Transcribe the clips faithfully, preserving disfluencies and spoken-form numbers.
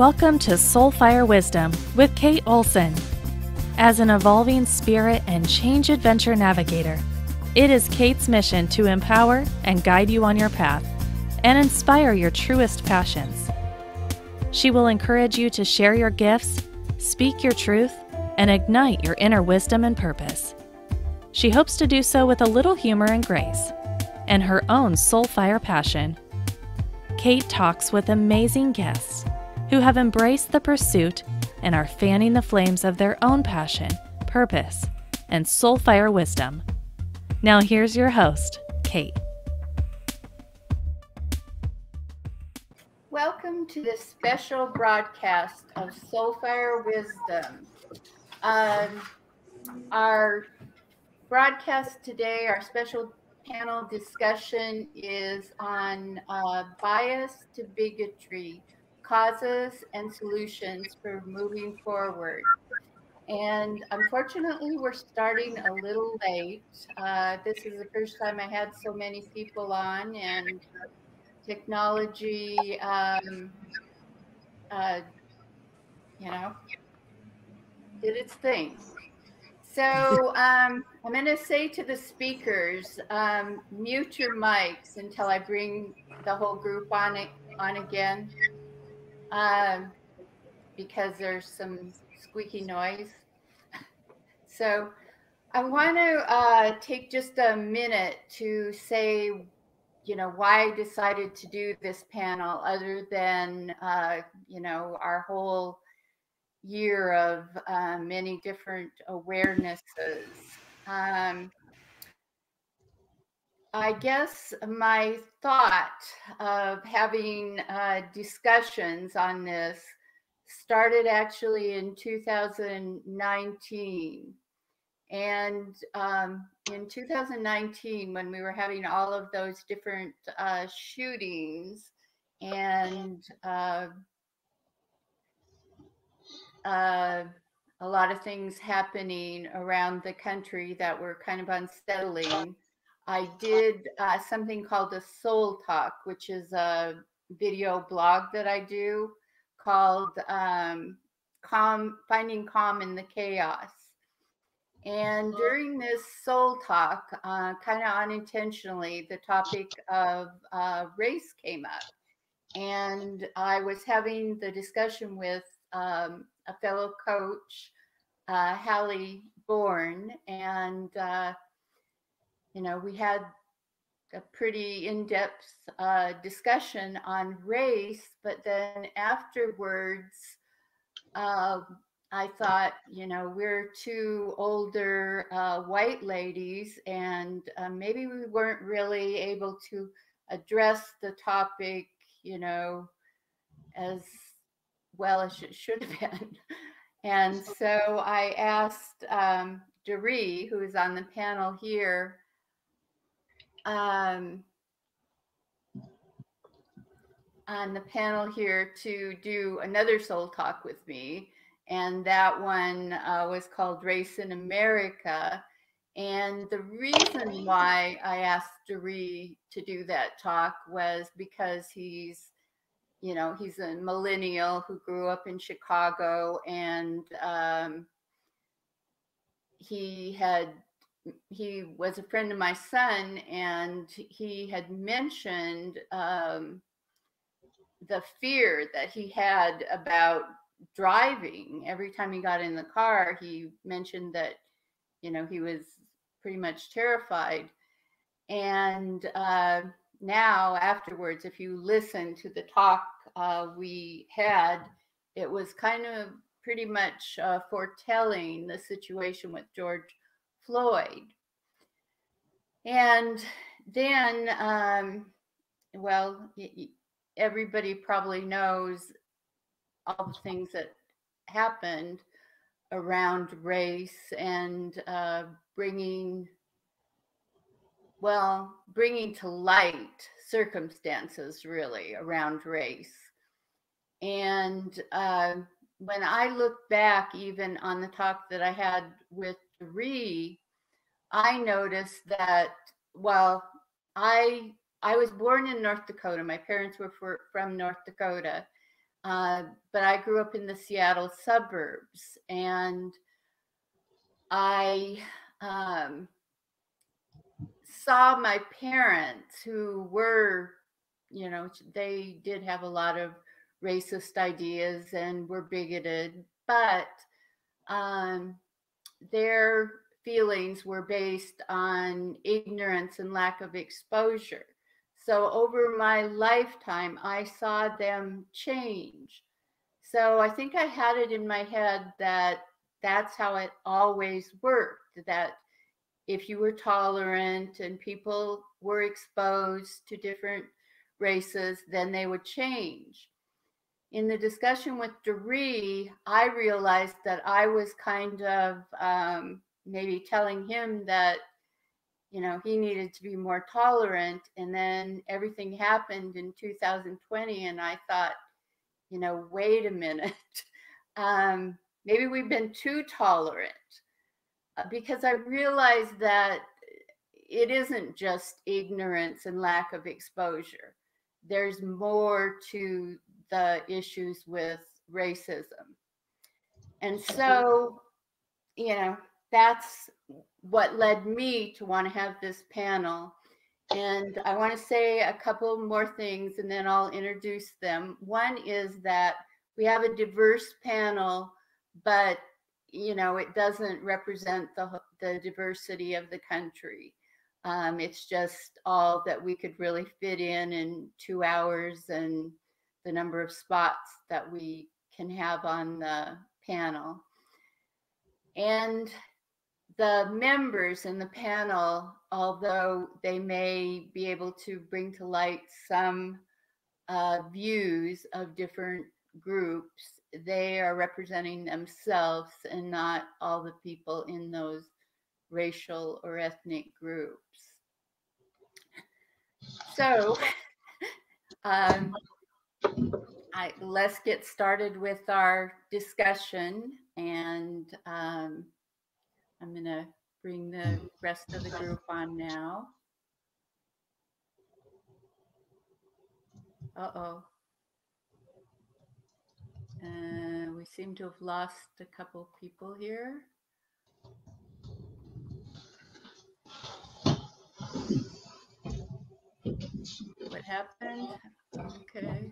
Welcome to Soulfire Wisdom with Kate Olson. As an evolving spirit and change adventure navigator, it is Kate's mission to empower and guide you on your path and inspire your truest passions. She will encourage you to share your gifts, speak your truth, and ignite your inner wisdom and purpose. She hopes to do so with a little humor and grace, and her own soulfire passion. Kate talks with amazing guests who have embraced the pursuit and are fanning the flames of their own passion, purpose, and soulfire wisdom. Now here's your host, Kate. Welcome to this special broadcast of Soulfire Wisdom. Um, our broadcast today, our special panel discussion is on uh, bias to bigotry, causes and solutions for moving forward. And unfortunately, we're starting a little late. Uh, this is the first time I had so many people on, and technology, um, uh, you know, did its thing. So um, I'm going to say to the speakers, um, mute your mics until I bring the whole group on, it, on again. Um, because there's some squeaky noise. So I want to uh, take just a minute to say, you know, why I decided to do this panel other than, uh, you know, our whole year of uh, many different awarenesses. Um, I guess my thought of having uh, discussions on this started actually in two thousand nineteen. And um, in two thousand nineteen, when we were having all of those different uh, shootings and uh, uh, a lot of things happening around the country that were kind of unsettling, I did uh, something called a Soul Talk, which is a video blog that I do called um, Calm, Finding Calm in the Chaos. And during this Soul Talk, uh, kind of unintentionally, the topic of uh, race came up. And I was having the discussion with um, a fellow coach, uh, Hallie Bourne, and uh, you know, we had a pretty in-depth uh, discussion on race, but then afterwards, uh, I thought, you know, we're two older uh, white ladies, and uh, maybe we weren't really able to address the topic, you know, as well as it should have been. And so I asked um, Dari, who is on the panel here, um on the panel here to do another soul talk with me, and that one uh, was called Race in America. And the reason why I asked Dari to do that talk was because he's, you know, he's a millennial who grew up in Chicago, and um he had he was a friend of my son, and he had mentioned um, the fear that he had about driving. Every time he got in the car, he mentioned that, you know, he was pretty much terrified. And uh, now afterwards, if you listen to the talk uh, we had, it was kind of pretty much uh, foretelling the situation with George Floyd. And then, um, well, everybody probably knows all the things that happened around race and uh, bringing, well, bringing to light circumstances really around race. And uh, when I look back even on the talk that I had with Dari, I noticed that, well, I I was born in North Dakota. My parents were for, from North Dakota. Uh, but I grew up in the Seattle suburbs, and I um, saw my parents, who were, you know, they did have a lot of racist ideas and were bigoted, but um, their feelings were based on ignorance and lack of exposure. So over my lifetime, I saw them change. So I think I had it in my head that that's how it always worked, that if you were tolerant and people were exposed to different races, then they would change. In the discussion with Dari, I realized that I was kind of um, maybe telling him that, you know, he needed to be more tolerant. And then everything happened in two thousand twenty. And I thought, you know, wait a minute, um, maybe we've been too tolerant, because I realized that it isn't just ignorance and lack of exposure. There's more to the issues with racism. And so, you know, that's what led me to want to have this panel. And I want to say a couple more things and then I'll introduce them. One is that we have a diverse panel, but, you know, it doesn't represent the, the diversity of the country. Um, it's just all that we could really fit in in two hours and the number of spots that we can have on the panel. And the members in the panel, although they may be able to bring to light some uh, views of different groups, they are representing themselves and not all the people in those racial or ethnic groups. So um, I, let's get started with our discussion, and um, I'm going to bring the rest of the group on now. Uh-oh. Uh, we seem to have lost a couple people here. What happened? Okay.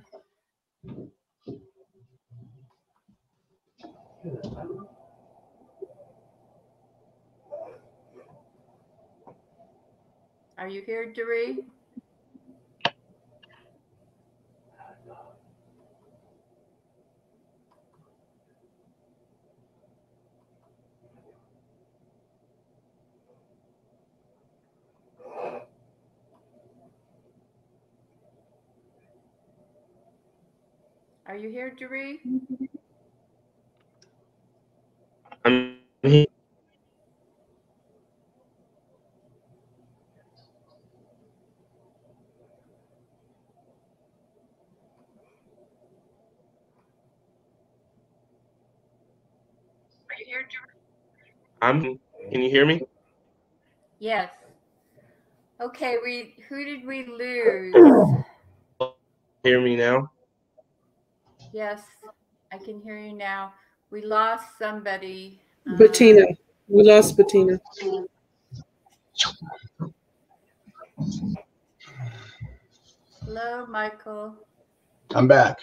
Are you here, Dari? Are you here, Dari? I'm here. I'm, can you hear me? Yes. Okay, we, who did we lose? Hear me now? Yes, I can hear you now. We lost somebody. Bettina, um, we lost Bettina. Hello, Michael. I'm back.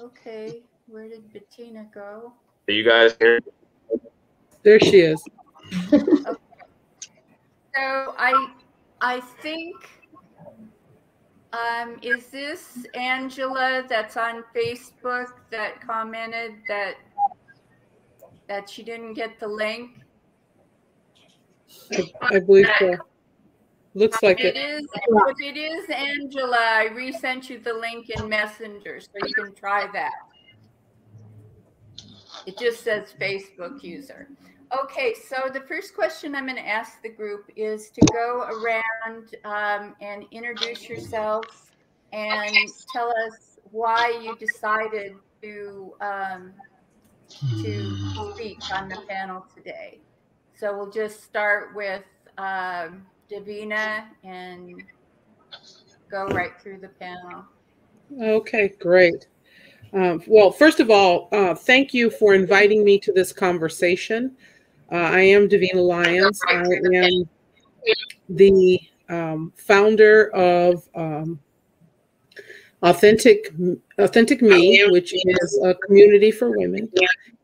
Okay, where did Bettina go? Are you guys here? There she is. Okay. So I, I think, um, is this Angela that's on Facebook that commented that that she didn't get the link? I, I believe so. Looks like it. It is, if it is Angela, I resent you the link in Messenger, so you can try that. It just says Facebook user. Okay, so the first question I'm going to ask the group is to go around um, and introduce yourselves and tell us why you decided to um, to speak on the panel today. So we'll just start with um, Davina and go right through the panel. Okay, great. Um, well, first of all, uh, thank you for inviting me to this conversation. Uh, I am Davina Lyons. I am the um, founder of um, Authentic Authentic Me, which is a community for women,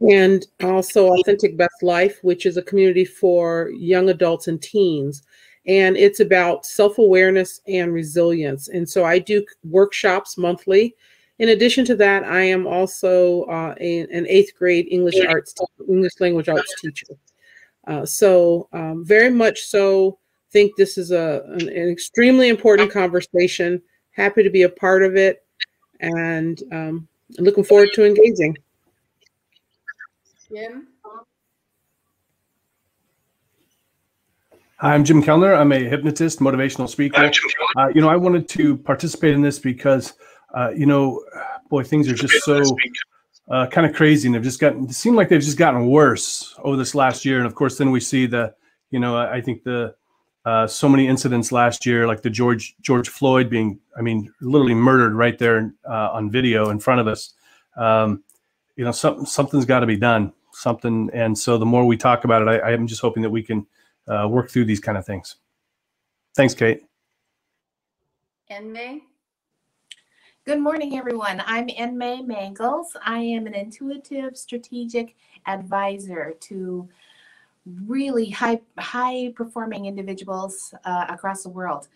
and also Authentic Best Life, which is a community for young adults and teens. And it's about self-awareness and resilience. And so I do workshops monthly. In addition to that, I am also uh, a, an eighth grade English arts, English language arts teacher. Uh, so um, very much so think this is a, an, an extremely important conversation. Happy to be a part of it, and um, looking forward to engaging. Jim? Hi, I'm Jim Kellner. I'm a hypnotist, motivational speaker. Uh, you know, I wanted to participate in this because, uh, you know, boy, things are just so uh, kind of crazy, and they've just gotten. It seemed like they've just gotten worse over this last year. And of course, then we see the, you know, I think the uh, so many incidents last year, like the George George Floyd being, I mean, literally murdered right there uh, on video in front of us. Um, you know, something something's got to be done. Something, and so the more we talk about it, I, I'm just hoping that we can. Uh, work through these kind of things. Thanks, Kate. En-May? Good morning, everyone. I'm En-May Mangels. I am an intuitive strategic advisor to really high, high performing individuals uh, across the world.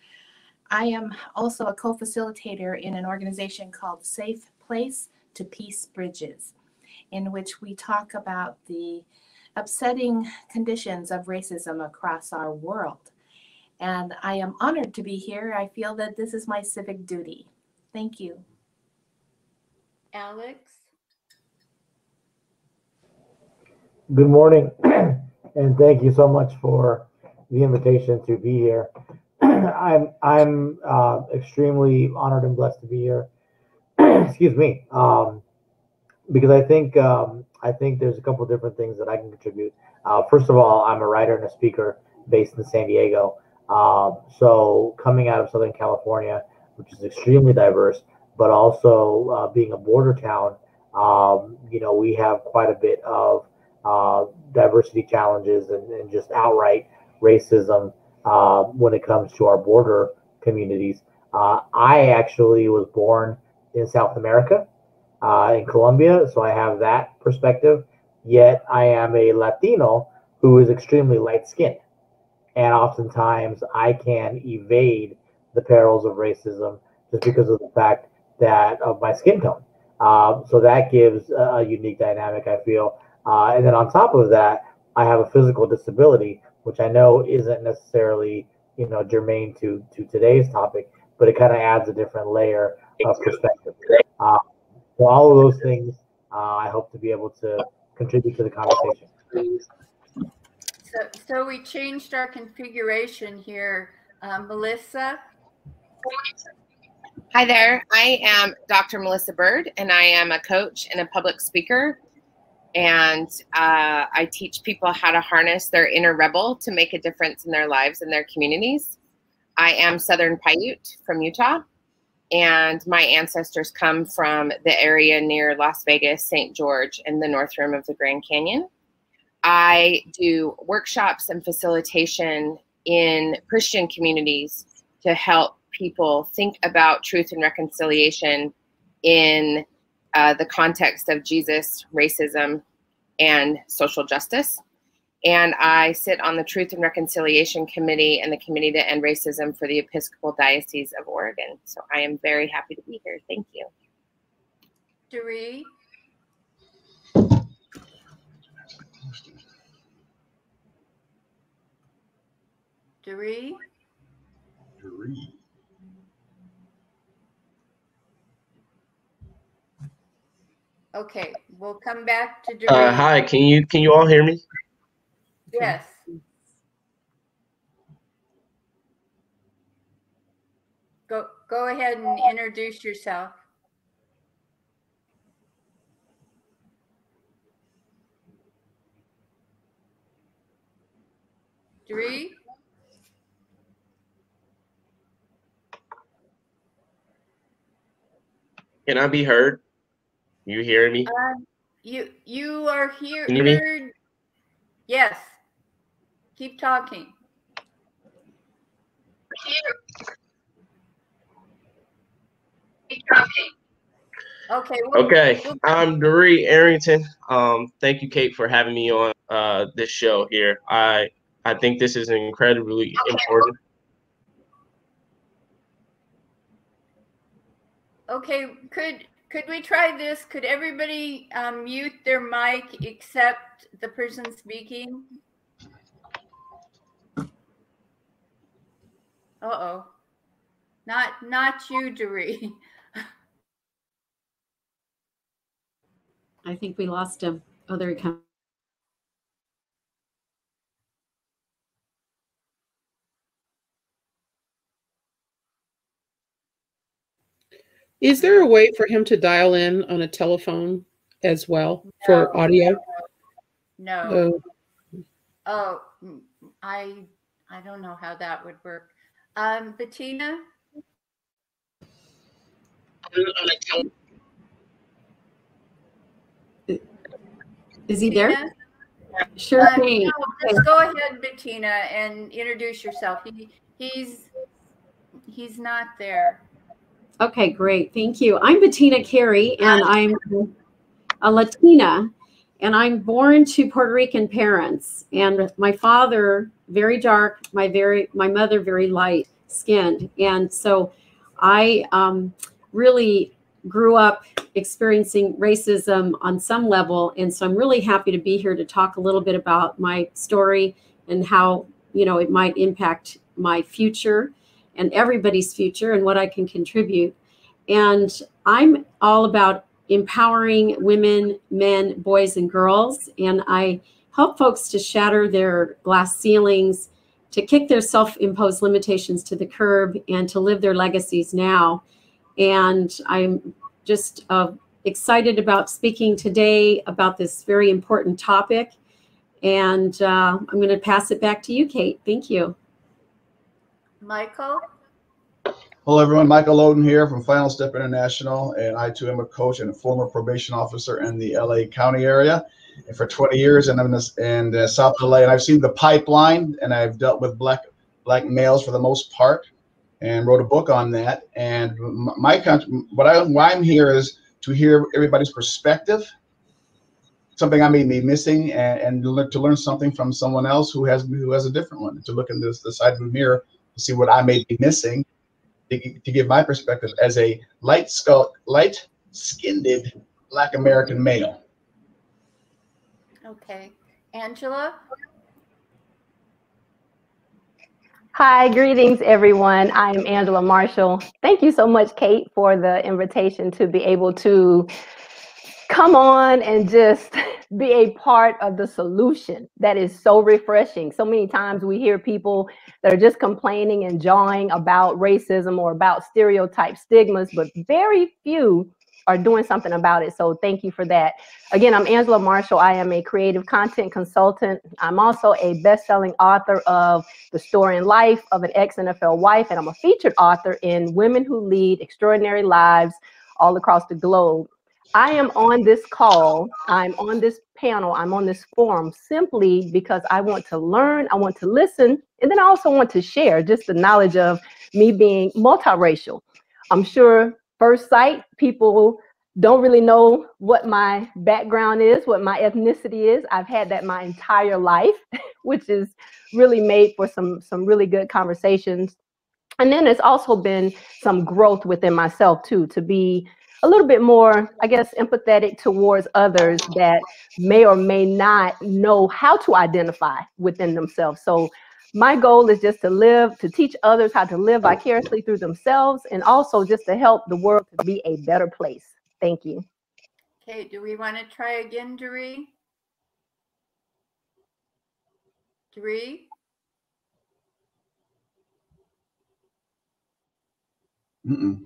I am also a co-facilitator in an organization called Safe Place to Peace Bridges, in which we talk about the upsetting conditions of racism across our world. And I am honored to be here. I feel that this is my civic duty. Thank you. Alex? Good morning, and thank you so much for the invitation to be here. I'm, I'm uh, extremely honored and blessed to be here. Excuse me. Um, because I think um, I think there's a couple of different things that I can contribute. Uh, first of all, I'm a writer and a speaker based in San Diego. Um, so coming out of Southern California, which is extremely diverse, but also uh, being a border town, um, you know, we have quite a bit of uh, diversity challenges and, and just outright racism uh, when it comes to our border communities. Uh, I actually was born in South America. Uh, in Colombia, so I have that perspective, yet I am a Latino who is extremely light-skinned, and oftentimes I can evade the perils of racism just because of the fact that of my skin tone. Um, so that gives a unique dynamic, I feel. Uh, and then on top of that, I have a physical disability, which I know isn't necessarily, you know, germane to, to today's topic, but it kind of adds a different layer of perspective. Uh, So all of those things, uh, I hope to be able to contribute to the conversation. So, so we changed our configuration here. Uh, Melissa? Hi there. I am Doctor Melissa Bird, and I am a coach and a public speaker. And uh, I teach people how to harness their inner rebel to make a difference in their lives and their communities. I am Southern Paiute from Utah. And my ancestors come from the area near Las Vegas, Saint George, and the North Rim of the Grand Canyon. I do workshops and facilitation in Christian communities to help people think about truth and reconciliation in uh, the context of Jesus, racism, and social justice. And I sit on the Truth and Reconciliation Committee and the Committee to End Racism for the Episcopal Diocese of Oregon. So I am very happy to be here. Thank you. Dari? Dari? Dari? Okay, we'll come back to Dari. Uh, hi, can you, can you all hear me? Yes. Go, go ahead and introduce yourself. Dari? Can I be heard? You hear me? Um, you you are here. Can you hear heard. Me? Yes. Keep talking. Here. Keep talking. Okay. We'll, okay. We'll, I'm Dari Arrington. Um, thank you, Kate, for having me on uh, this show here. I I think this is incredibly okay. important. Okay, could could we try this? Could everybody um, mute their mic except the person speaking? Uh-oh. Not not you, Dari. I think we lost him. Oh, there he comes. Is there a way for him to dial in on a telephone as well no, for audio? No. no. Oh, I I don't know how that would work. Um, Bettina? Is he there? Bettina? Sure um, thing. No, let's go ahead, Bettina, and introduce yourself. He, he's he's not there. Okay, great. Thank you. I'm Bettina Carey, and I'm a Latina, and I'm born to Puerto Rican parents. And my father, very dark, my very my mother, very light skinned. And so I um, really grew up experiencing racism on some level. And so I'm really happy to be here to talk a little bit about my story and how, you know, it might impact my future and everybody's future and what I can contribute. And I'm all about empowering women, men, boys, and girls. And I help folks to shatter their glass ceilings, to kick their self-imposed limitations to the curb, and to live their legacies now. And I'm just uh, excited about speaking today about this very important topic. And uh, I'm gonna pass it back to you, Kate. Thank you. Michael? Hello everyone, Michael Loden here from Final Step International, and I too am a coach and a former probation officer in the L A County area, and for twenty years, and I'm in, this, in uh, South L A, and I've seen the pipeline, and I've dealt with black black males for the most part, and wrote a book on that. And my country, what I why I'm here is to hear everybody's perspective, something I may be missing, and, and to learn something from someone else who has who has a different one, to look in this the side of the mirror. See what I may be missing, to, to give my perspective as a light skull, light skinned Black American male. Okay, Angela. Hi, greetings everyone. I am Angela Marshall. Thank you so much, Kate, for the invitation to be able to come on and just be a part of the solution. That is so refreshing. So many times we hear people that are just complaining and jawing about racism or about stereotype stigmas, but very few are doing something about it. So thank you for that. Again, I'm Angela Marshall. I am a creative content consultant. I'm also a best-selling author of The Story and Life of an Ex-N F L Wife, and I'm a featured author in Women Who Lead Extraordinary Lives all across the globe. I am on this call, I'm on this panel, I'm on this forum simply because I want to learn, I want to listen, and then I also want to share just the knowledge of me being multiracial. I'm sure first sight, people don't really know what my background is, what my ethnicity is. I've had that my entire life, which is really made for some, some really good conversations. And then there's also been some growth within myself too, to be a little bit more, I guess, empathetic towards others that may or may not know how to identify within themselves. So my goal is just to live, to teach others how to live vicariously through themselves, and also just to help the world to be a better place. Thank you. Okay, do we want to try again, Dari? Dari? Mm-mm.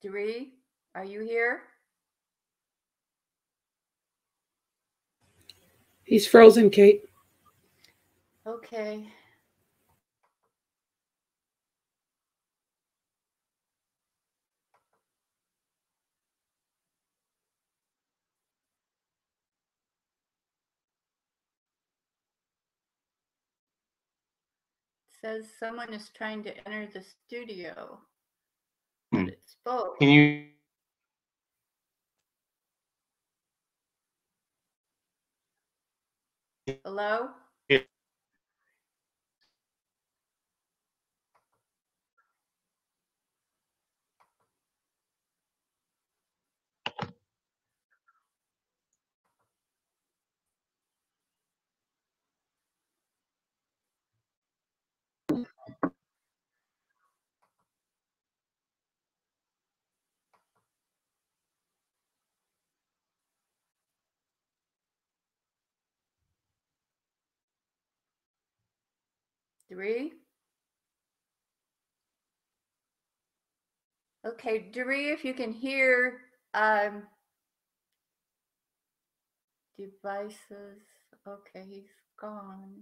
Dari, are you here? He's frozen, Kate. Okay. Says someone is trying to enter the studio. Hmm. It's both. Can you? Hello? Yeah. Dari? Okay, Dari, if you can hear um, devices. Okay, he's gone.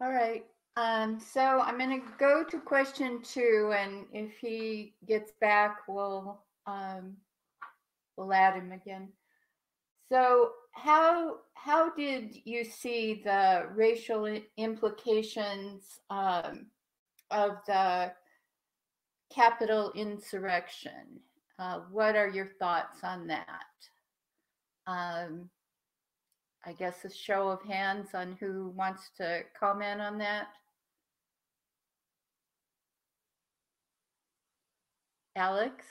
All right, um, so I'm going to go to question two, and if he gets back, we'll, um, we'll add him again. So how how did you see the racial implications um, of the Capitol insurrection? Uh, what are your thoughts on that? Um, I guess a show of hands on who wants to comment on that. Alex?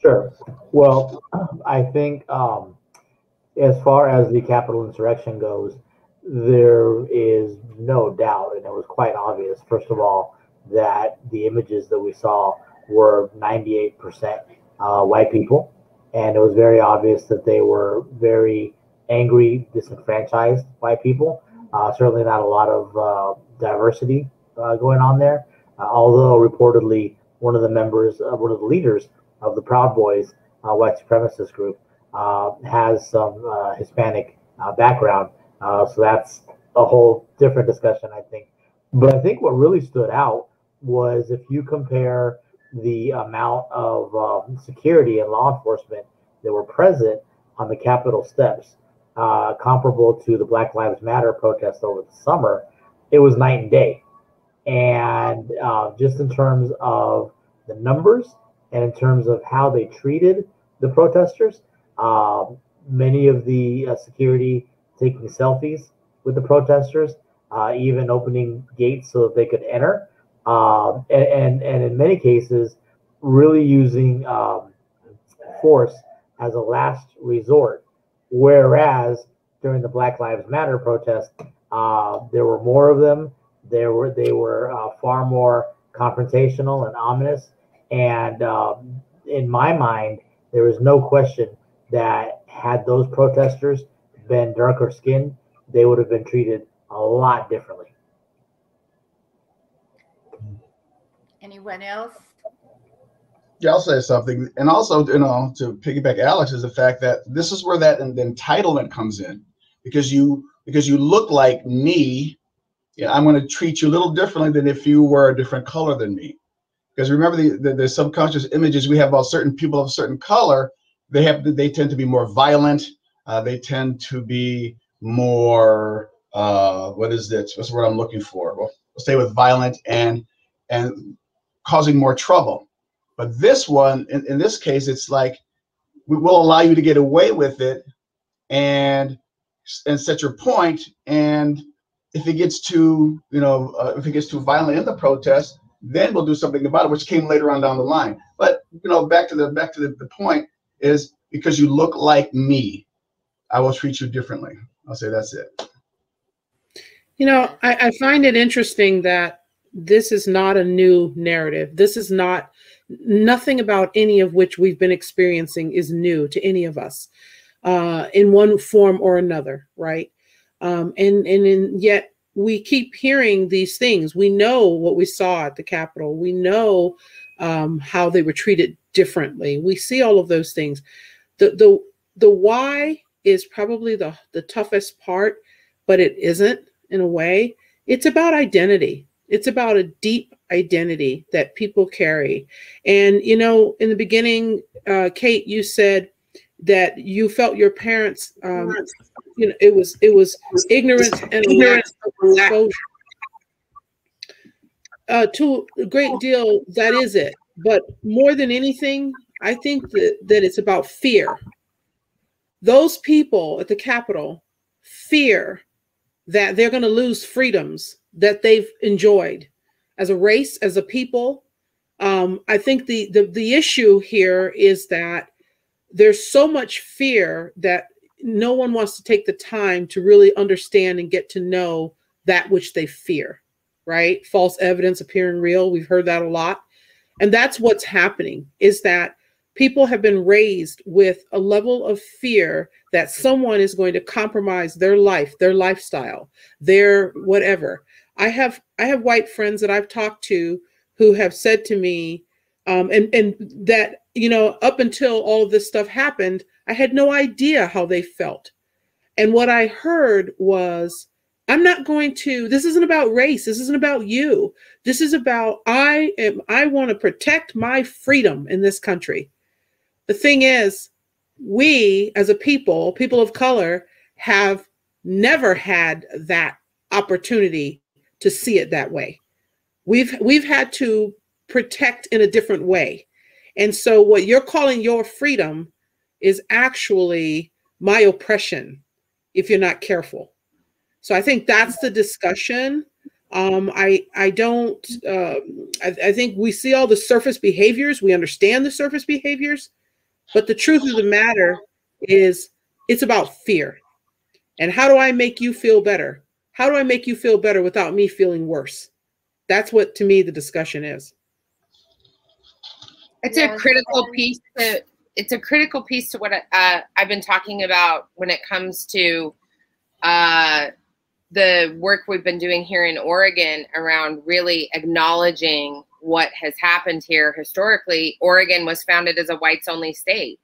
Sure. Well, I think um, as far as the Capitol insurrection goes, there is no doubt, and it was quite obvious, first of all, that the images that we saw were ninety-eight percent uh, white people, and it was very obvious that they were very angry, disenfranchised white people. Uh, certainly not a lot of uh, diversity uh, going on there, uh, although reportedly one of the members, uh, one of the leaders of the Proud Boys, uh, white supremacist group, uh, has some uh, Hispanic uh, background. Uh, so that's a whole different discussion, I think. But I think what really stood out was if you compare the amount of um, security and law enforcement that were present on the Capitol steps, uh, comparable to the Black Lives Matter protests over the summer, it was night and day. And uh, just in terms of the numbers, and in terms of how they treated the protesters, uh, many of the uh, security taking selfies with the protesters, uh, even opening gates so that they could enter, uh, and, and, and in many cases, really using um, force as a last resort. Whereas during the Black Lives Matter protest, uh, there were more of them. There were, they were uh, far more confrontational and ominous. And um, in my mind, there is no question that had those protesters been darker skinned, they would have been treated a lot differently. Anyone else? Yeah, I'll say something. And also, you know, to piggyback Alex is the fact that this is where that entitlement comes in, because you because you look like me, yeah, I'm going to treat you a little differently than if you were a different color than me. Because remember the, the, the subconscious images we have about certain people of a certain color, they have they tend to be more violent. Uh, they tend to be more uh, what is this? What's the word I'm looking for? Well, we'll stay with violent and and causing more trouble. But this one, in, in this case, it's like we will allow you to get away with it and and set your point. And if it gets too you know uh, if it gets too violent in the protest, then we'll do something about it, which came later on down the line. But you know, back to the back to the, the point is because you look like me, I will treat you differently. I'll say that's it. You know, I, I find it interesting that this is not a new narrative. This is not nothing about any of which we've been experiencing is new to any of us, uh, in one form or another, right? Um, and and in, yet. We keep hearing these things. We know what we saw at the Capitol. We know um, how they were treated differently. We see all of those things. The, the, the why is probably the, the toughest part, but it isn't in a way. It's about identity. It's about a deep identity that people carry. And, you know, in the beginning, uh, Kate, you said that you felt your parents, um, you know, it was, it was ignorance and ignorance of exposure. Uh, to a great deal, that is it. But more than anything, I think that, that it's about fear. Those people at the Capitol fear that they're going to lose freedoms that they've enjoyed as a race, as a people. Um, I think the, the, the issue here is that there's so much fear that no one wants to take the time to really understand and get to know that which they fear. Right? False evidence appearing real. We've heard that a lot. And that's what's happening, is that people have been raised with a level of fear that someone is going to compromise their life, their lifestyle, their whatever. I have I have white friends that I've talked to who have said to me, um, and, and that, you know, up until all of this stuff happened, I had no idea how they felt. And what I heard was, I'm not going to, this isn't about race. This isn't about you. This is about, I am, I want to protect my freedom in this country. The thing is, we as a people, people of color, have never had that opportunity to see it that way. We've, we've had to protect in a different way. And so what you're calling your freedom is actually my oppression if you're not careful. So I think that's the discussion. Um, I I don't. Uh, I, I think we see all the surface behaviors. We understand the surface behaviors, but the truth of the matter is, it's about fear. And how do I make you feel better? How do I make you feel better without me feeling worse? That's what, to me, the discussion is. It's a critical piece. To, it's a critical piece to what uh, I've been talking about when it comes to. Uh, the work we've been doing here in Oregon around really acknowledging what has happened here historically. Oregon was founded as a whites-only state.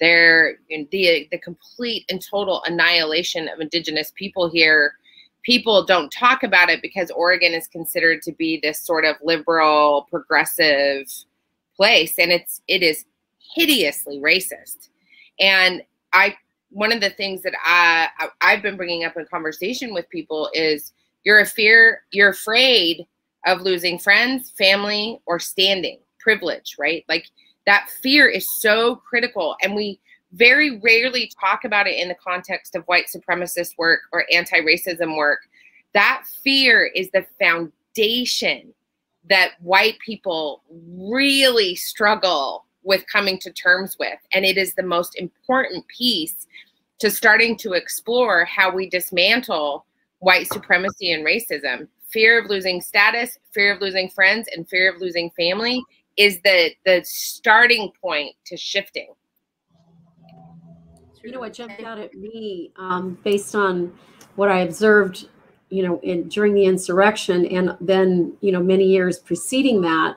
There, the, the complete and total annihilation of indigenous people here. People don't talk about it because Oregon is considered to be this sort of liberal, progressive place, and it's it is hideously racist. And I one of the things that I, I've been bringing up in conversation with people is you're a fear, you're afraid of losing friends, family, or standing, privilege, right? Like that fear is so critical. And we very rarely talk about it in the context of white supremacist work or anti-racism work. That fear is the foundation that white people really struggle with coming to terms with. And it is the most important piece to starting to explore how we dismantle white supremacy and racism. Fear of losing status, fear of losing friends, and fear of losing family is the, the starting point to shifting. You know, what jumped out at me um, based on what I observed, you know, in, during the insurrection and then, you know, many years preceding that,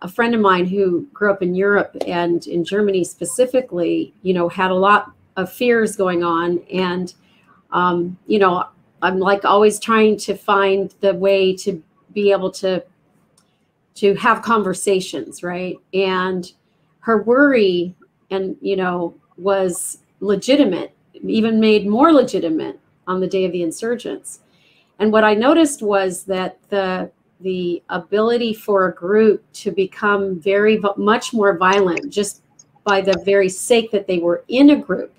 a friend of mine who grew up in Europe and in Germany specifically, you know, had a lot of fears going on. And, um, you know, I'm like always trying to find the way to be able to, to have conversations, right? And her worry and, you know, was legitimate, even made more legitimate on the day of the insurgents. And what I noticed was that the the ability for a group to become very much more violent just by the very sake that they were in a group.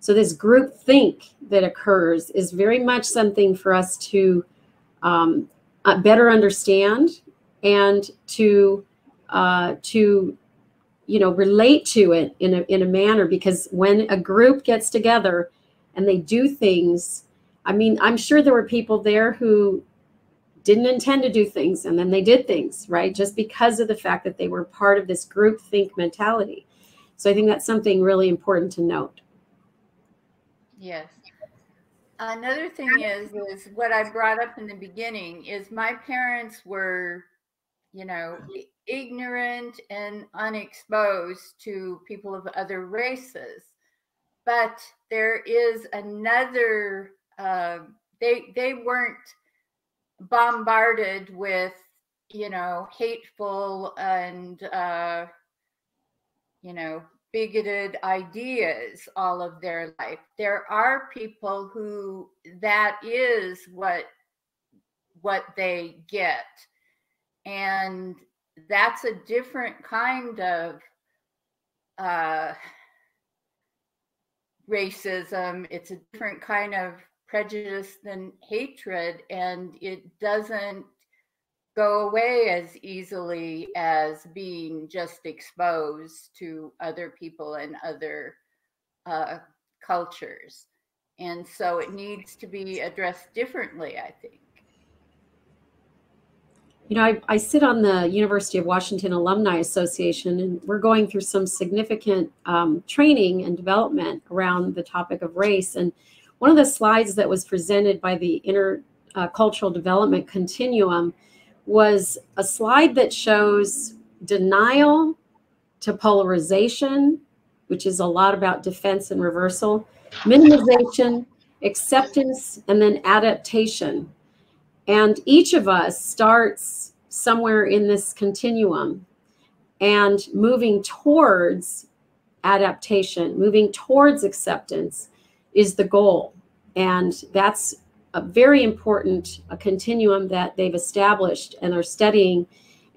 So this group think that occurs is very much something for us to um, uh, better understand and to, uh, to, you know, relate to it in a, in a manner, because when a group gets together and they do things, I mean, I'm sure there were people there who didn't intend to do things, and then they did things, right? Just because of the fact that they were part of this groupthink mentality. So I think that's something really important to note. Yes. Another thing is, is what I brought up in the beginning is my parents were, you know, ignorant and unexposed to people of other races. But there is another, uh, they, they weren't bombarded with, you know, hateful and, uh, you know, bigoted ideas all of their life. There are people who that is what, what they get. And that's a different kind of uh, racism. It's a different kind of prejudice than hatred, and it doesn't go away as easily as being just exposed to other people and other uh, cultures. And so it needs to be addressed differently, I think. You know, I, I sit on the University of Washington Alumni Association, and we're going through some significant um, training and development around the topic of race. And one of the slides that was presented by the Intercultural Development Continuum was a slide that shows denial to polarization, which is a lot about defense and reversal, minimization, acceptance, and then adaptation. And each of us starts somewhere in this continuum and moving towards adaptation, moving towards acceptance is the goal. And that's a very important a continuum that they've established and are studying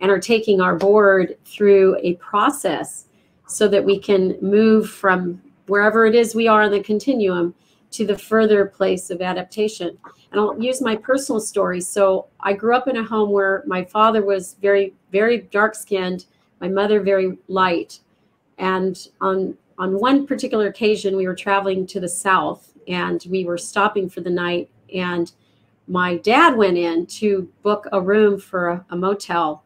and are taking our board through a process so that we can move from wherever it is we are in the continuum to the further place of adaptation. And I'll use my personal story. So I grew up in a home where my father was very, very dark-skinned, my mother very light. And on, on one particular occasion, we were traveling to the South and we were stopping for the night. And my dad went in to book a room for a, a motel,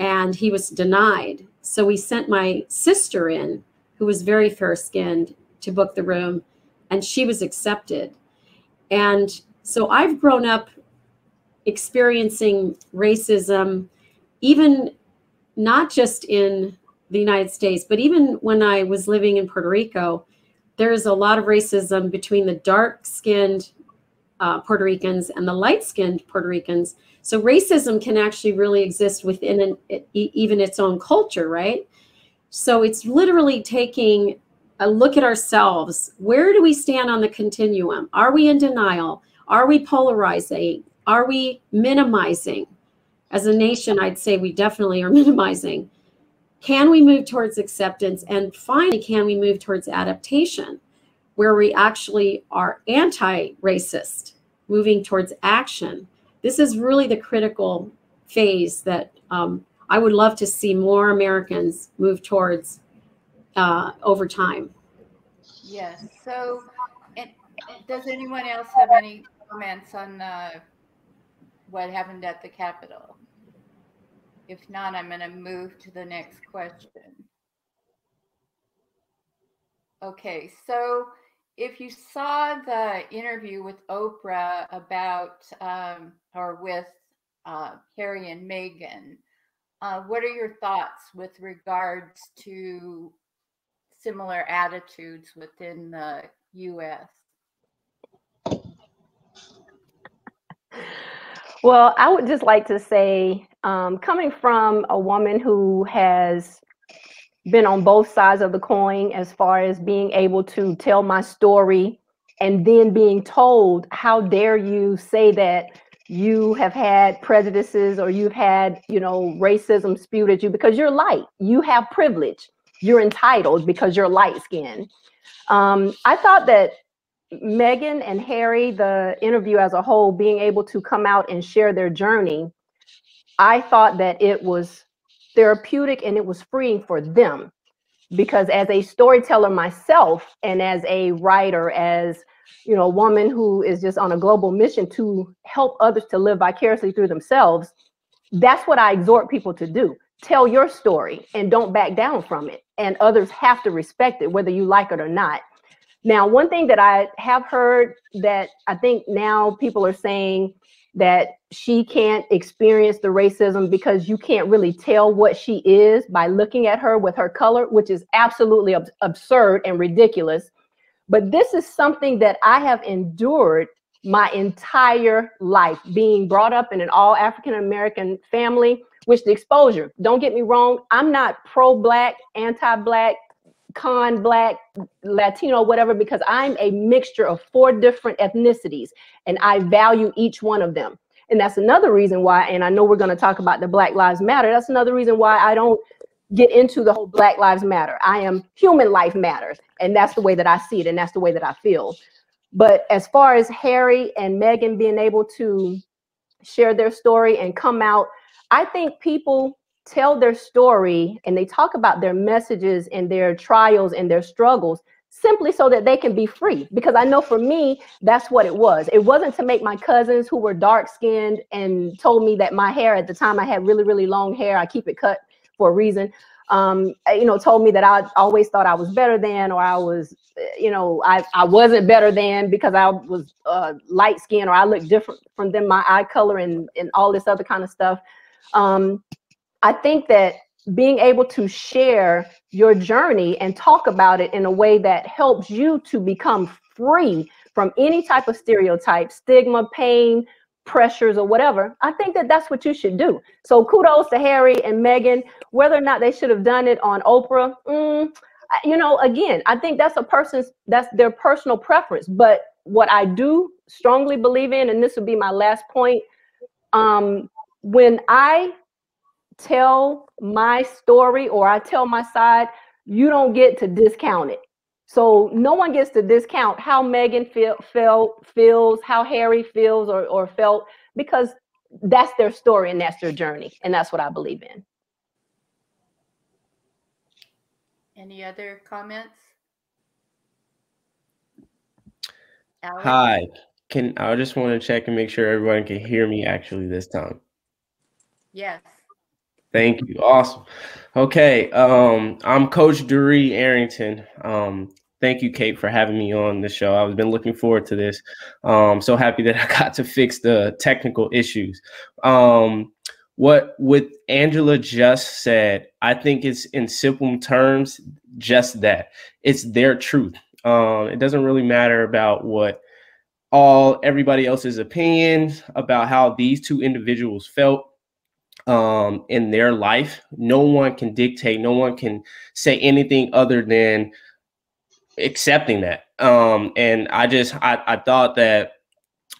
and he was denied. So we sent my sister in, who was very fair-skinned, to book the room, and she was accepted. And so I've grown up experiencing racism, even not just in the United States, but even when I was living in Puerto Rico, there is a lot of racism between the dark-skinned uh, Puerto Ricans and the light-skinned Puerto Ricans. So racism can actually really exist within an, it, even its own culture, right? So it's literally taking a look at ourselves. Where do we stand on the continuum? Are we in denial? Are we polarizing? Are we minimizing? As a nation, I'd say we definitely are minimizing. Can we move towards acceptance? And finally, can we move towards adaptation, where we actually are anti-racist, moving towards action? This is really the critical phase that um, I would love to see more Americans move towards uh, over time. Yes. So it, does anyone else have any comments on uh, what happened at the Capitol? If not, I'm going to move to the next question. Okay. So if you saw the interview with Oprah about, um, or with uh, Harry and Megan, uh, what are your thoughts with regards to similar attitudes within the U S? Well, I would just like to say, um, coming from a woman who has been on both sides of the coin, as far as being able to tell my story and then being told, how dare you say that you have had prejudices or you've had, you know, racism spewed at you because you're light, you have privilege, you're entitled because you're light skinned. Um, I thought that Megan and Harry, the interview as a whole, being able to come out and share their journey, I thought that it was therapeutic and it was freeing for them, because as a storyteller myself and as a writer, as you know, a woman who is just on a global mission to help others to live vicariously through themselves, that's what I exhort people to do. Tell your story and don't back down from it. And others have to respect it, whether you like it or not. Now, one thing that I have heard that I think now people are saying that she can't experience the racism because you can't really tell what she is by looking at her with her color, which is absolutely ab- absurd and ridiculous. But this is something that I have endured my entire life, being brought up in an all African American family, which the exposure, don't get me wrong, I'm not pro-Black, anti-Black, con Black, Latino, whatever, because I'm a mixture of four different ethnicities and I value each one of them. And that's another reason why, and I know we're going to talk about the Black Lives Matter, that's another reason why I don't get into the whole Black Lives Matter. I am human life matters. And that's the way that I see it. And that's the way that I feel. But as far as Harry and Megan being able to share their story and come out, I think people tell their story and they talk about their messages and their trials and their struggles simply so that they can be free. Because I know for me, that's what it was. It wasn't to make my cousins who were dark skinned and told me that my hair, at the time I had really, really long hair. I keep it cut for a reason. Um, you know, told me that I always thought I was better than, or I was, you know, I, I wasn't better than because I was uh, light skinned or I looked different from them, my eye color and, and all this other kind of stuff. Um, I think that being able to share your journey and talk about it in a way that helps you to become free from any type of stereotype, stigma, pain, pressures, or whatever, I think that that's what you should do. So kudos to Harry and Megan. Whether or not they should have done it on Oprah, mm, you know, again, I think that's a person's, that's their personal preference. But what I do strongly believe in, and this would be my last point, um, when I tell my story or I tell my side, you don't get to discount it. So no one gets to discount how Megan feel, feel, feels, how Harry feels or, or felt, because that's their story and that's their journey. And that's what I believe in. Any other comments? Alex? Hi, can I just want to check and make sure everyone can hear me actually this time. Yes. Thank you. Awesome. Okay. Um, I'm Coach Dari Arrington. Um, thank you, Kate, for having me on the show. I've been looking forward to this. Um, so happy that I got to fix the technical issues. Um, what with Angela just said, I think it's in simple terms, just that it's their truth. Um, it doesn't really matter about what all everybody else's opinions about how these two individuals felt um in their life. No one can dictate, no one can say anything other than accepting that. Um and I just I, I thought that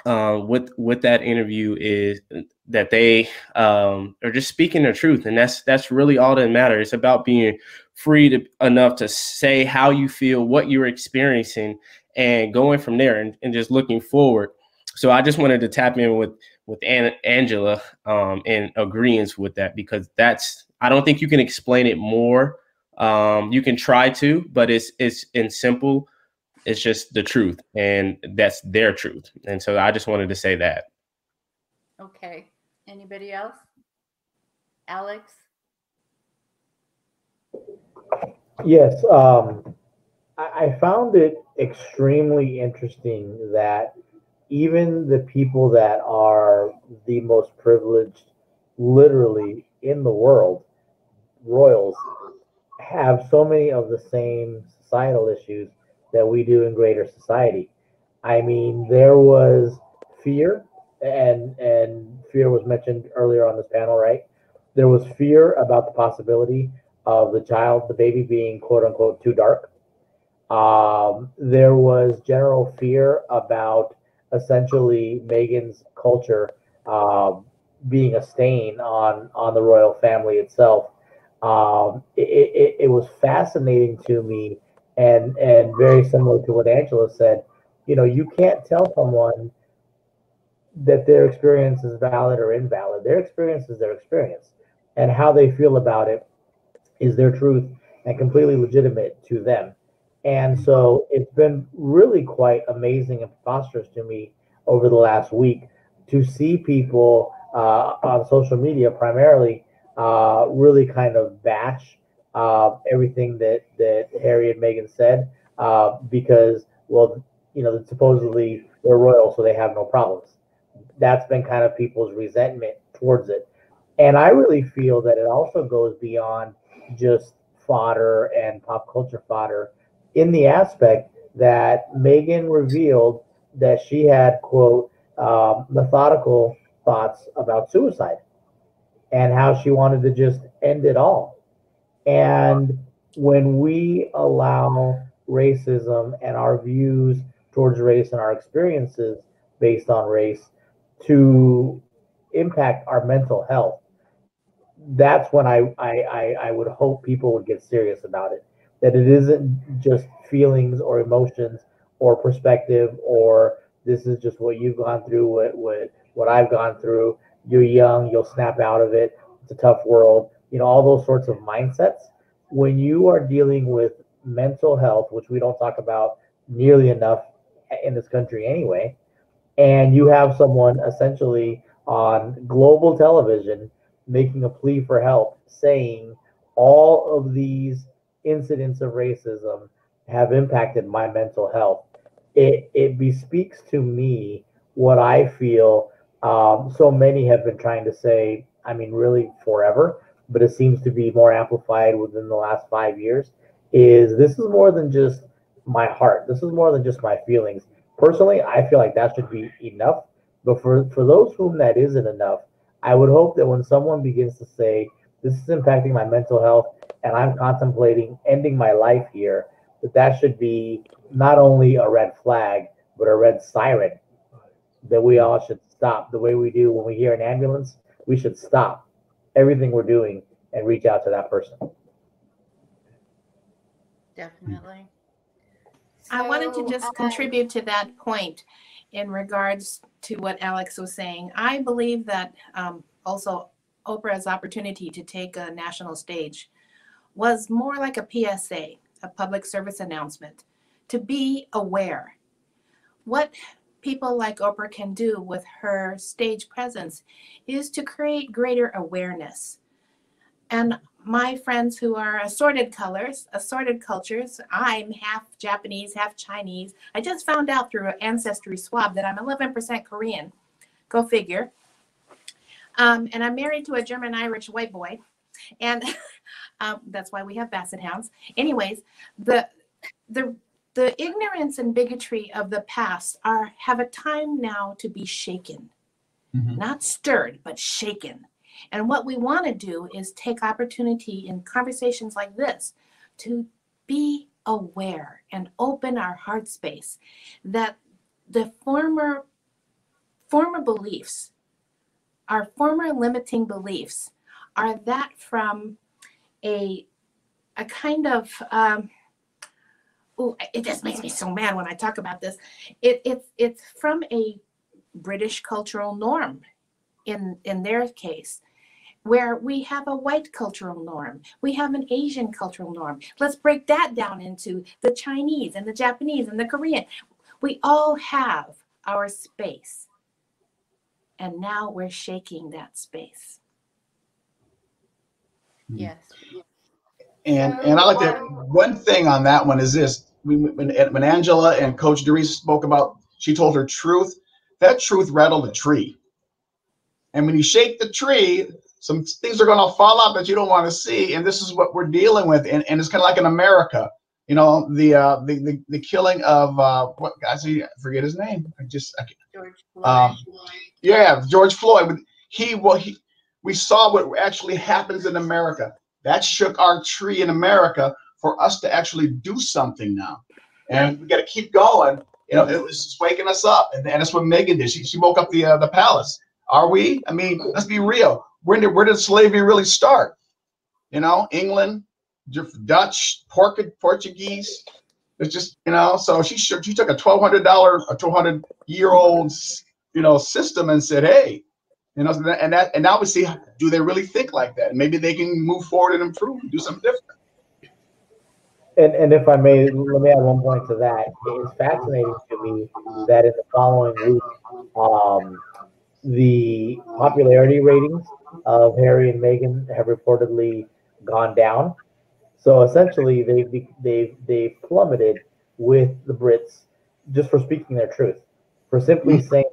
uh with with that interview is that they um are just speaking the truth, and that's that's really all that matters. It's about being free to enough to say how you feel, what you're experiencing, and going from there and, and just looking forward. So I just wanted to tap in with with An- Angela um, in agreeance with that, because that's, I don't think you can explain it more. Um, you can try to, but it's, it's in simple, it's just the truth, and that's their truth. And so I just wanted to say that. Okay. Anybody else? Alex? Yes. Um, I, I found it extremely interesting that even the people that are the most privileged literally in the world, royals, have so many of the same societal issues that we do in greater society. I mean, there was fear, and and fear was mentioned earlier on this panel, right? There was fear about the possibility of the child, the baby, being quote unquote too dark. Um, there was general fear about essentially Megan's culture um, being a stain on, on the royal family itself. Um, it, it, it was fascinating to me, and, and very similar to what Angela said. You know, you can't tell someone that their experience is valid or invalid. Their experience is their experience, and how they feel about it is their truth and completely legitimate to them. And so it's been really quite amazing and preposterous to me over the last week to see people uh, on social media primarily uh, really kind of bash uh, everything that, that Harry and Megan said uh, because, well, you know, supposedly they're royal, so they have no problems. that's been kind of people's resentment towards it. And I really feel that it also goes beyond just fodder and pop culture fodder in the aspect that Megan revealed that she had, quote, um, methodical thoughts about suicide and how she wanted to just end it all. And when we allow racism and our views towards race and our experiences based on race to impact our mental health, that's when I, I, I would hope people would get serious about it, that it isn't just feelings or emotions or perspective or this is just what you've gone through, what, what, what I've gone through, you're young, you'll snap out of it, it's a tough world, you know, all those sorts of mindsets. When you are dealing with mental health, which we don't talk about nearly enough in this country anyway, and you have someone essentially on global television making a plea for help, saying all of these incidents of racism have impacted my mental health, it it bespeaks to me what I feel um, so many have been trying to say, I mean, really forever, but it seems to be more amplified within the last five years, is this is more than just my heart. This is more than just my feelings. Personally, I feel like that should be enough. But for, for those whom that isn't enough, I would hope that when someone begins to say, this is impacting my mental health and I'm contemplating ending my life here, that that should be not only a red flag, but a red siren that we all should stop. The way we do when we hear an ambulance, we should stop everything we're doing and reach out to that person. Definitely. So, I wanted to just contribute to that point in regards to what Alex was saying. I believe that um, also Oprah's opportunity to take a national stage was more like a P S A, a public service announcement, to be aware. What people like Oprah can do with her stage presence is to create greater awareness. And my friends who are assorted colors, assorted cultures, I'm half Japanese, half Chinese. I just found out through an ancestry swab that I'm eleven percent Korean. Go figure. Um, and I'm married to a German-Irish white boy. And um, that's why we have Basset Hounds. Anyways, the, the, the ignorance and bigotry of the past are have a time now to be shaken. Mm-hmm. Not stirred, but shaken. And what we want to do is take opportunity in conversations like this to be aware and open our heart space that the former, former beliefs, our former limiting beliefs, are that from a, a kind of, um, oh, it just makes me so mad when I talk about this. It, it, it's from a British cultural norm in, in their case, where we have a white cultural norm, we have an Asian cultural norm. Let's break that down into the Chinese and the Japanese and the Korean. We all have our space. And now we're shaking that space. Yes. And and I like that. One thing on that one is this, when, when Angela and Coach Dari spoke about, she told her truth, that truth rattled a tree. And when you shake the tree, some things are going to fall out that you don't want to see. And this is what we're dealing with. And, and it's kind of like in America, you know, the uh, the, the the killing of uh, what I see, I forget his name. I just I George Floyd. Um, yeah, George Floyd. He well, he we saw what actually happens in America. That shook our tree in America for us to actually do something now. And we got to keep going. You know, it was just waking us up. And, and that's what Megan did. She she woke up the uh, the palace. Are we? I mean, let's be real. Where did, where did slavery really start? You know, England, Dutch, Portuguese. It's just, you know, so she she took a twelve hundred dollar, a two hundred year old, you know, system and said, hey, you know, and that, and now we see, do they really think like that? Maybe they can move forward and improve and do something different. And, and if I may, let me add one point to that. It's fascinating to me that in the following week, um, the popularity ratings of Harry and Meghan have reportedly gone down. So essentially, they've, they've, they've plummeted with the Brits just for speaking their truth, for simply saying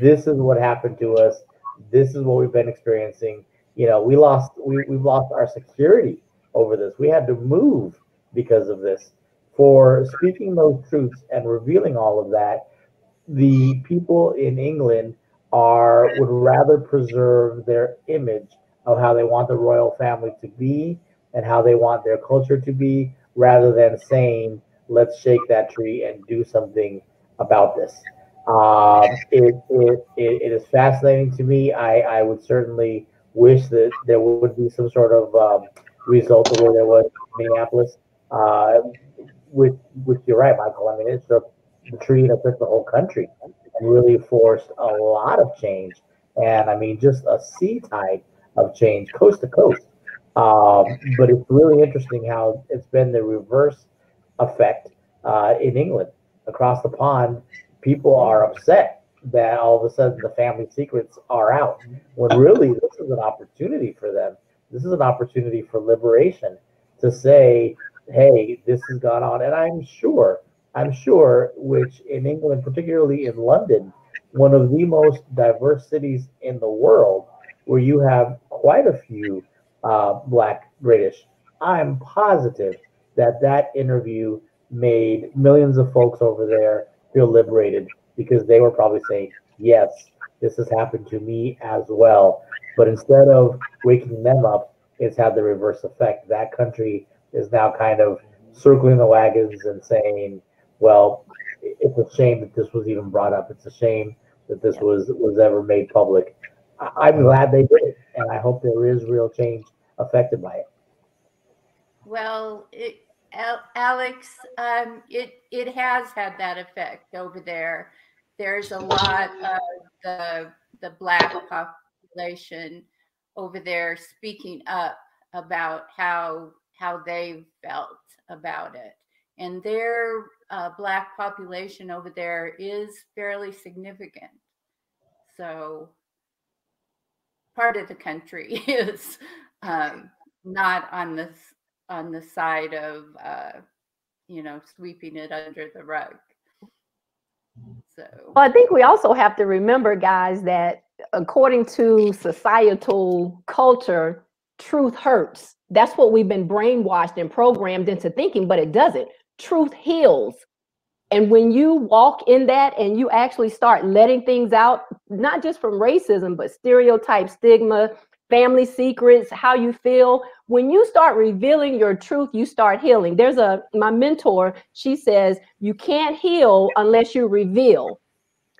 this is what happened to us. This is what we've been experiencing. You know, we lost, we, we've lost our security over this. We had to move because of this. For speaking those truths and revealing all of that, the people in England are would rather preserve their image of how they want the royal family to be and how they want their culture to be, rather than saying, let's shake that tree and do something about this. Um, it, it, it is fascinating to me. I, I would certainly wish that there would be some sort of um, result of where there was in Minneapolis, uh, which, which you're right, Michael. I mean, it's a tree that took the whole country and really forced a lot of change. And I mean, just a sea tide of change coast to coast. Um, but it's really interesting how it's been the reverse effect uh, in England. Across the pond, people are upset that all of a sudden the family secrets are out, when really this is an opportunity for them. This is an opportunity for liberation to say, hey, this has gone on. And I'm sure, I'm sure, which in England, particularly in London, one of the most diverse cities in the world, where you have quite a few uh, Black British, I'm positive that that interview made millions of folks over there feel liberated, because they were probably saying, yes, this has happened to me as well. But instead of waking them up, it's had the reverse effect. That country is now kind of circling the wagons and saying, well, it's a shame that this was even brought up. It's a shame that this was, was ever made public. I'm glad they did it, and I hope there is real change affected by it. Well, it, Alex, um, it, it has had that effect over there. There's a lot of the, the Black population over there speaking up about how, how they felt about it. And their uh, Black population over there is fairly significant. So part of the country is um, not on this, on the side of, uh, you know, sweeping it under the rug. So. Well, I think we also have to remember, guys, that according to societal culture, truth hurts. That's what we've been brainwashed and programmed into thinking, but it doesn't. Truth heals. And when you walk in that and you actually start letting things out, not just from racism, but stereotype, stigma, family secrets, how you feel, when you start revealing your truth, you start healing. There's a, my mentor, she says, you can't heal unless you reveal.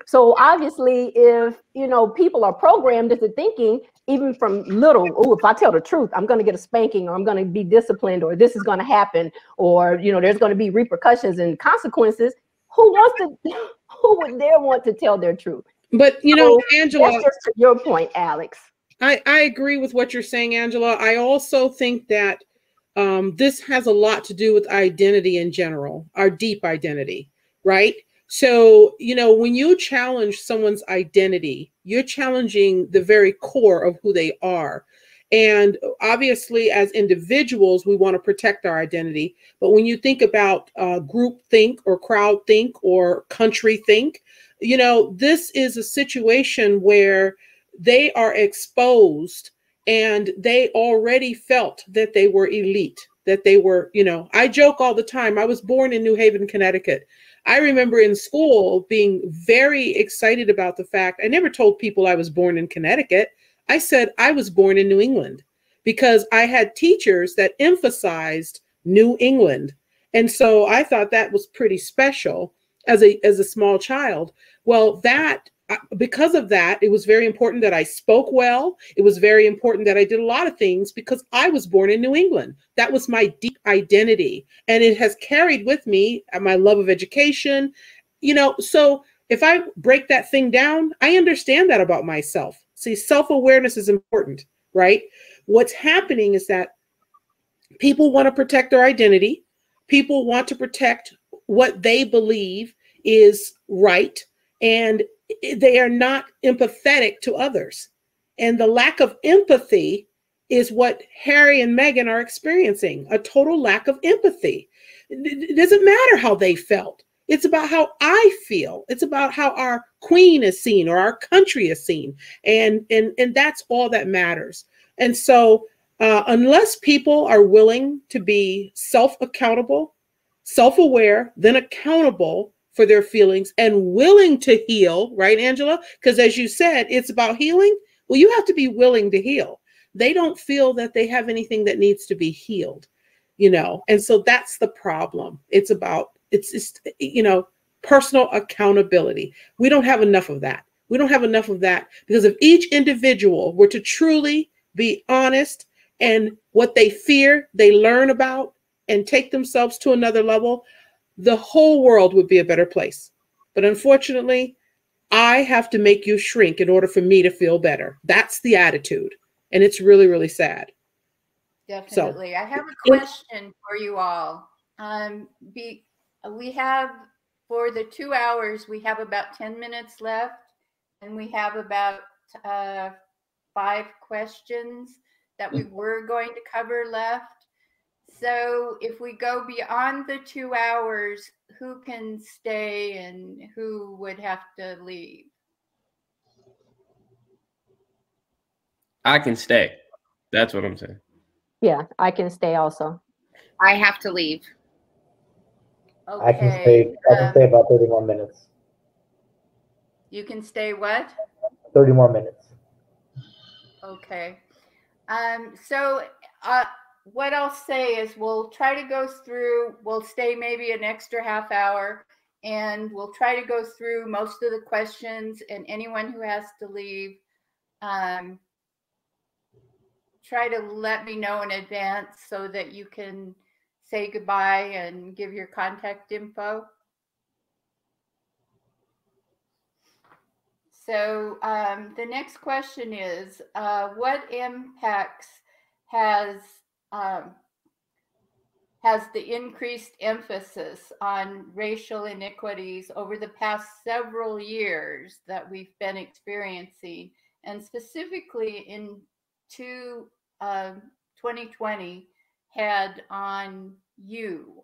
So obviously, if, you know, people are programmed into thinking, even from little, oh, if I tell the truth, I'm going to get a spanking, or I'm going to be disciplined, or this is going to happen, or, you know, there's going to be repercussions and consequences. Who wants to, who would dare want to tell their truth? But, you know, so, Angela, that's just to your point, Alex. I, I agree with what you're saying, Angela. I also think that um, this has a lot to do with identity in general, our deep identity, right? So, you know, when you challenge someone's identity, you're challenging the very core of who they are. And obviously, as individuals, we want to protect our identity. But when you think about uh, group think or crowd think or country think, you know, this is a situation where they are exposed, and they already felt that they were elite, that they were, you know, I joke all the time. I was born in New Haven, Connecticut. I remember in school being very excited about the fact, I never told people I was born in Connecticut. I said I was born in New England, because I had teachers that emphasized New England. And so I thought that was pretty special as a, as a small child. Well, that, because of that, it was very important that I spoke well. It was very important that I did a lot of things, because I was born in New England. That was my deep identity. And it has carried with me my love of education. You know, so if I break that thing down, I understand that about myself. See, self-awareness is important, right? What's happening is that people want to protect their identity. People want to protect what they believe is right. And they are not empathetic to others. And the lack of empathy is what Harry and Meghan are experiencing, a total lack of empathy. It doesn't matter how they felt. It's about how I feel. It's about how our queen is seen or our country is seen. And, and, and that's all that matters. And so uh, unless people are willing to be self-accountable, self-aware, then accountable for their feelings and willing to heal, right, Angela? Because as you said, it's about healing. Well, you have to be willing to heal. They don't feel that they have anything that needs to be healed, you know? And so that's the problem. It's about, it's just, you know, personal accountability. We don't have enough of that. We don't have enough of that because if each individual were to truly be honest and what they fear, they learn about and take themselves to another level, the whole world would be a better place. But unfortunately, I have to make you shrink in order for me to feel better. That's the attitude. And it's really, really sad. Definitely. So, I have a question for you all. Um, be, we have, for the two hours, we have about ten minutes left, and we have about uh, five questions that we were going to cover left. So if we go beyond the two hours, who can stay and who would have to leave? I can stay. That's what I'm saying. Yeah, I can stay also. I have to leave. Okay. I can stay. I can um, stay about thirty more minutes. You can stay what? thirty more minutes. Okay. Um. So, uh, what I'll say is we'll try to go through, we'll stay maybe an extra half hour, and we'll try to go through most of the questions, and anyone who has to leave, um, try to let me know in advance so that you can say goodbye and give your contact info. So um, the next question is, uh, what impacts has Um, has the increased emphasis on racial inequities over the past several years that we've been experiencing, and specifically in two, uh, twenty twenty had on you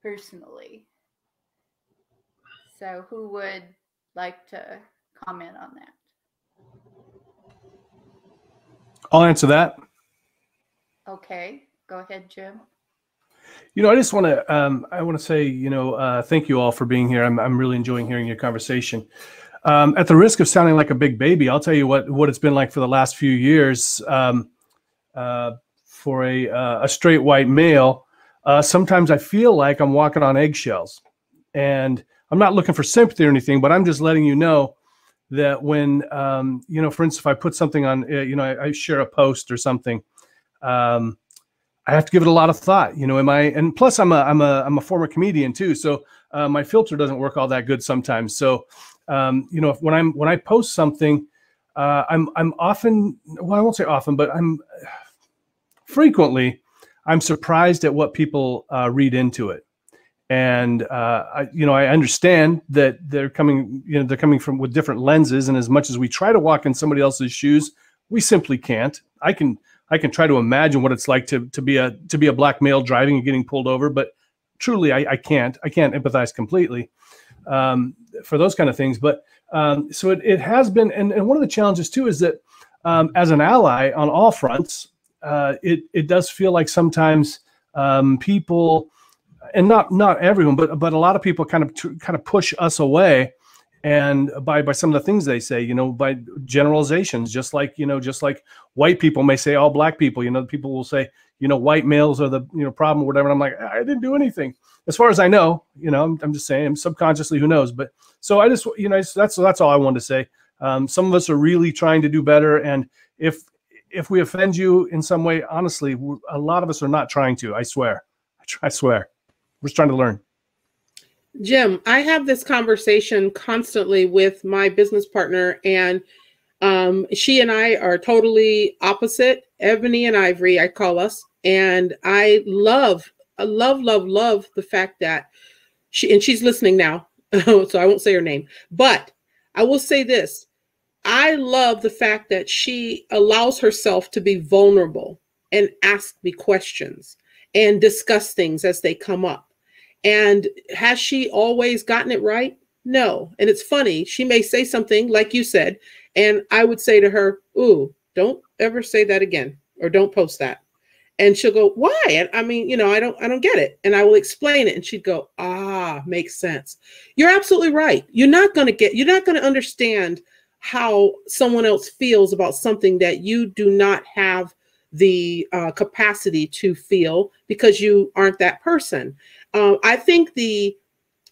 personally? So who would like to comment on that? I'll answer that. Okay, go ahead, Jim. You know, I just want to um, I want to say, you know, uh, thank you all for being here. I'm, I'm really enjoying hearing your conversation. Um, at the risk of sounding like a big baby, I'll tell you what what it's been like for the last few years um, uh, for a, uh, a straight white male. Uh, sometimes I feel like I'm walking on eggshells, and I'm not looking for sympathy or anything, but I'm just letting you know that when, um, you know, for instance, if I put something on, uh, you know, I, I share a post or something, Um, I have to give it a lot of thought, you know, am I, and plus I'm a, I'm a, I'm a former comedian too. So, uh, my filter doesn't work all that good sometimes. So, um, you know, if, when I'm, when I post something, uh, I'm, I'm often, well, I won't say often, but I'm frequently, I'm surprised at what people, uh, read into it. And, uh, I, you know, I understand that they're coming, you know, they're coming from with different lenses. And as much as we try to walk in somebody else's shoes, we simply can't. I can, I can try to imagine what it's like to, to be a, to be a black male driving and getting pulled over, but truly I, I can't, I can't empathize completely um, for those kind of things. But um, so it, it has been, and, and one of the challenges too, is that um, as an ally on all fronts, uh, it, it does feel like sometimes um, people, and not, not everyone, but, but a lot of people kind of, kind of push us away. And by, by some of the things they say, you know, by generalizations, just like, you know, just like white people may say all black people, you know, people will say, you know, white males are the you know problem or whatever. And I'm like, I didn't do anything as far as I know, you know, I'm, I'm just saying subconsciously, who knows? But so I just, you know, that's, that's all I wanted to say. Um, some of us are really trying to do better. And if, if we offend you in some way, honestly, a lot of us are not trying to, I swear, I, try, I swear, we're just trying to learn. Jim, I have this conversation constantly with my business partner, and um, she and I are totally opposite, ebony and ivory, I call us. And I love, I love, love, love the fact that she, and she's listening now, so I won't say her name, but I will say this. I love the fact that she allows herself to be vulnerable and ask me questions and discuss things as they come up. And has she always gotten it right? No. And it's funny. She may say something like you said, and I would say to her, ooh, don't ever say that again, or don't post that. And she'll go, why? And I mean, you know, I don't, I don't get it. And I will explain it. And she'd go, ah, makes sense. You're absolutely right. You're not going to get, you're not going to understand how someone else feels about something that you do not have the uh, capacity to feel, because you aren't that person. Uh, I think the,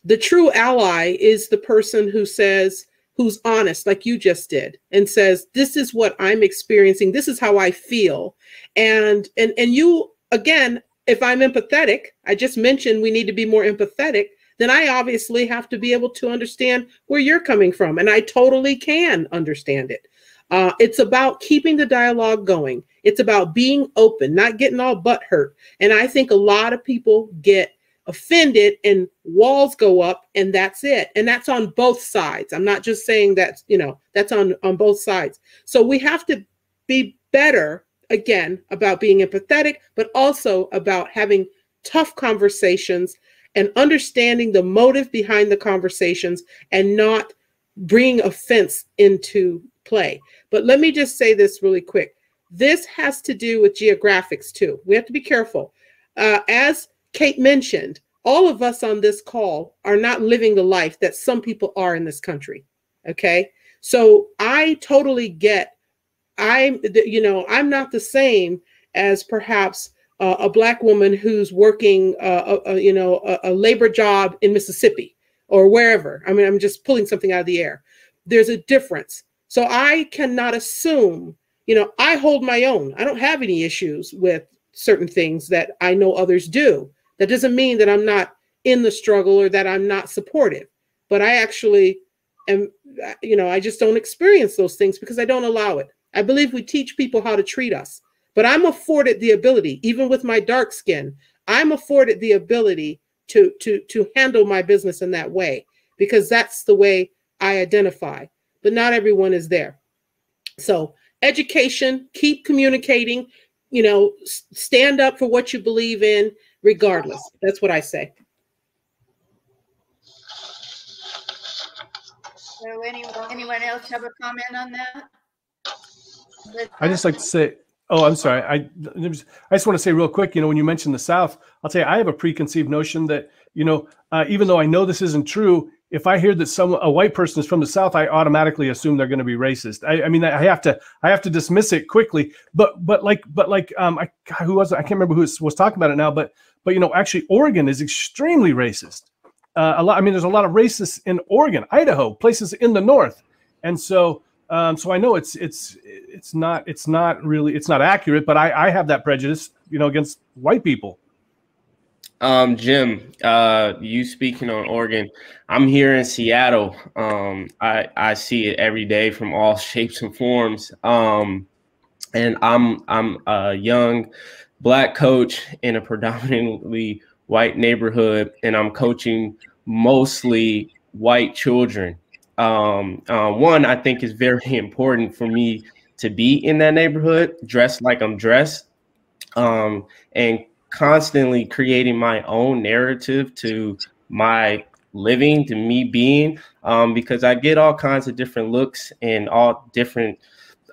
the true ally is the person who says, who's honest, like you just did, and says, this is what I'm experiencing. This is how I feel. And, and, and you, again, if I'm empathetic, I just mentioned we need to be more empathetic, then I obviously have to be able to understand where you're coming from. And I totally can understand it. Uh, it's about keeping the dialogue going. It's about being open, not getting all butt hurt. And I think a lot of people get offended and walls go up, and that's it. And that's on both sides. I'm not just saying that, you know, that's on, on both sides. So we have to be better, again, about being empathetic, but also about having tough conversations and understanding the motive behind the conversations and not bringing offense into play. But let me just say this really quick. This has to do with geographics too. We have to be careful. Uh, as Kate mentioned, all of us on this call are not living the life that some people are in this country. Okay. So I totally get, I'm, you know, I'm not the same as perhaps uh, a Black woman who's working, uh, a, a, you know, a, a labor job in Mississippi or wherever. I mean, I'm just pulling something out of the air. There's a difference. So I cannot assume, you know, I hold my own. I don't have any issues with certain things that I know others do. That doesn't mean that I'm not in the struggle or that I'm not supportive, but I actually am, you know, I just don't experience those things because I don't allow it. I believe we teach people how to treat us, but I'm afforded the ability, even with my dark skin, I'm afforded the ability to, to, to handle my business in that way, because that's the way I identify, but not everyone is there. So education, keep communicating, you know, stand up for what you believe in, regardless. That's what I say. So anyone, anyone else have a comment on that? Let's I just like to say, oh, I'm sorry. I, I just want to say real quick, you know, when you mentioned the South, I'll tell you, I have a preconceived notion that, you know, uh, even though I know this isn't true, if I hear that some a white person is from the South, I automatically assume they're going to be racist. I, I mean, I have to I have to dismiss it quickly. But but like but like um, I, who was I can't remember who was, was talking about it now. But but you know, actually, Oregon is extremely racist. Uh, a lot. I mean, there's a lot of racists in Oregon, Idaho, places in the North, and so um, so I know it's it's it's not it's not really it's not accurate. But I I have that prejudice, you know, against white people. Um, Jim, uh, you speaking on Oregon, I'm here in Seattle. Um, I, I see it every day from all shapes and forms. Um, and I'm, I'm a young Black coach in a predominantly white neighborhood, and I'm coaching mostly white children. Um, uh, one, I think is very important for me to be in that neighborhood, dressed like I'm dressed, um, and constantly creating my own narrative to my living, to me being, um, because I get all kinds of different looks and all different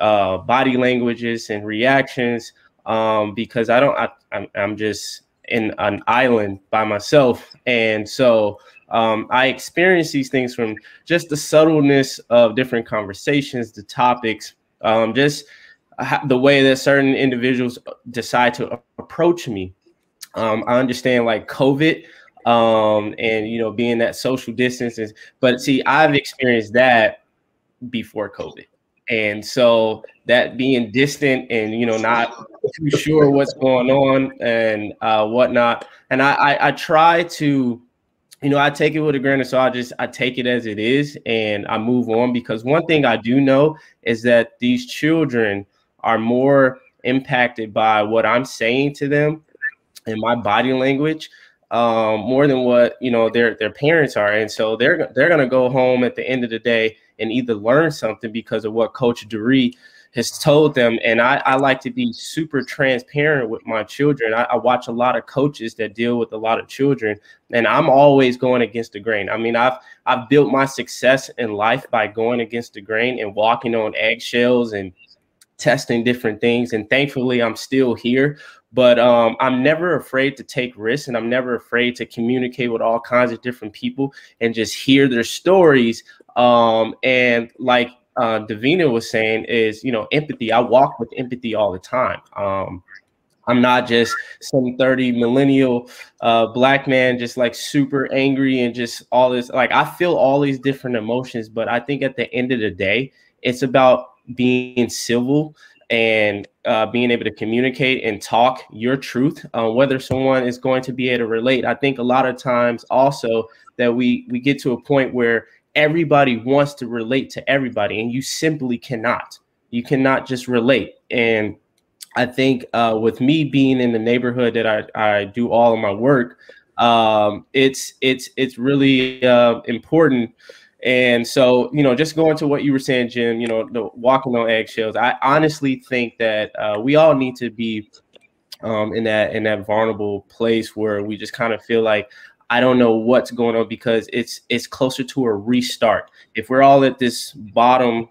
uh, body languages and reactions, um, because I don't, I, I'm, I'm just in an island by myself. And so um, I experience these things from just the subtleness of different conversations, the topics, um, just the way that certain individuals decide to approach me. Um, I understand like COVID um, and, you know, being that social distances, but see, I've experienced that before COVID. And so that being distant and, you know, not too sure what's going on and uh, whatnot. And I, I, I try to, you know, I take it with a grain of salt. So I just, I take it as it is and I move on, because one thing I do know is that these children are more impacted by what I'm saying to them and my body language um, more than what, you know, their their parents are. And so they're they're going to go home at the end of the day and either learn something because of what Coach Dari has told them. And I, I like to be super transparent with my children. I, I watch a lot of coaches that deal with a lot of children, and I'm always going against the grain. I mean, I've I've built my success in life by going against the grain and walking on eggshells and testing different things. And thankfully, I'm still here. But um, I'm never afraid to take risks, and I'm never afraid to communicate with all kinds of different people and just hear their stories. Um, and like uh, Davina was saying is, you know, empathy. I walk with empathy all the time. Um, I'm not just some thirty millennial uh, black man, just like super angry and just all this. Like, I feel all these different emotions, but I think at the end of the day, it's about being civil and uh, being able to communicate and talk your truth, uh, whether someone is going to be able to relate. I think a lot of times also that we, we get to a point where everybody wants to relate to everybody, and you simply cannot. You cannot just relate. And I think uh, with me being in the neighborhood that I, I do all of my work, um, it's, it's, it's really uh, important. And so, you know, just going to what you were saying, Jim, you know, the walking on eggshells, I honestly think that uh, we all need to be um, in that in that vulnerable place where we just kind of feel like, I don't know what's going on, because it's it's closer to a restart. If we're all at this bottom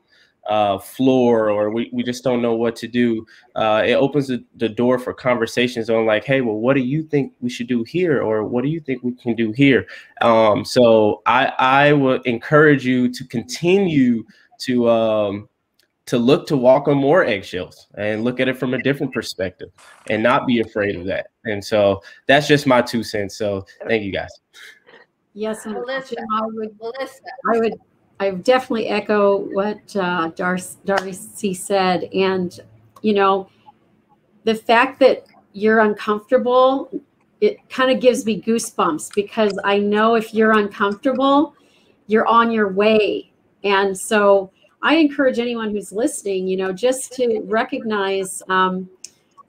uh, floor, or we, we just don't know what to do, uh, it opens the, the door for conversations on like, hey, well, what do you think we should do here? Or what do you think we can do here? Um, so I, I would encourage you to continue to um, to look to walk on more eggshells and look at it from a different perspective and not be afraid of that. And so that's just my two cents. So thank you guys. Yes, Melissa, I would, Melissa. I would I definitely echo what uh, Dar Darcy said. And, you know, the fact that you're uncomfortable, it kind of gives me goosebumps, because I know if you're uncomfortable, you're on your way. And so I encourage anyone who's listening, you know, just to recognize, um,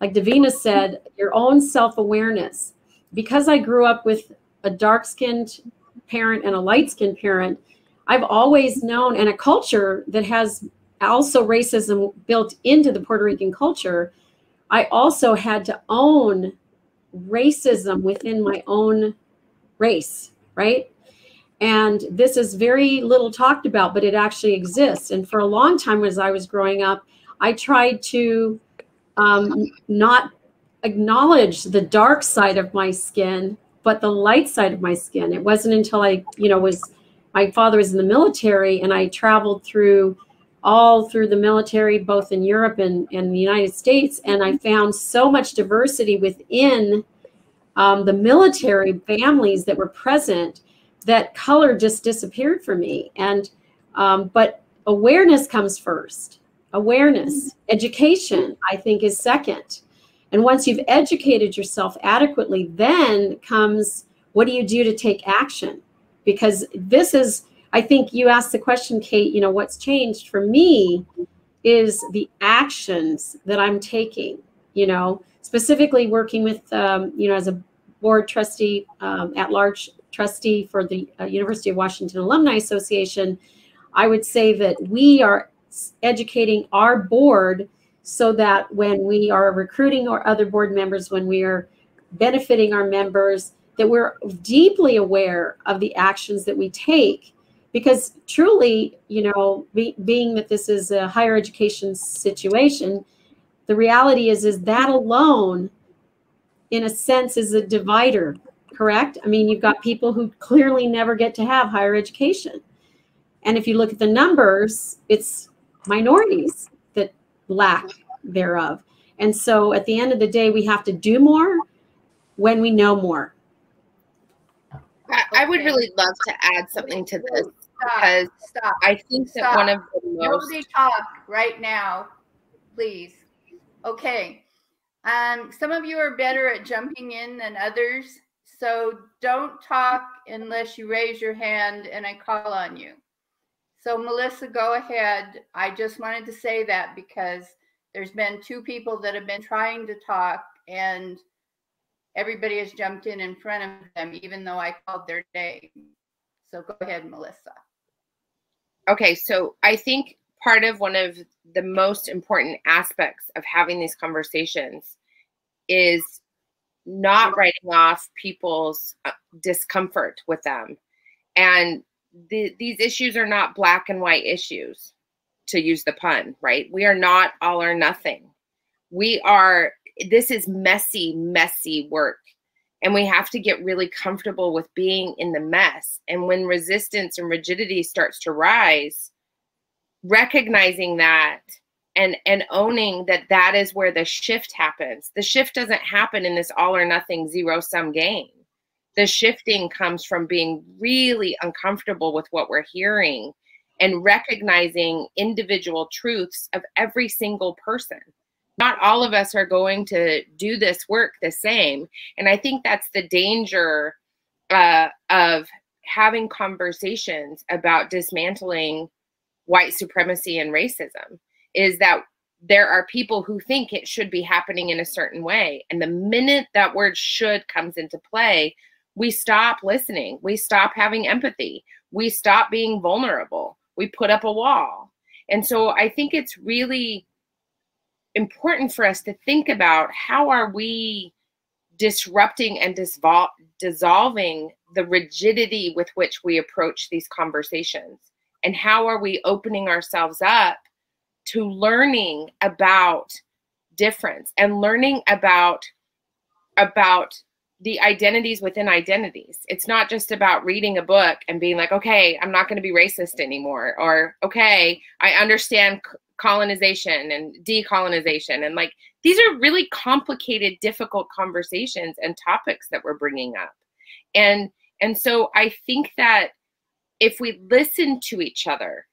like Davina said, your own self-awareness. Because I grew up with a dark-skinned parent and a light-skinned parent, I've always known, and a culture that has also racism built into the Puerto Rican culture, I also had to own racism within my own race, right? And this is very little talked about, but it actually exists. And for a long time, as I was growing up, I tried to um, not acknowledge the dark side of my skin, but the light side of my skin. It wasn't until I, you know, was... my father was in the military, and I traveled through all through the military, both in Europe and, and the United States. And I found so much diversity within um, the military families that were present that color just disappeared for me. And um, but awareness comes first. Awareness, education, I think, is second. And once you've educated yourself adequately, then comes, what do you do to take action? Because this is, I think you asked the question, Kate, you know, what's changed for me is the actions that I'm taking, you know, specifically working with, um, you know, as a board trustee, um, at large trustee for the uh, University of Washington Alumni Association. I would say that we are educating our board so that when we are recruiting our other board members, when we are benefiting our members, that we're deeply aware of the actions that we take, because truly, you know, be, being that this is a higher education situation, the reality is, is that alone, in a sense, is a divider, correct? I mean, you've got people who clearly never get to have higher education. And if you look at the numbers, it's minorities that lack thereof. And so at the end of the day, we have to do more when we know more. I would really love to add something to this, because Stop. Stop. I think that Stop. One of the most... Nobody talk right now, please. Okay. Um, some of you are better at jumping in than others, so don't talk unless you raise your hand and I call on you. So Melissa, go ahead. I just wanted to say that because there's been two people that have been trying to talk, and everybody has jumped in in front of them, even though I called their name. So go ahead, Melissa. Okay, so I think part of one of the most important aspects of having these conversations is not writing off people's discomfort with them. And the, these issues are not black and white issues, to use the pun, right? We are not all or nothing. We are, this is messy, messy work. And we have to get really comfortable with being in the mess. And when resistance and rigidity starts to rise, recognizing that and, and owning that that is where the shift happens. The shift doesn't happen in this all or nothing zero sum game. The shifting comes from being really uncomfortable with what we're hearing and recognizing individual truths of every single person. Not all of us are going to do this work the same. And I think that's the danger uh, of having conversations about dismantling white supremacy and racism, is that there are people who think it should be happening in a certain way. And the minute that word should comes into play, we stop listening. We stop having empathy. We stop being vulnerable. We put up a wall. And so I think it's really important for us to think about, how are we disrupting and disvol dissolving the rigidity with which we approach these conversations? And how are we opening ourselves up to learning about difference and learning about, about the identities within identities? It's not just about reading a book and being like, okay, I'm not going to be racist anymore, or okay, I understand colonization and decolonization. And like, these are really complicated, difficult conversations and topics that we're bringing up. And, and so I think that if we listen to each other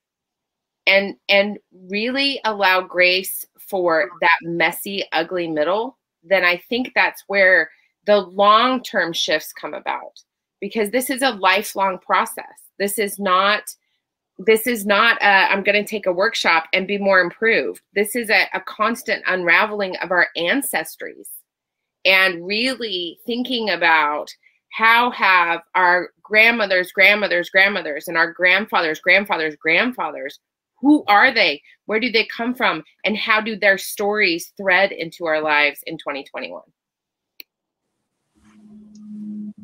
and, and really allow grace for that messy, ugly middle, then I think that's where the long-term shifts come about, because this is a lifelong process. This is not, this is not a, I'm going to take a workshop and be more improved. This is a, a constant unraveling of our ancestries and really thinking about how have our grandmothers, grandmothers, grandmothers, and our grandfathers, grandfathers, grandfathers, who are they? Where do they come from? And how do their stories thread into our lives in twenty twenty-one?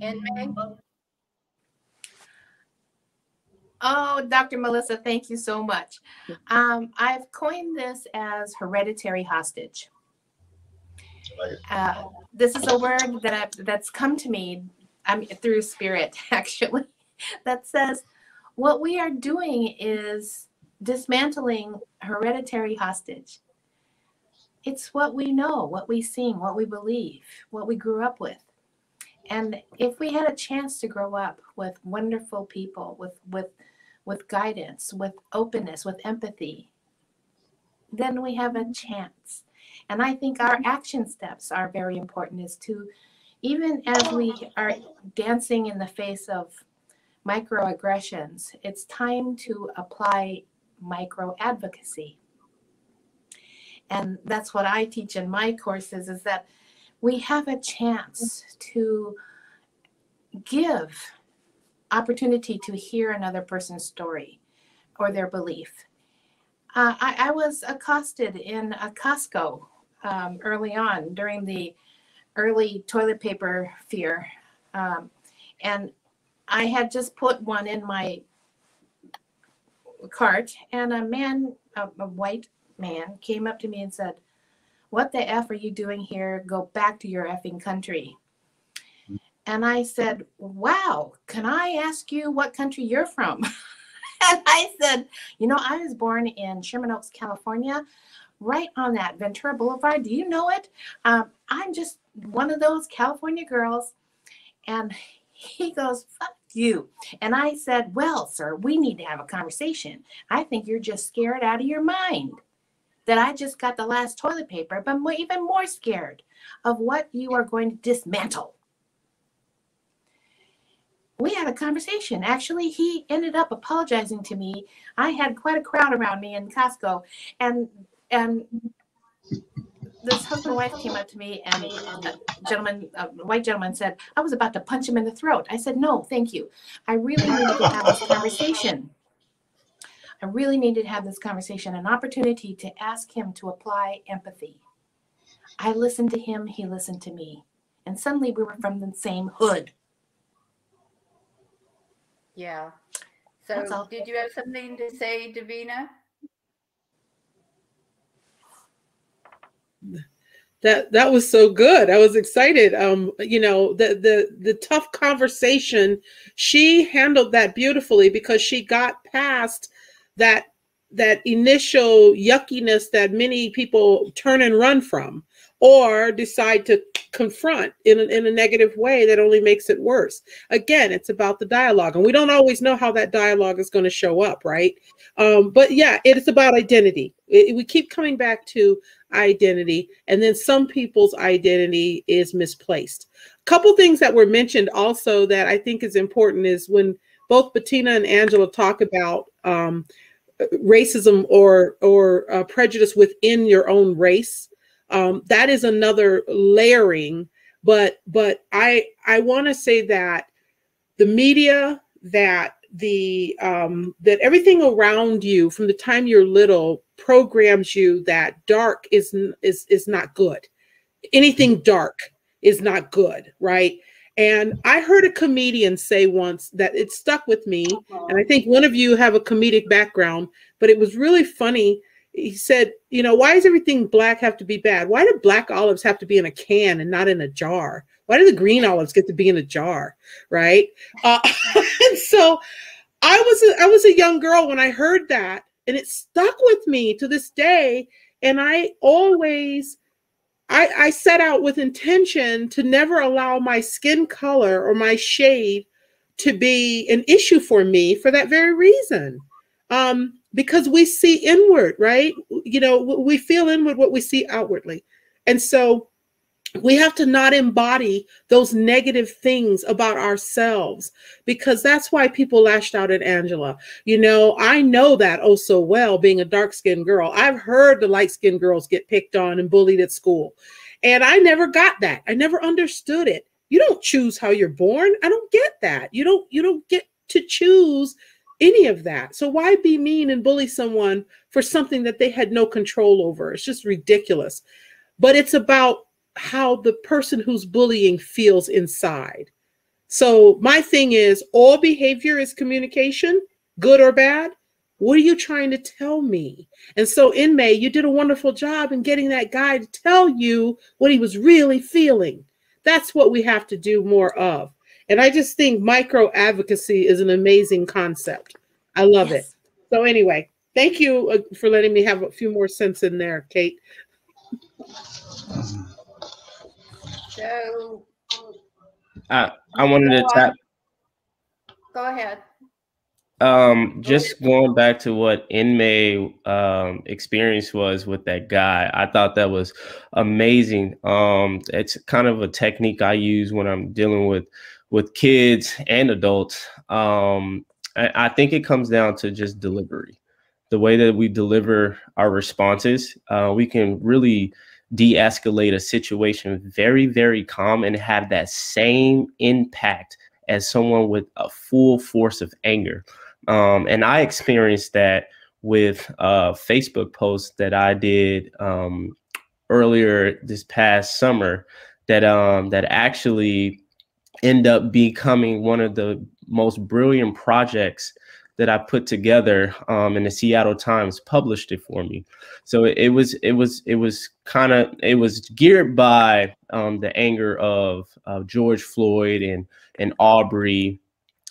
En-May? Oh, Doctor Melissa, thank you so much. Um, I've coined this as hereditary hostage. Uh, this is a word that I've, that's come to me I mean, through spirit, actually, that says what we are doing is dismantling hereditary hostage. It's what we know, what we sing, what we believe, what we grew up with. And if we had a chance to grow up with wonderful people, with, with, with guidance, with openness, with empathy, then we have a chance. And I think our action steps are very important, is to, even as we are dancing in the face of microaggressions, it's time to apply micro-advocacy. And that's what I teach in my courses, is that we have a chance to give opportunity to hear another person's story or their belief. Uh, I, I was accosted in a Costco um, early on during the early toilet paper fear. Um, and I had just put one in my cart, and a man, a, a white man, came up to me and said, "What the F are you doing here? Go back to your effing country." And I said, "Wow, can I ask you what country you're from?" And I said, "You know, I was born in Sherman Oaks, California, right on that Ventura Boulevard. Do you know it? Um, I'm just one of those California girls." And he goes, "Fuck you." And I said, "Well, sir, we need to have a conversation. I think you're just scared out of your mind that I just got the last toilet paper, but I'm even more scared of what you are going to dismantle." We had a conversation. Actually, he ended up apologizing to me. I had quite a crowd around me in Costco, and and this husband and wife came up to me, and a gentleman, a white gentleman, said, "I was about to punch him in the throat." I said, "No, thank you. I really needed to have this conversation. I really needed to have this conversation, an opportunity to ask him to apply empathy. I listened to him, he listened to me. And suddenly we were from the same hood. Yeah. So did you have something to say, Davina? That that was so good. I was excited. Um, you know, the the the tough conversation, she handled that beautifully because she got past that that initial yuckiness that many people turn and run from or decide to confront in a, in a negative way that only makes it worse. Again, it's about the dialogue, and we don't always know how that dialogue is going to show up, right? Um, but yeah, it's about identity. It, we keep coming back to identity, and then some people's identity is misplaced. A couple things that were mentioned also that I think is important is when both Bettina and Angela talk about um, racism or, or uh, prejudice within your own race. Um, that is another layering, but but I I want to say that the media, that the um, that everything around you from the time you're little programs you that dark is is is not good. Anything dark is not good, right? And I heard a comedian say once that it stuck with me, and I think one of you have a comedic background, but it was really funny. He said, you know, why does everything black have to be bad? Why do black olives have to be in a can and not in a jar? Why do the green olives get to be in a jar, right? Uh, and so I was, a, I was a young girl when I heard that, and it stuck with me to this day. And I always, I, I set out with intention to never allow my skin color or my shade to be an issue for me for that very reason. Um, Because we see inward, right? You know, we feel inward what we see outwardly. And so we have to not embody those negative things about ourselves, because that's why people lashed out at Angela. You know, I know that oh so well, being a dark-skinned girl. I've heard the light-skinned girls get picked on and bullied at school. And I never got that. I never understood it. You don't choose how you're born. I don't get that. You don't, you don't get to choose any of that. So why be mean and bully someone for something that they had no control over? It's just ridiculous. But it's about how the person who's bullying feels inside. So my thing is, all behavior is communication, good or bad. What are you trying to tell me? And so En-May, you did a wonderful job in getting that guy to tell you what he was really feeling. That's what we have to do more of. And I just think micro advocacy is an amazing concept. I love yes. it. So anyway, thank you for letting me have a few more cents in there, Kate. So I, I wanted to tap. Go ahead. Um, just go ahead. Going back to what En-May um, experience was with that guy, I thought that was amazing. Um, it's kind of a technique I use when I'm dealing with with kids and adults. Um, I, I think it comes down to just delivery. The way that we deliver our responses, uh, we can really de-escalate a situation very, very calm and have that same impact as someone with a full force of anger. Um, and I experienced that with a Facebook post that I did um, earlier this past summer that, um, that actually end up becoming one of the most brilliant projects that I put together, um, and the Seattle Times published it for me. So it, it was, it was, it was kind of, it was geared by um, the anger of uh, George Floyd and and Arbery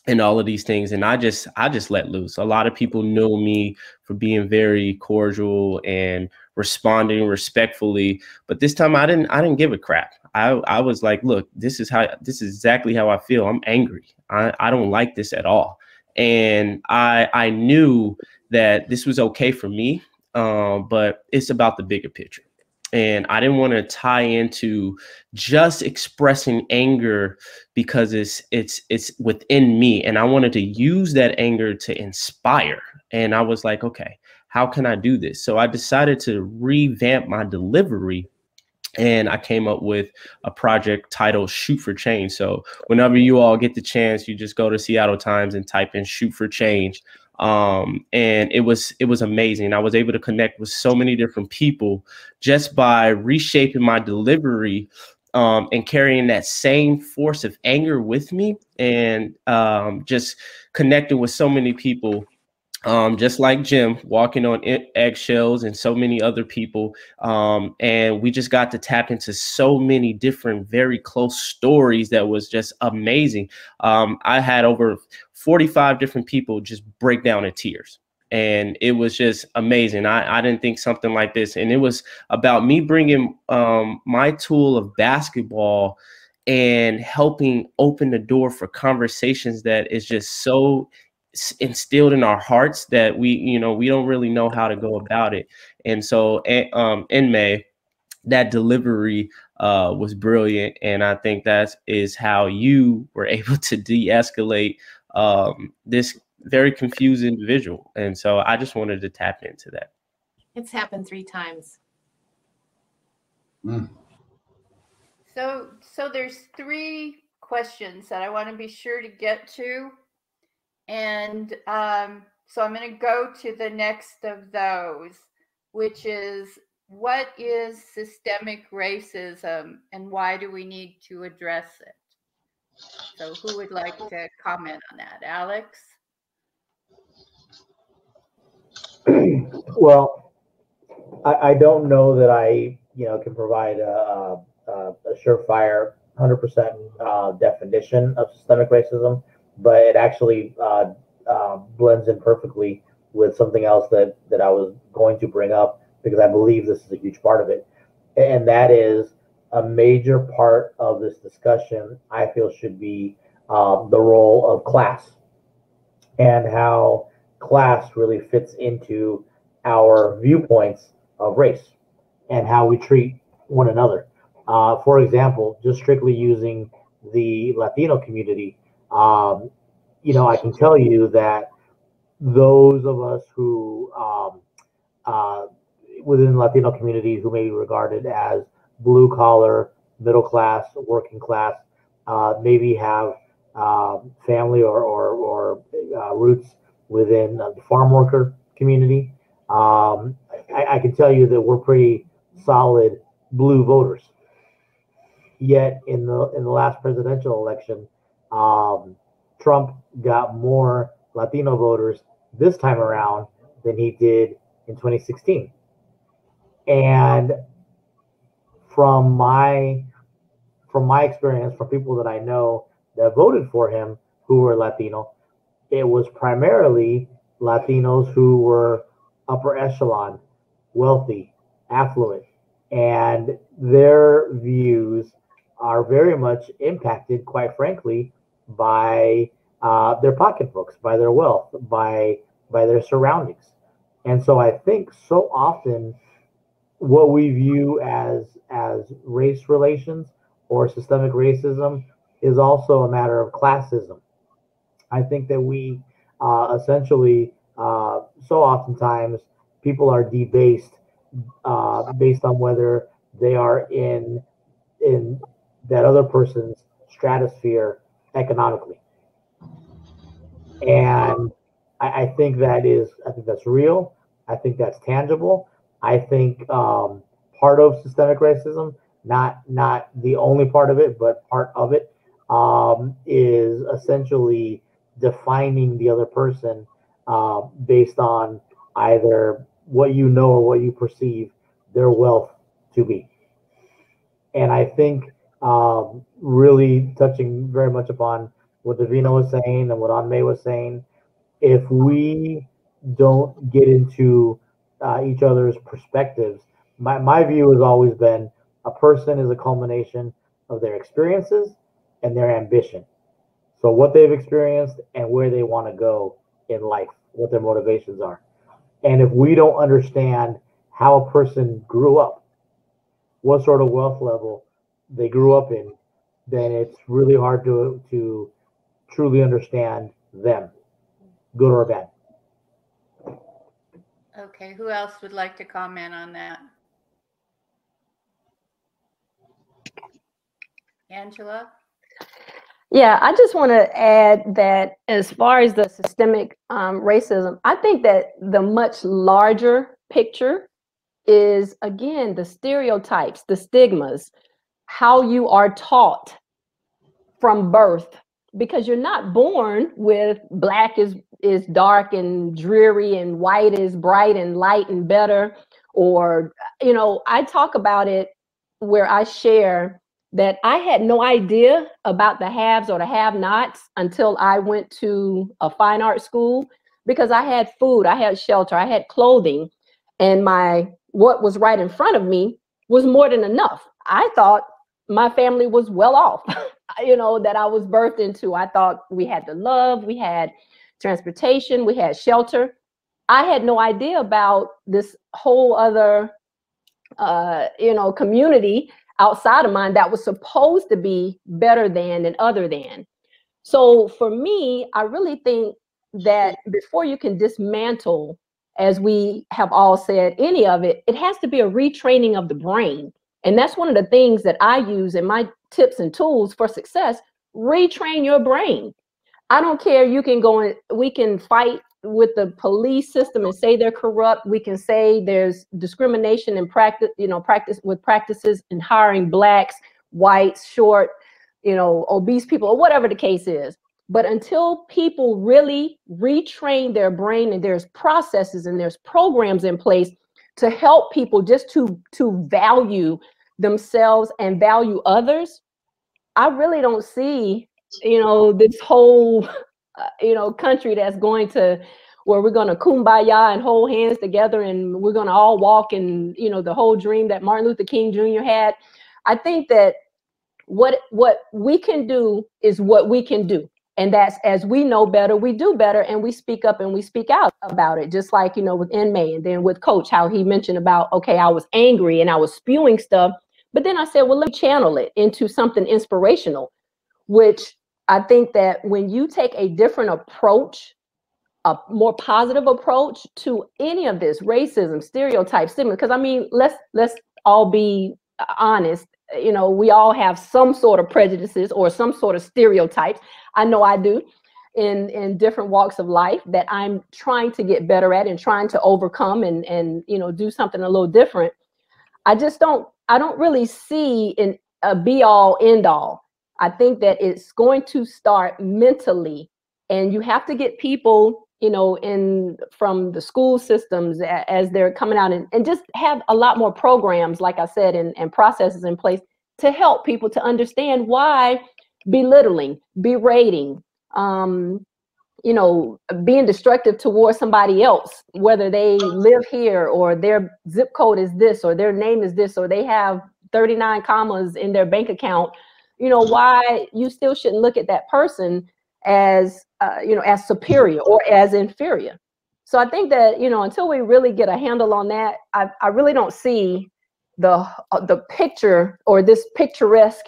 and all of these things. And I just, I just let loose. A lot of people know me for being very cordial and responding respectfully, but this time I didn't, I didn't give a crap. I, I was like, look, this is how, this is exactly how I feel. I'm angry. I, I don't like this at all. And I, I knew that this was okay for me, um, but it's about the bigger picture. And I didn't want to tie into just expressing anger because it's, it's, it's within me. And I wanted to use that anger to inspire. And I was like, okay, how can I do this? So I decided to revamp my delivery. And I came up with a project titled Shoot for Change. So whenever you all get the chance, you just go to Seattle Times and type in Shoot for Change. Um, and it was it was amazing. I was able to connect with so many different people just by reshaping my delivery um, and carrying that same force of anger with me, and um, just connecting with so many people. Um, just like Jim, walking on eggshells, and so many other people. Um, and we just got to tap into so many different, very close stories that was just amazing. Um, I had over forty-five different people just break down in tears. And it was just amazing. I, I didn't think something like this. And it was about me bringing um, my tool of basketball and helping open the door for conversations that is just so instilled in our hearts that we, you know, we don't really know how to go about it. And so um, in May, that delivery uh, was brilliant. And I think that is how you were able to de-escalate um, this very confused individual. And so I just wanted to tap into that. It's happened three times. Mm. So, so there's three questions that I want to be sure to get to. And um, so I'm going to go to the next of those, which is, what is systemic racism and why do we need to address it? So who would like to comment on that? Alex? Well, I, I don't know that I, you know, can provide a, a, a surefire one hundred percent uh, definition of systemic racism. But it actually uh, uh, blends in perfectly with something else that, that I was going to bring up, because I believe this is a huge part of it. And that is, a major part of this discussion, I feel, should be um, the role of class, and how class really fits into our viewpoints of race and how we treat one another. Uh, for example, just strictly using the Latino community, Um, you know, I can tell you that those of us who, um, uh, within the Latino community, who may be regarded as blue collar, middle class, working class, uh, maybe have uh, family or, or, or uh, roots within the farm worker community. Um, I, I can tell you that we're pretty solid blue voters. Yet in the in the last presidential election, Um, Trump got more Latino voters this time around than he did in twenty sixteen. And from my from my experience, from people that I know that voted for him who were Latino, it was primarily Latinos who were upper echelon, wealthy, affluent, and their views are very much impacted, quite frankly, by uh, their pocketbooks, by their wealth, by by their surroundings. And so I think so often what we view as as race relations or systemic racism is also a matter of classism. I think that we uh, essentially uh, so oftentimes people are debased uh, based on whether they are in in that other person's stratosphere economically. And I, I think that is, I think that's real. I think that's tangible. I think um, part of systemic racism, not, not the only part of it, but part of it, um, is essentially defining the other person uh, based on either what you know or what you perceive their wealth to be. And I think Um, really touching very much upon what Davina was saying and what En-May was saying, if we don't get into uh, each other's perspectives, my, my view has always been, a person is a culmination of their experiences and their ambition. So what they've experienced and where they want to go in life, what their motivations are. And if we don't understand how a person grew up, what sort of wealth level they grew up in, then it's really hard to to truly understand them, good or bad. Okay, who else would like to comment on that? Angela? Yeah, I just want to add that as far as the systemic um, racism, I think that the much larger picture is, again, the stereotypes, the stigmas, how you are taught from birth, because you're not born with black is, is dark and dreary and white is bright and light and better. Or, you know, I talk about it where I share that I had no idea about the haves or the have-nots until I went to a fine art school, because I had food, I had shelter, I had clothing, and my what was right in front of me was more than enough. I thought my family was well off, you know, that I was birthed into. I thought we had the love, we had transportation, we had shelter. I had no idea about this whole other, uh, you know, community outside of mine that was supposed to be better than and other than. So for me, I really think that before you can dismantle, as we have all said, any of it, it has to be a retraining of the brain. And that's one of the things that I use in my tips and tools for success. Retrain your brain. I don't care. You can go and we can fight with the police system and say they're corrupt. We can say there's discrimination in practice, you know, practice with practices in hiring blacks, whites, short, you know, obese people, or whatever the case is. But until people really retrain their brain, and there's processes and there's programs in place to help people just to, to value themselves and value others, I really don't see, you know, this whole Uh, you know, country that's going to, where we're going to kumbaya and hold hands together and we're going to all walk and, you know, the whole dream that Martin Luther King Junior had. I think that what what we can do is what we can do. And that's, as we know better, we do better, and we speak up and we speak out about it. Just like, you know, with En-May and then with Coach, how he mentioned about, okay, I was angry and I was spewing stuff, but then I said, well, let me channel it into something inspirational, which I think that when you take a different approach, a more positive approach to any of this racism, stereotypes, stigma, because I mean, let's let's all be honest. You know, we all have some sort of prejudices or some sort of stereotypes. I know I do in, in different walks of life that I'm trying to get better at and trying to overcome and, and you know, do something a little different. I just don't, I don't really see an, a be all end all. I think that it's going to start mentally, and you have to get people, you know, in from the school systems as they're coming out, and, and just have a lot more programs, like I said, and, and processes in place to help people to understand why belittling, berating, um, you know, being destructive towards somebody else, whether they live here or their zip code is this, or their name is this, or they have thirty-nine commas in their bank account. You know, why you still shouldn't look at that person as, uh, you know, as superior or as inferior. So I think that, you know, until we really get a handle on that, I, I really don't see the uh, the picture, or this picturesque,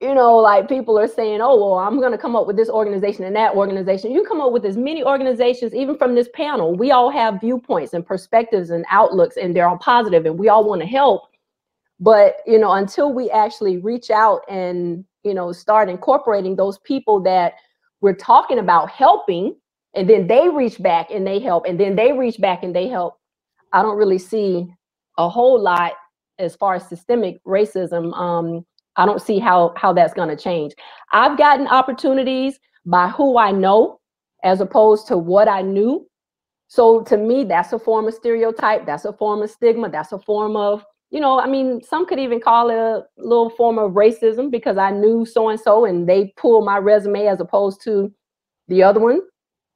you know, like people are saying, oh, well, I'm going to come up with this organization and that organization. You come up with as many organizations, even from this panel. We all have viewpoints and perspectives and outlooks, and they're all positive, and we all want to help. But, you know, until we actually reach out and, you know, start incorporating those people that we're talking about helping, and then they reach back and they help, and then they reach back and they help, I don't really see a whole lot as far as systemic racism. Um, I don't see how, how that's going to change. I've gotten opportunities by who I know as opposed to what I knew. So to me, that's a form of stereotype. That's a form of stigma. That's a form of, you know, I mean, some could even call it a little form of racism, because I knew so-and-so and they pulled my resume as opposed to the other one.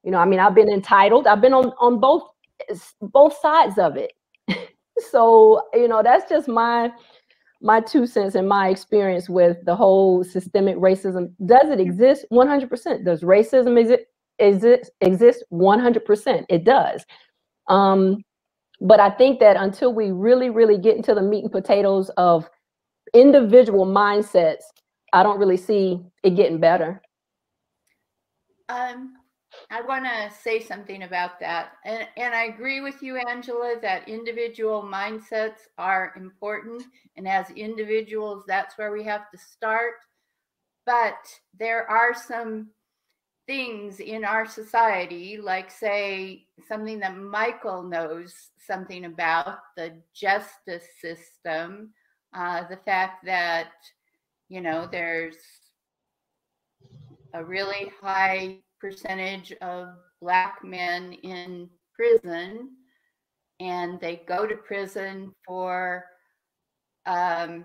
You know, I mean, I've been entitled. I've been on, on both, both sides of it. So, you know, that's just my, my two cents and my experience with the whole systemic racism. Does it exist? one hundred percent. Does racism exist? Exist, exist one hundred percent. It does. Um, But I think that until we really, really get into the meat and potatoes of individual mindsets, I don't really see it getting better. Um, I want to say something about that. And, and I agree with you, Angela, that individual mindsets are important. And as individuals, that's where we have to start. But there are some things in our society, like, say, something that Michael knows something about, the justice system, uh, the fact that, you know, there's a really high percentage of Black men in prison, and they go to prison for um,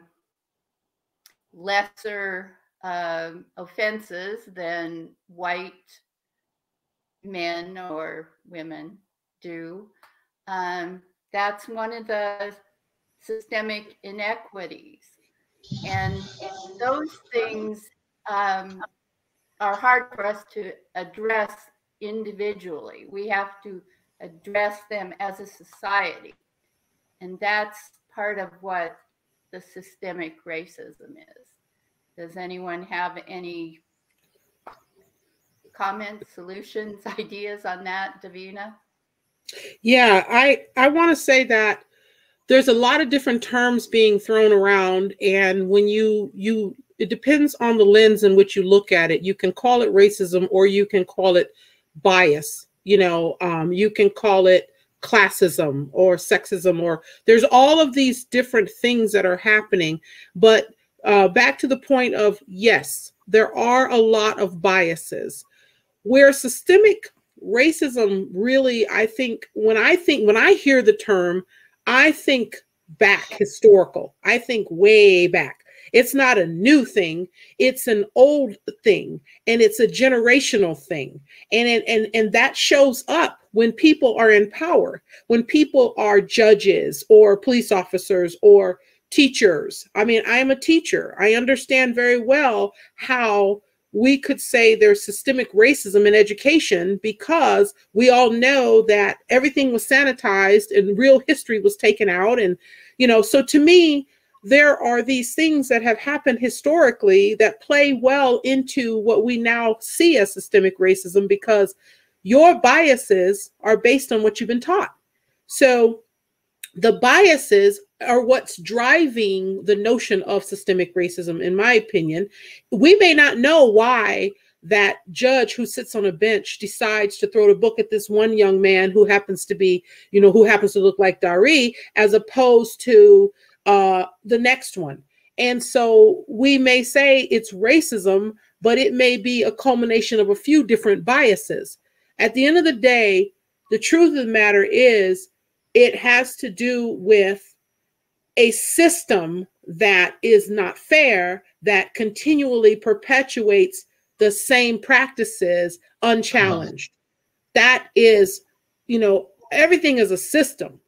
lesser um, offenses than white men or women do. Um, that's one of the systemic inequities. And those things um, are hard for us to address individually. We have to address them as a society. And that's part of what the systemic racism is. Does anyone have any comments, solutions, ideas on that, Davina? Yeah, I, I want to say that there's a lot of different terms being thrown around, and when you, you, it depends on the lens in which you look at it. You can call it racism, or you can call it bias. You know, um, you can call it classism or sexism, or there's all of these different things that are happening. But uh, back to the point of, yes, there are a lot of biases. Where systemic racism really, I think, when I think, when I hear the term, I think back historical. I think way back. It's not a new thing. It's an old thing, and it's a generational thing. And, and, and that shows up when people are in power, when people are judges or police officers or teachers. I mean, I am a teacher. I understand very well how we could say there's systemic racism in education, because we all know that everything was sanitized and real history was taken out. And, you know, so to me, there are these things that have happened historically that play well into what we now see as systemic racism, because your biases are based on what you've been taught. So the biases are what's driving the notion of systemic racism, in my opinion. We may not know why that judge who sits on a bench decides to throw the book at this one young man who happens to be, you know, who happens to look like Dari, as opposed to uh, the next one. And so we may say it's racism, but it may be a culmination of a few different biases. At the end of the day, the truth of the matter is, it has to do with a system that is not fair, that continually perpetuates the same practices unchallenged. That is, you know, everything is a system.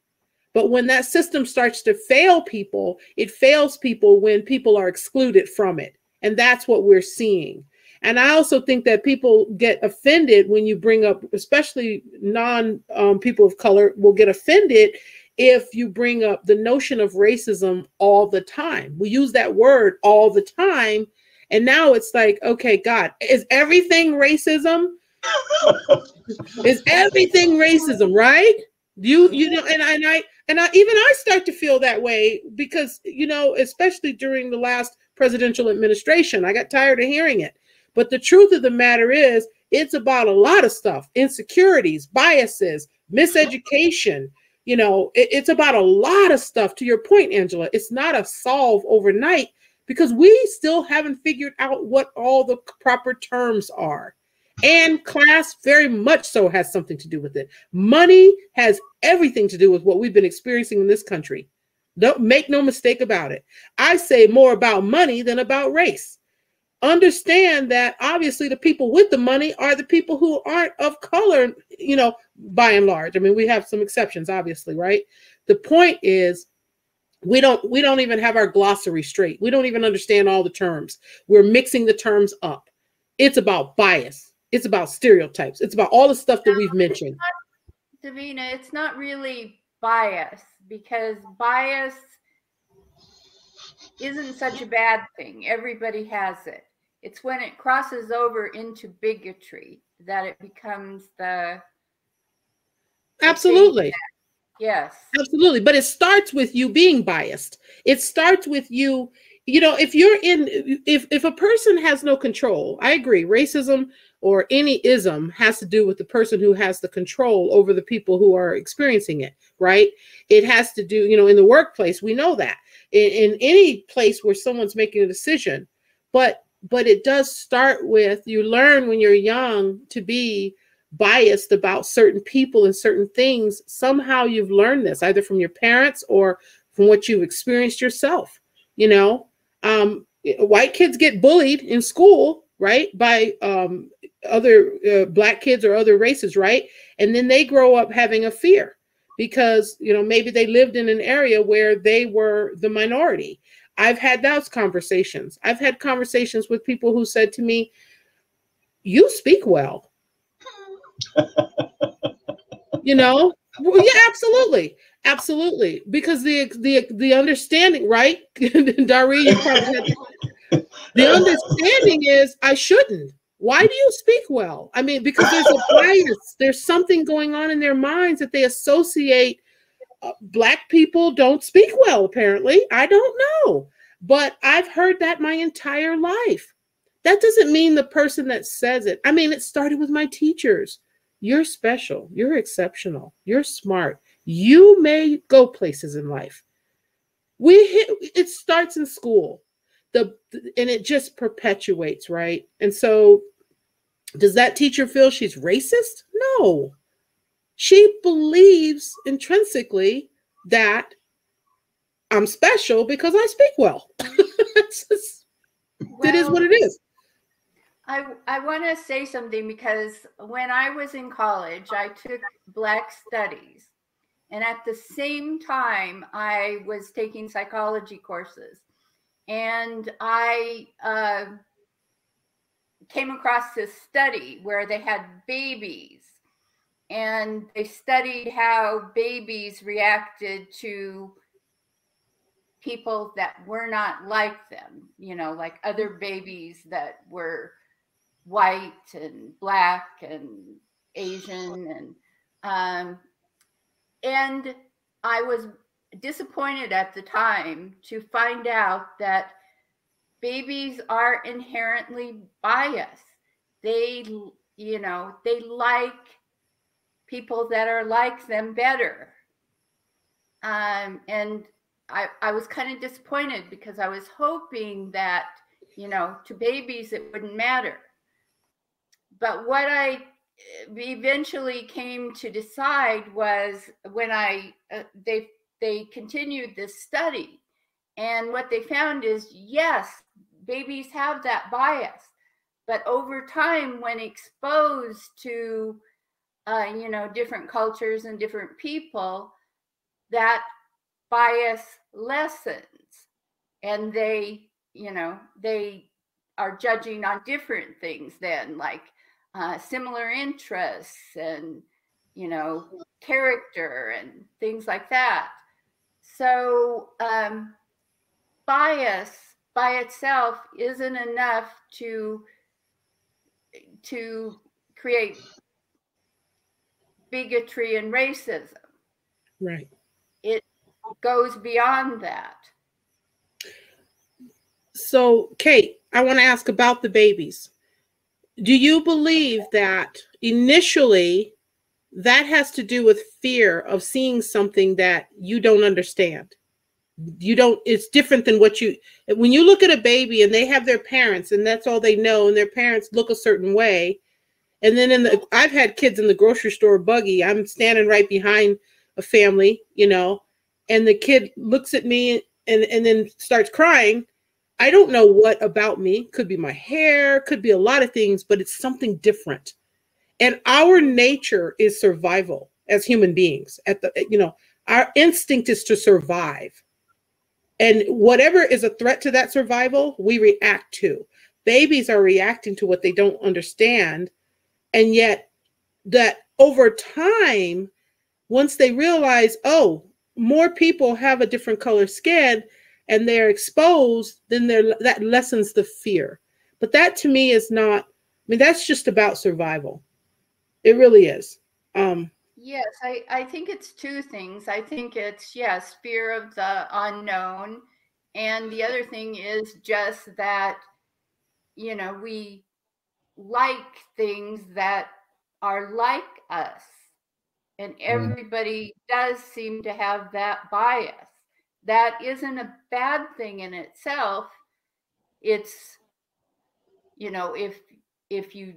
But when that system starts to fail people, it fails people when people are excluded from it. And that's what we're seeing. And I also think that people get offended when you bring up, especially non um, people of color will get offended if you bring up the notion of racism all the time. We use that word all the time. And now it's like, okay, God, is everything racism? Is everything racism, right? You, you know, and I, and I, and I, even I start to feel that way, because, you know, especially during the last presidential administration, I got tired of hearing it. But the truth of the matter is, it's about a lot of stuff: insecurities, biases, miseducation. You know, it, it's about a lot of stuff. To your point, Angela, it's not a solve overnight, because we still haven't figured out what all the proper terms are. And class very much so has something to do with it. Money has everything to do with what we've been experiencing in this country. Don't make no mistake about it. I say more about money than about race. Understand that obviously the people with the money are the people who aren't of color, you know, by and large. I mean, we have some exceptions, obviously, right? The point is, we don't we don't even have our glossary straight. We don't even understand all the terms. We're mixing the terms up. It's about bias. It's about stereotypes. It's about all the stuff that we've mentioned. It's not, Davina, it's not really bias, because bias isn't such a bad thing. Everybody has it. It's when it crosses over into bigotry that it becomes the... Absolutely. Yes. Absolutely. But it starts with you being biased. It starts with you, you know, if you're in, if, if a person has no control, I agree, racism or any ism has to do with the person who has the control over the people who are experiencing it, right? It has to do, you know, in the workplace, we know that. In, in any place where someone's making a decision, but but it does start with, you learn when you're young to be biased about certain people and certain things. Somehow you've learned this either from your parents or from what you've experienced yourself. You know, um, white kids get bullied in school, right, by um, other uh, black kids or other races, right? And then they grow up having a fear because, you know, maybe they lived in an area where they were the minority. I've had those conversations. I've had conversations with people who said to me, you speak well. You know, well, yeah, absolutely. Absolutely. Because the the the understanding, right? Dari, you probably had to, the understanding is I shouldn't. Why do you speak well? I mean, because there's a bias. There's something going on in their minds that they associate. Uh, black people don't speak well, apparently. I don't know. But I've heard that my entire life. That doesn't mean the person that says it. I mean, it started with my teachers. You're special. You're exceptional. You're smart. You may go places in life. We hit, it starts in school. The and it just perpetuates, right? And so does that teacher feel she's racist? No. She believes intrinsically that I'm special because I speak well. It's just, well, it is what it is. I, I want to say something because when I was in college, I took Black Studies. And at the same time, I was taking psychology courses. And I uh, came across this study where they had babies. And they studied how babies reacted to people that were not like them, you know, like other babies that were white and black and Asian. And, um, and I was disappointed at the time to find out that babies are inherently biased. They, you know, they like people that are like them better. Um, and I, I was kind of disappointed because I was hoping that, you know, to babies, it wouldn't matter. But what I eventually came to decide was when I, uh, they, they continued this study, and what they found is, yes, babies have that bias, but over time when exposed to Uh, you know, different cultures and different people, that bias lessens. And they, you know, they are judging on different things then, like uh, similar interests and, you know, character and things like that. So um, bias by itself isn't enough to, to create bigotry and racism. Right. It goes beyond that. So, Kate, I want to ask about the babies. Do you believe that initially that has to do with fear of seeing something that you don't understand? You don't, it's different than what you, when you look at a baby and they have their parents and that's all they know and their parents look a certain way. And then in the, I've had kids in the grocery store buggy. I'm standing right behind a family, you know, and the kid looks at me and, and then starts crying. I don't know what about me. Could be my hair, could be a lot of things, but it's something different. And our nature is survival as human beings. At the, you know, our instinct is to survive. And whatever is a threat to that survival, we react to. Babies are reacting to what they don't understand. And yet that over time, once they realize, oh, more people have a different color skin and they're exposed, then they're, that lessens the fear. But that to me is not, I mean, that's just about survival. It really is. Um, yes, I, I think it's two things. I think it's, yes, fear of the unknown And the other thing is just that, you know, we like things that are like us. And everybody mm. does seem to have that bias. That isn't a bad thing in itself. It's, you know, if if you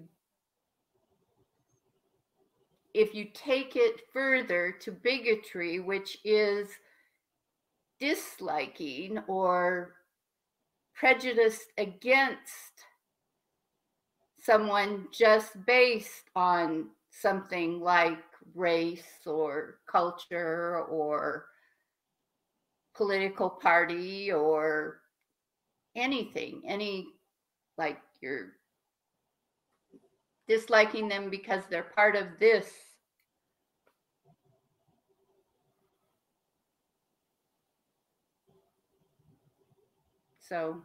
if you take it further to bigotry, which is disliking or prejudice against someone just based on something like race or culture or political party or anything, any like you're disliking them because they're part of this. So,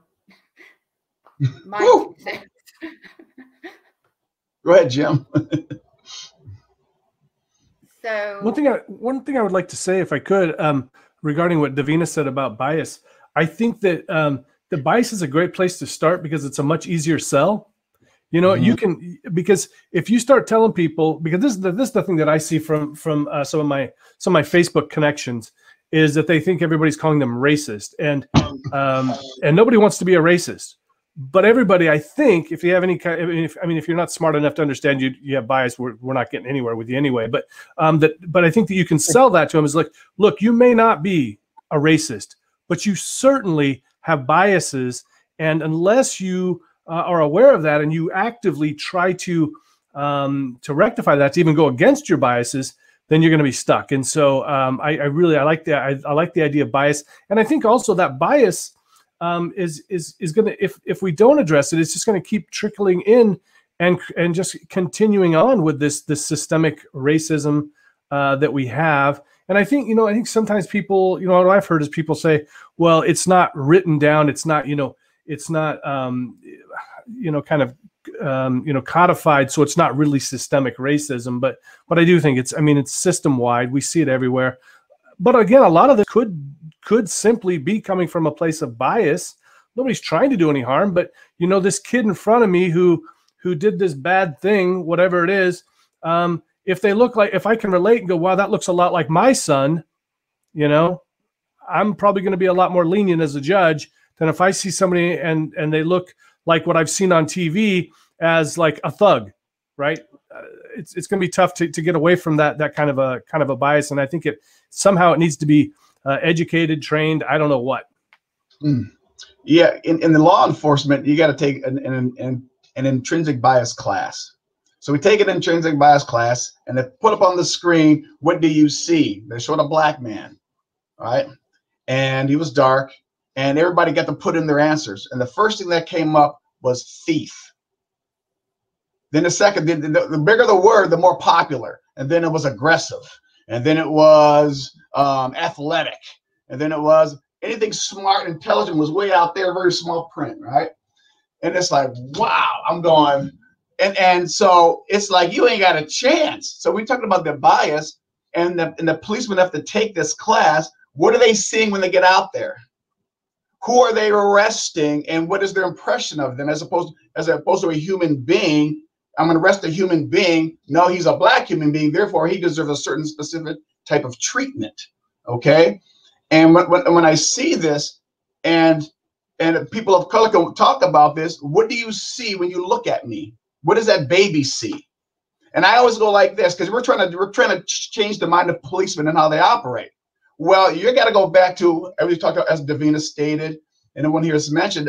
my two cents. Go ahead, Jim. So one thing I one thing I would like to say, if I could, um, regarding what Davina said about bias, I think that um, the bias is a great place to start because it's a much easier sell. You know, mm-hmm. you can, because if you start telling people, because this is the, this is the thing that I see from from uh, some of my some of my Facebook connections, is that they think everybody's calling them racist, and um, and nobody wants to be a racist. But everybody, I think, if you have any kind, I mean, if, I mean, if you're not smart enough to understand you you have bias, we're we're not getting anywhere with you anyway. But um, that, but I think that you can sell that to them is like, look, you may not be a racist, but you certainly have biases, and unless you uh, are aware of that and you actively try to um, to rectify that, to even go against your biases, then you're going to be stuck. And so um, I, I really I like the I, I like the idea of bias, and I think also that bias um, is is is going to, if if we don't address it, it's just going to keep trickling in and and just continuing on with this this systemic racism uh, that we have. And I think you know I think sometimes people you know what I've heard is people say, well, it's not written down, it's not you know it's not um, you know kind of. Um, you know, codified, so it's not really systemic racism. But but I do think it's, I mean, it's system wide. We see it everywhere. But again, a lot of this could could simply be coming from a place of bias. Nobody's trying to do any harm, but you know, this kid in front of me who who did this bad thing, whatever it is. Um, if they look like, if I can relate and go, wow, that looks a lot like my son, you know, I'm probably going to be a lot more lenient as a judge than if I see somebody and and they look like what I've seen on T V as like a thug, right? Uh, it's it's going to be tough to, to get away from that that kind of a kind of a bias, and I think it somehow it needs to be uh, educated, trained. I don't know what. Mm. Yeah, in, in the law enforcement, you got to take an an, an an intrinsic bias class. So we take an intrinsic bias class, and they put up on the screen, what do you see? They showed a black man, all right, and he was dark. And everybody got to put in their answers. And the first thing that came up was thief. Then the second, the, the, the bigger the word, the more popular. And then it was aggressive. And then it was um, athletic. And then it was anything smart, intelligent was way out there, very small print, right? And it's like, wow, I'm going. And and so it's like, you ain't got a chance. So we're talking about the bias, and the, and the policemen have to take this class. What are they seeing when they get out there? Who are they arresting, and what is their impression of them, as opposed as opposed to a human being? I'm going to arrest a human being. No, he's a black human being. Therefore, he deserves a certain specific type of treatment. Okay, and when when, when I see this, and and people of color can talk about this. What do you see when you look at me? What does that baby see? And I always go like this, because we're trying to we're trying to change the mind of policemen and how they operate. Well, you got to go back to, as we talked about, as Davina stated, and everyone here has mentioned,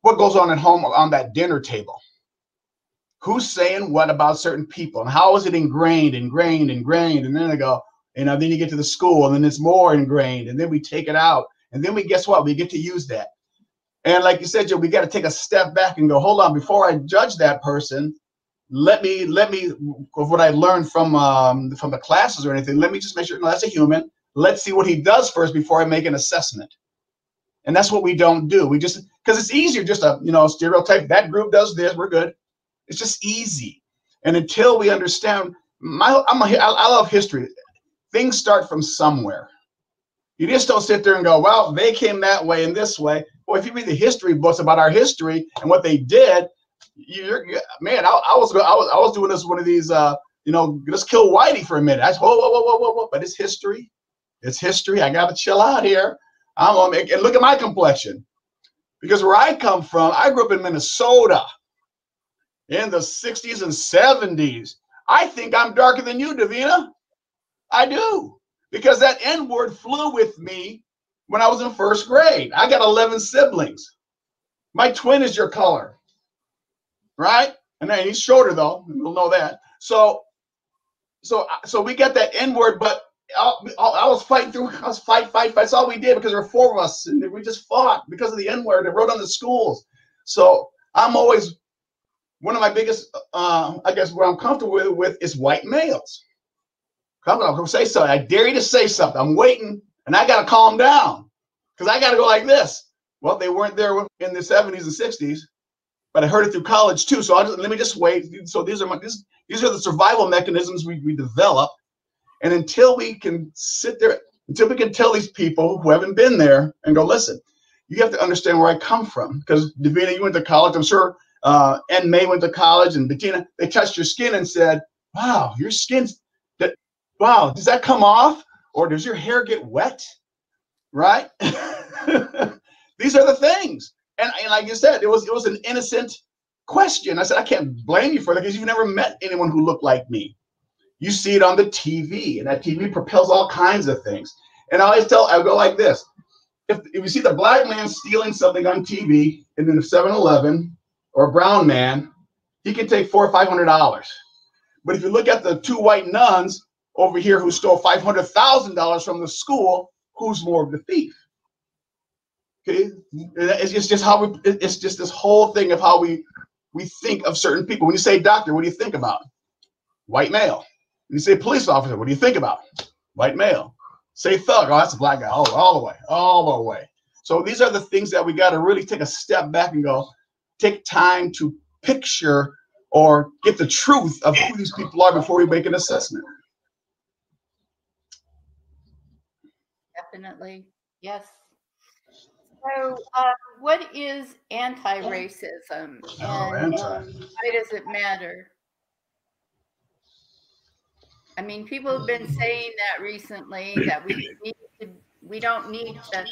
what goes on at home on that dinner table. Who's saying what about certain people, and how is it ingrained, ingrained, ingrained, and then they go, you know, then you get to the school, and then it's more ingrained, and then we take it out, and then we guess what, we get to use that. And like you said, Joe, we got to take a step back and go, hold on, before I judge that person, let me let me of what I learned from um, from the classes or anything. Let me just make sure, no, that's a human. Let's see what he does first before I make an assessment. And that's what we don't do. We just, because it's easier just to, you know, stereotype. That group does this, we're good. It's just easy. And until we understand, my, I'm a, I love history. Things start from somewhere. You just don't sit there and go, well, they came that way and this way. Or if you read the history books about our history and what they did, you're, man, I, I was I was I was doing this one of these, uh, you know, let's kill Whitey for a minute. I said, whoa, whoa, whoa, whoa, whoa, whoa. But it's history. It's history. I got to chill out here. I'm on, and look at my complexion. Because where I come from, I grew up in Minnesota in the sixties and seventies. I think I'm darker than you, Davina. I do. Because that N-word flew with me when I was in first grade. I got eleven siblings. My twin is your color, right? And he's shorter, though. You'll know that. So, so, so we got that N-word, but I, I was fighting through. I was fight, fight, fight. That's all we did because there were four of us, and we just fought because of the N-word. They wrote on the schools. So I'm always one of my biggest. Um, I guess what I'm comfortable with, with is white males. Come on, come say something. I dare you to say something. I'm waiting, and I gotta calm down because I gotta go like this. Well, they weren't there in the seventies and sixties, but I heard it through college too. So I just, let me just wait. So these are my this, these are the survival mechanisms we, we develop. And until we can sit there, until we can tell these people who haven't been there and go, listen, you have to understand where I come from. Because Davina, you went to college. I'm sure uh, En-May went to college, and Bettina, they touched your skin and said, wow, your skin's, that, wow, does that come off? Or does your hair get wet? Right? These are the things. And, and like you said, it was, it was an innocent question. I said, I can't blame you for that because you've never met anyone who looked like me. You see it on the T V, and that T V propels all kinds of things. And I always tell, I go like this. If, if you see the black man stealing something on T V in the seven eleven or a brown man, he can take four or five hundred dollars. But if you look at the two white nuns over here who stole five hundred thousand dollars from the school, who's more of the thief? Okay, it's, it's just how we. It's just this whole thing of how we we think of certain people. When you say doctor, what do you think about? White male. You say police officer, what do you think about? White male. Say thug, oh, that's a black guy, all, all the way, all the way. So these are the things that we got to really take a step back and go, take time to picture or get the truth of who these people are before we make an assessment. Definitely, yes. So uh, what is anti-racism? Oh, and anti. Um, why does it matter? I mean, people have been saying that recently, that we need to, we don't need to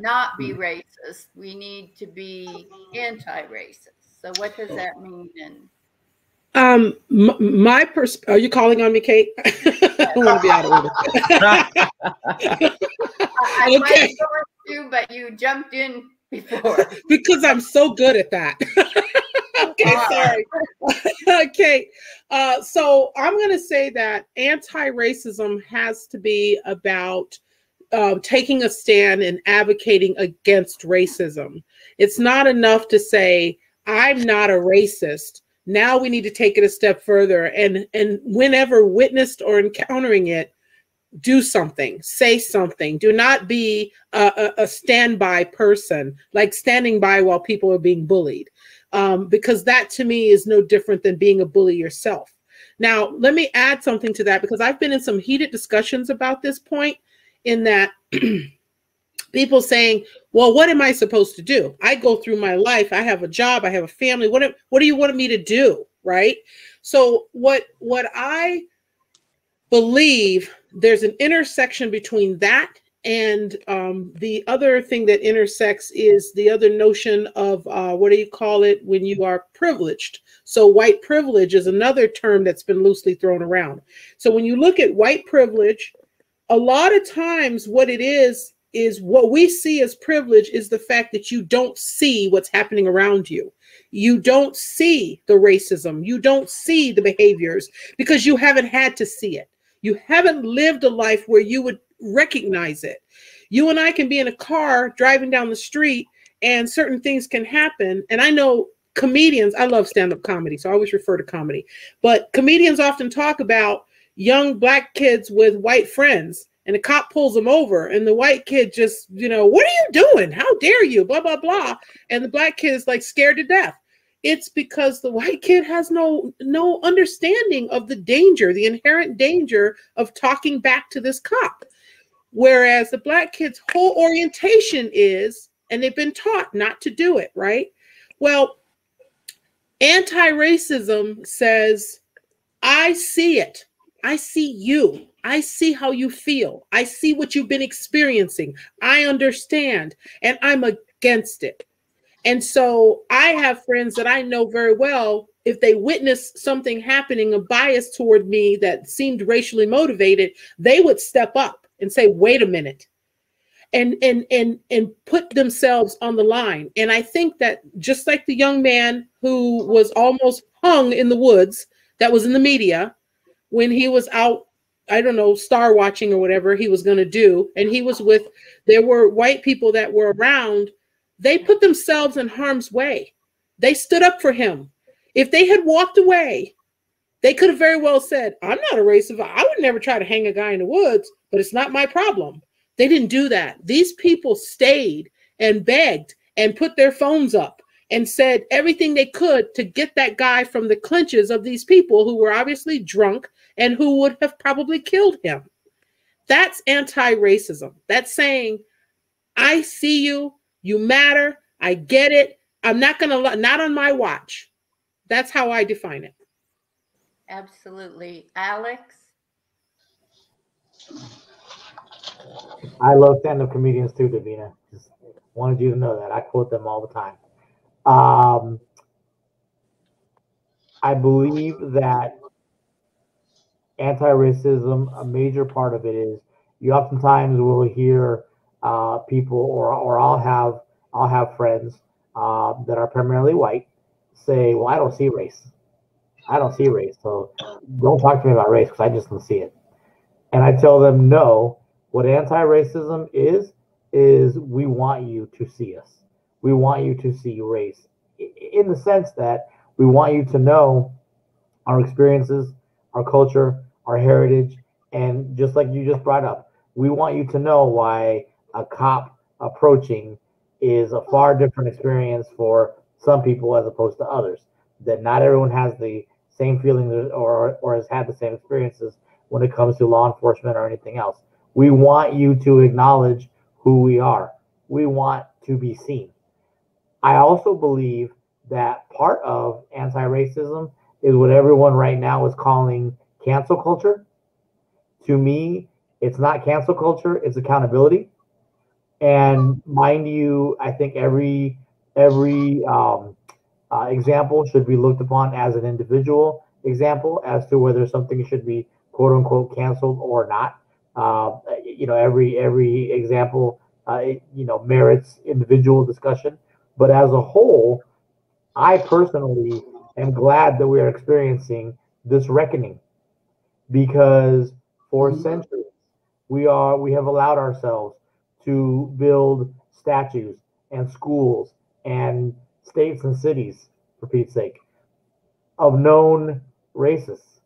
not be racist. We need to be anti-racist. So what does that mean? And um, my pers- are you calling on me, Kate? I don't want to be out of order. I okay. might have you, but you jumped in before. Because I'm so good at that. Okay, sorry. Okay, uh, so I'm going to say that anti-racism has to be about uh, taking a stand and advocating against racism. It's not enough to say, I'm not a racist. Now we need to take it a step further. And, and whenever witnessed or encountering it, do something, say something. Do not be a, a, a standby person, like standing by while people are being bullied. Um, because that to me is no different than being a bully yourself. Now, let me add something to that, because I've been in some heated discussions about this point, in that people saying, well, what am I supposed to do? I go through my life. I have a job. I have a family. What, what do you want me to do? Right? So what, what I believe, there's an intersection between that and um, the other thing that intersects is the other notion of, uh, what do you call it, when you are privileged. So white privilege is another term that's been loosely thrown around. So when you look at white privilege, a lot of times what it is, is what we see as privilege is the fact that you don't see what's happening around you. You don't see the racism. You don't see the behaviors because you haven't had to see it. You haven't lived a life where you would recognize it. You and I can be in a car driving down the street and certain things can happen. And I know comedians, I love stand-up comedy, so I always refer to comedy, but comedians often talk about young black kids with white friends, and the cop pulls them over and the white kid just, you know, what are you doing? How dare you? Blah, blah, blah. And the black kid is like scared to death. It's because the white kid has no, no understanding of the danger, the inherent danger of talking back to this cop. Whereas the Black kids' whole orientation is, and they've been taught not to do it, right? Well, anti-racism says, I see it. I see you. I see how you feel. I see what you've been experiencing. I understand, and I'm against it. And so I have friends that I know very well, if they witness something happening, a bias toward me that seemed racially motivated, they would step up and say, wait a minute, and, and, and, and put themselves on the line. And I think that just like the young man who was almost hung in the woods, that was in the media, when he was out, I don't know, star watching or whatever he was going to do, and he was with, there were white people that were around, they put themselves in harm's way. They stood up for him. If they had walked away, they could have very well said, I'm not a racist. I would never try to hang a guy in the woods, but it's not my problem. They didn't do that. These people stayed and begged and put their phones up and said everything they could to get that guy from the clinches of these people who were obviously drunk and who would have probably killed him. That's anti-racism. That's saying, I see you. You matter. I get it. I'm not going to, not on my watch. That's how I define it. Absolutely. Alex? I love stand-up comedians too, Davina. Just wanted you to know that. I quote them all the time. Um, I believe that anti-racism, a major part of it is you oftentimes will hear uh, people, or, or I'll have, I'll have friends uh, that are primarily white say, well, I don't see race. I don't see race. So don't talk to me about race because I just don't see it. And I tell them, no, what anti-racism is, is we want you to see us. We want you to see race in the sense that we want you to know our experiences, our culture, our heritage. And just like you just brought up, we want you to know why a cop approaching is a far different experience for some people as opposed to others, that not everyone has the same feelings or, or has had the same experiences when it comes to law enforcement or anything else. We want you to acknowledge who we are. We want to be seen. I also believe that part of anti-racism is what everyone right now is calling cancel culture. To me, it's not cancel culture, it's accountability. And mind you, I think every Every um, uh, example should be looked upon as an individual example as to whether something should be quote unquote canceled or not. Uh, you know, every every example, uh, it, you know, merits individual discussion. But as a whole, I personally am glad that we are experiencing this reckoning, because for mm-hmm. centuries we are we have allowed ourselves to build statues and schools and states and cities, for Pete's sake, of known racists.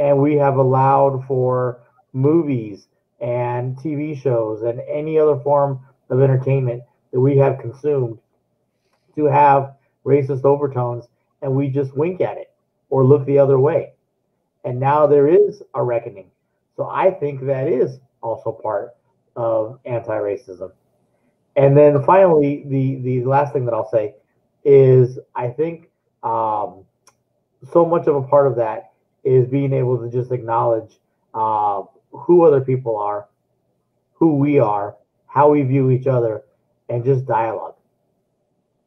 And we have allowed for movies and T V shows and any other form of entertainment that we have consumed to have racist overtones, and we just wink at it or look the other way. And now there is a reckoning. So I think that is also part of anti-racism. And then finally, the, the last thing that I'll say is I think um, so much of a part of that is being able to just acknowledge uh, who other people are, who we are, how we view each other, and just dialogue.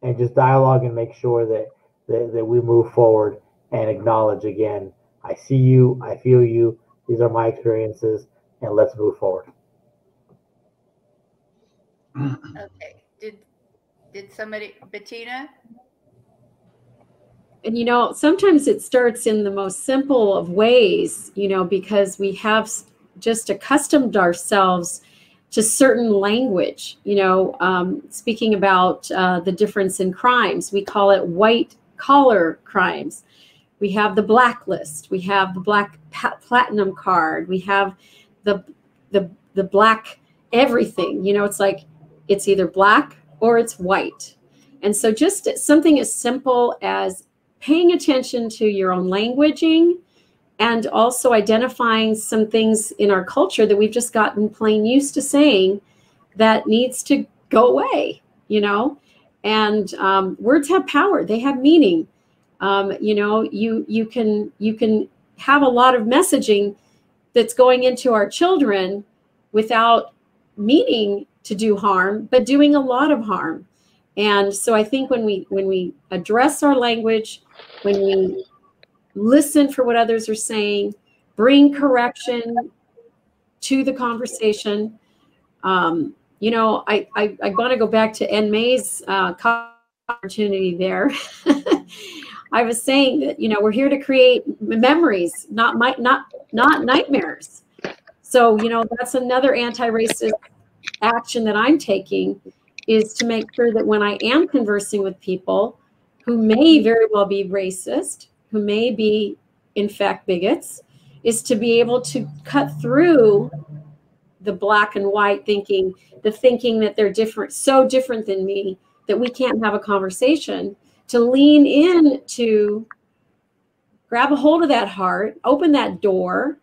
And just dialogue and make sure that, that, that we move forward and acknowledge again, I see you, I feel you, these are my experiences, and let's move forward. Okay. Did did somebody, Bettina? And you know, sometimes it starts in the most simple of ways, you know, because we have just accustomed ourselves to certain language. You know, um, speaking about uh, the difference in crimes, we call it white collar crimes. We have the blacklist. We have the black platinum card. We have the the the black everything. You know, it's like, it's either black or it's white. And so just something as simple as paying attention to your own languaging, and also identifying some things in our culture that we've just gotten plain used to saying that needs to go away, you know? And um, words have power, they have meaning. Um, you know, you, you, can, you can have a lot of messaging that's going into our children without meaning to do harm, but doing a lot of harm. And so I think when we, when we address our language, when we listen for what others are saying, bring correction to the conversation. Um, you know, I, I, I want to go back to En-May's uh, opportunity there. I was saying that, you know, we're here to create memories, not my, not, not nightmares. So, you know, that's another anti-racist action that I'm taking, is to make sure that when I am conversing with people who may very well be racist, who may be, in fact, bigots, is to be able to cut through the black and white thinking, the thinking that they're different, so different than me that we can't have a conversation, to lean in, to grab a hold of that heart, open that door,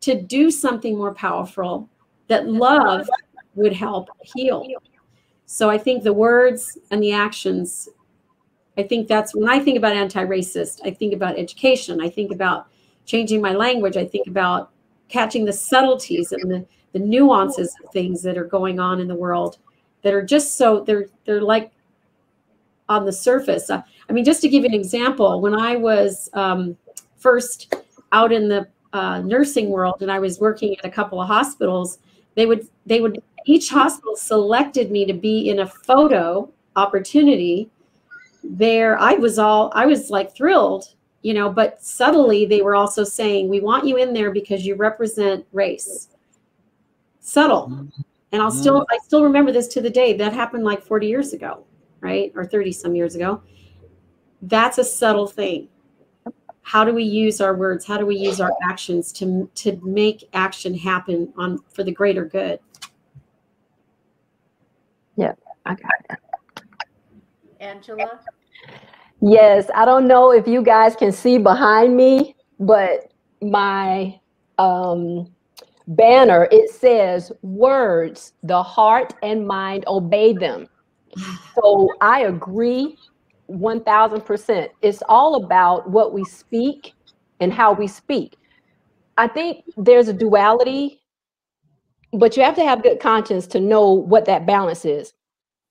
to do something more powerful that love would help heal. So I think the words and the actions, I think that's, when I think about anti-racist, I think about education, I think about changing my language, I think about catching the subtleties and the, the nuances of things that are going on in the world that are just so, they're, they're like on the surface. I mean, just to give you an example, when I was um, first out in the uh, nursing world and I was working at a couple of hospitals, they would, they would, each hospital selected me to be in a photo opportunity there. I was all, I was like thrilled, you know, but subtly they were also saying, we want you in there because you represent race. Subtle. And I'll still, I still remember this to the day. That happened like forty years ago, right? Or thirty some years ago. That's a subtle thing. How do we use our words? How do we use our actions to, to make action happen on for the greater good? Yeah, I got it. Angela? Yes, I don't know if you guys can see behind me, but my um, banner, it says, words, the heart and mind obey them. So I agree one thousand percent. It's all about what we speak and how we speak. I think there's a duality, but you have to have good conscience to know what that balance is.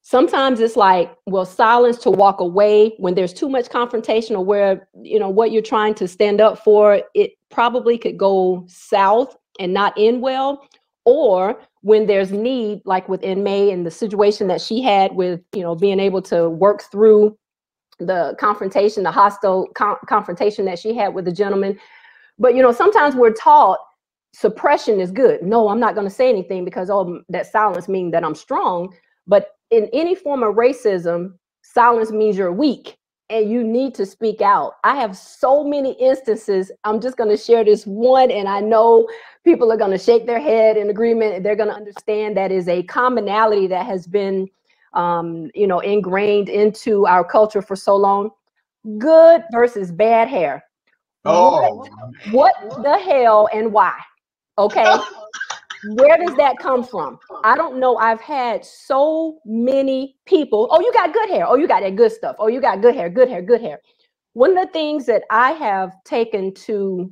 Sometimes it's like, well, silence to walk away when there's too much confrontation, or where, you know, what you're trying to stand up for, it probably could go south and not end well. Or when there's need, like with En-May and the situation that she had with, you know, being able to work through the confrontation, the hostile con confrontation that she had with the gentleman. But, you know, sometimes we're taught suppression is good. No, I'm not going to say anything because, oh, that silence means that I'm strong. But in any form of racism, silence means you're weak and you need to speak out. I have so many instances. I'm just going to share this one, and I know people are going to shake their head in agreement, and they're going to understand that is a commonality that has been, um, you know, ingrained into our culture for so long. Good versus bad hair. Oh, what, what the hell and why? Okay, where does that come from? I don't know. I've had so many people, oh, you got good hair. Oh, you got that good stuff. Oh, you got good hair, good hair, good hair. One of the things that I have taken to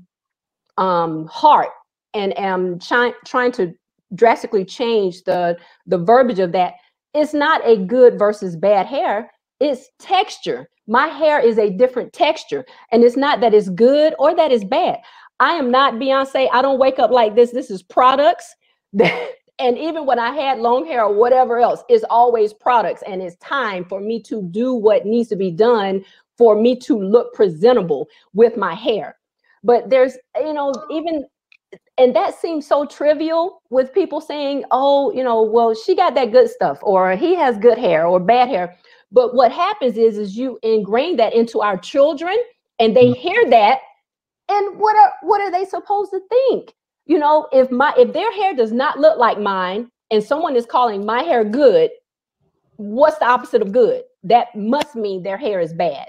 um, heart and am trying to drastically change the, the verbiage of that, it's not a good versus bad hair, it's texture. My hair is a different texture, and it's not that it's good or that it's bad. I am not Beyonce. I don't wake up like this. This is products. And even when I had long hair or whatever else, it's always products. And it's time for me to do what needs to be done for me to look presentable with my hair. But there's, you know, even, and that seems so trivial with people saying, oh, you know, well, she got that good stuff, or he has good hair or bad hair. But what happens is, is you ingrain that into our children, and they hear that. And what are, what are they supposed to think? You know, if my, if their hair does not look like mine and someone is calling my hair good, what's the opposite of good? That must mean their hair is bad.